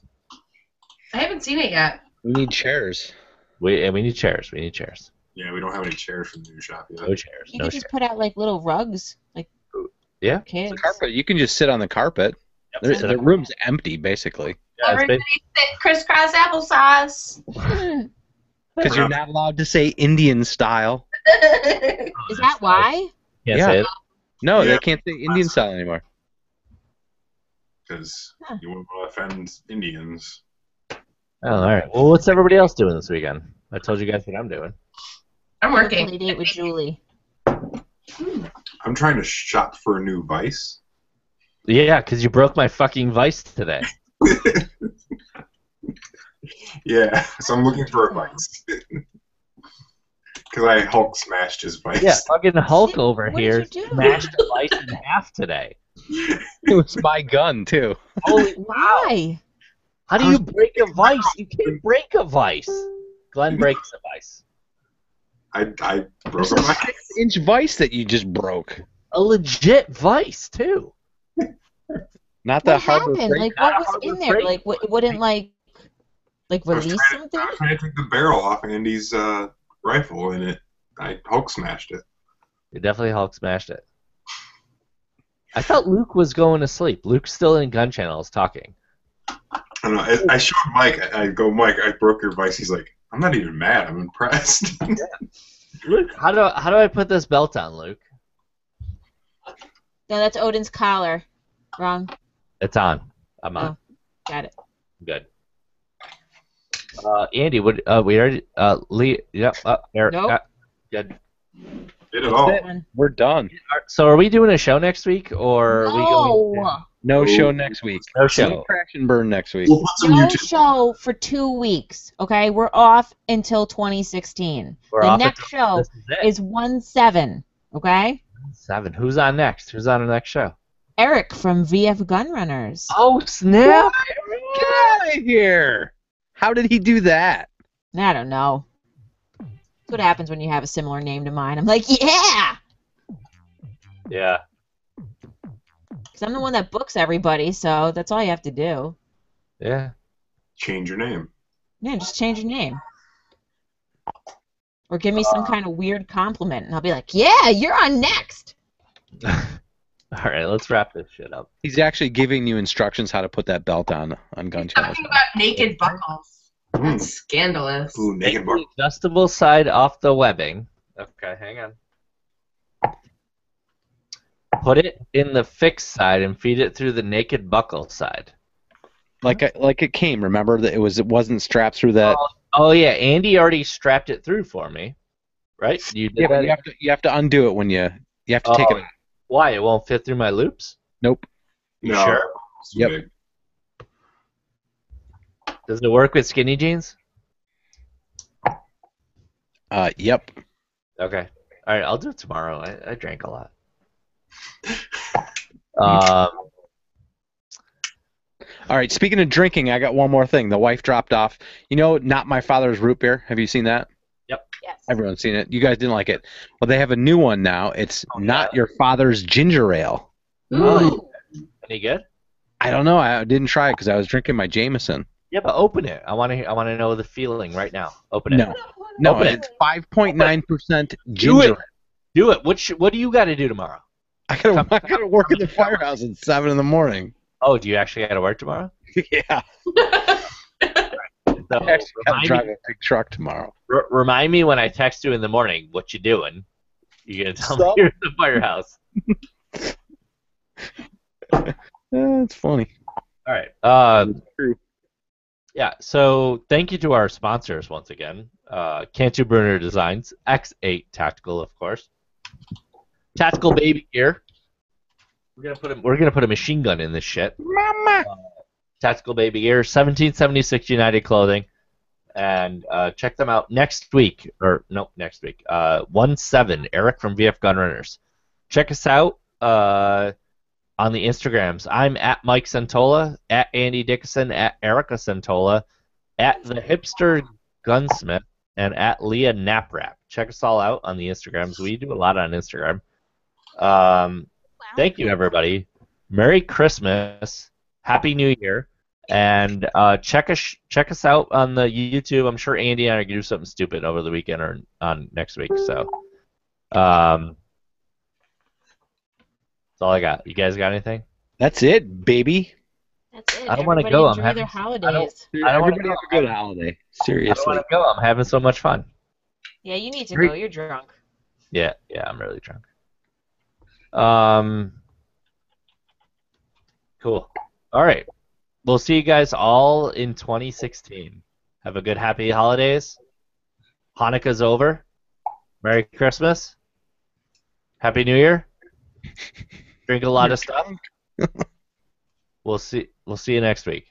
I haven't seen it yet. We need chairs. We and we need chairs. We need chairs. Yeah, we don't have any chairs from the new shop yet. No chairs. You no could chairs. just put out like little rugs, like yeah, kids. The carpet. You can just sit on the carpet. Yep. The, the room's empty, basically. Yeah, everybody sit crisscross applesauce. Because you're not allowed to say Indian style. Is that why? Can't yeah. say it. No, yeah. they can't say Indian style anymore. Because huh. you won't offend Indians. Oh, all right. Well, what's everybody else doing this weekend? I told you guys what I'm doing. I'm working. Date with Julie. I'm trying to shop for a new vice. Yeah, because you broke my fucking vice today. Yeah, so I'm looking for a vice. Because I Hulk smashed his vice. Yeah, fucking Hulk Shit, over here smashed the vice in half today. It was my gun, too. Holy Why? How do you break a vice? You can't break a vice. Glenn breaks a vice. I, I broke a vice. six inch vice that you just broke. A legit vice, too. Not that happened? Break, like what was in there? Break. Like what it wouldn't like like release I something? To, I was trying to take the barrel off Andy's uh, rifle and it I Hulk smashed it. It definitely Hulk smashed it. I thought Luke was going to sleep. Luke's still in gun channels talking. I don't know. I, I showed Mike. I, I go, Mike, I broke your vice. He's like, I'm not even mad. I'm impressed. Yeah. Luke, how do I, how do I put this belt on, Luke? No, that's Odin's collar. Wrong. It's on. I'm on. Oh, got it. Good. Uh, Andy, would uh, we already? Uh, Lee, yep. Uh, Eric, nope. Uh, good. Did it all. It. We're done. So, are we doing a show next week, or no. are we going to... No Ooh. show next week. No show. No Traction Burn next week. We'll no show for two weeks. Okay, we're off until twenty sixteen. We're the next show is one seven. Okay. Seven. Who's on next? Who's on the next show? Eric from V F Gunrunners. Oh, snap! What? Get out of here! How did he do that? I don't know. That's what happens when you have a similar name to mine. I'm like, yeah! Yeah. Because I'm the one that books everybody, so that's all you have to do. Yeah. Change your name. Yeah, just change your name. Or give me some kind of weird compliment, and I'll be like, yeah, you're on next! All right, let's wrap this shit up. He's actually giving you instructions how to put that belt on on gun channels. Talking about naked buckles. That's mm. scandalous. Ooh, naked buckles. Adjustable side off the webbing. Okay, hang on. Put it in the fixed side and feed it through the naked buckle side. Like I, like it came. Remember that it was it wasn't strapped through that. Oh, oh yeah, Andy already strapped it through for me. Right? You did yeah, that. You have to you have to undo it when you you have to oh. take it out. Why? It won't fit through my loops? Nope. You no. sure? Yep. Does it work with skinny jeans? Uh, yep. Okay. All right, I'll do it tomorrow. I, I drank a lot. um, All right, speaking of drinking, I got one more thing. The wife dropped off. You know, Not My Father's Root Beer? Have you seen that? Yep. Yes. Everyone's seen it. You guys didn't like it. Well, they have a new one now. It's oh, Not God. Your Father's Ginger Ale. Ooh. Any good? I don't know. I didn't try it because I was drinking my Jameson. Yeah, but open it. I want to. I want to know the feeling right now. Open it. No, no. Open it's five point nine percent ginger. Do it. Do it. What? Sh what do you got to do tomorrow? I gotta. I gotta work at the firehouse at seven in the morning. Oh, do you actually gotta work tomorrow? Yeah. So, I actually gotta drive me, a big truck tomorrow. R remind me when I text you in the morning what you doing. You're going to tell Stop. me you're at the firehouse. That's funny. All right. Uh, yeah, so thank you to our sponsors once again. Uh, Cantu Brunner Designs, X eight Tactical, of course. Tactical Baby Gear. We're going to put a, we're gonna put a machine gun in this shit. Mama! Uh, Tactical Baby Gear, seventeen seventy-six United Clothing, and uh, check them out next week, or no, next week, uh, one seven, Eric from V F Gunrunners. Check us out uh, on the Instagrams. I'm at Mike Santola, at Andy Dickinson, at Erica Santola, at The Hipster Gunsmith, and at Leah Naprap. Check us all out on the Instagrams. We do a lot on Instagram. Um, wow. Thank you, everybody. Merry Christmas. Happy New Year. And uh, check us check us out on the YouTube. I'm sure Andy and I are going to do something stupid over the weekend or on next week. So um, that's all I got. You guys got anything? That's it, baby. That's it. I don't want to go. I'm having holidays. I don't, I don't want to go. Have a good holiday. Seriously. I don't want to go. I'm having so much fun. Yeah, you need to go. You're drunk. Yeah, yeah, I'm really drunk. Um, cool. All right. We'll see you guys all in twenty sixteen. Have a good, happy holidays. Hanukkah's over. Merry Christmas. Happy New Year. Drink a lot of stuff. We'll see. We'll see you next week.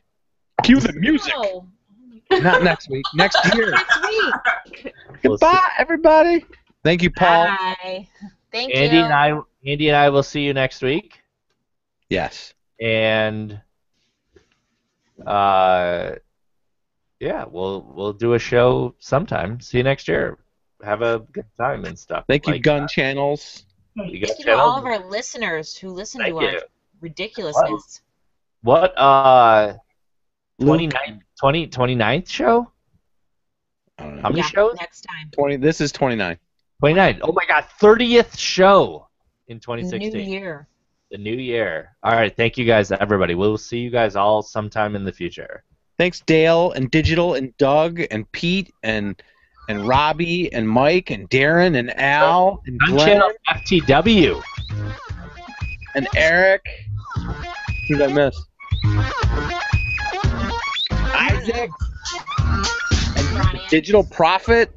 Cue the music. No. Not next week. Next year. Next week. Goodbye, we'll everybody. Thank you, Paul. Bye. Thank Andy you. And I, Andy and I will see you next week. Yes. And. Uh, yeah, we'll we'll do a show sometime. See you next year. Have a good time and stuff. Thank you, like Gun that. Channels. You Thank you to all of our listeners who listen Thank to you. Our ridiculousness. What, what uh, twenty-ninth, twenty, twenty-ninth show? I don't know. How many yeah, shows? Next time. twenty. This is twenty-nine. twenty-nine. Oh my God, thirtieth show in twenty sixteen. New year. The new year. All right. Thank you guys, everybody. We'll see you guys all sometime in the future. Thanks, Dale and Digital and Doug and Pete and and Robbie and Mike and Darren and Al and Glenn. Channel F T W. And Eric. Who did I miss? Isaac. And Digital Prophet.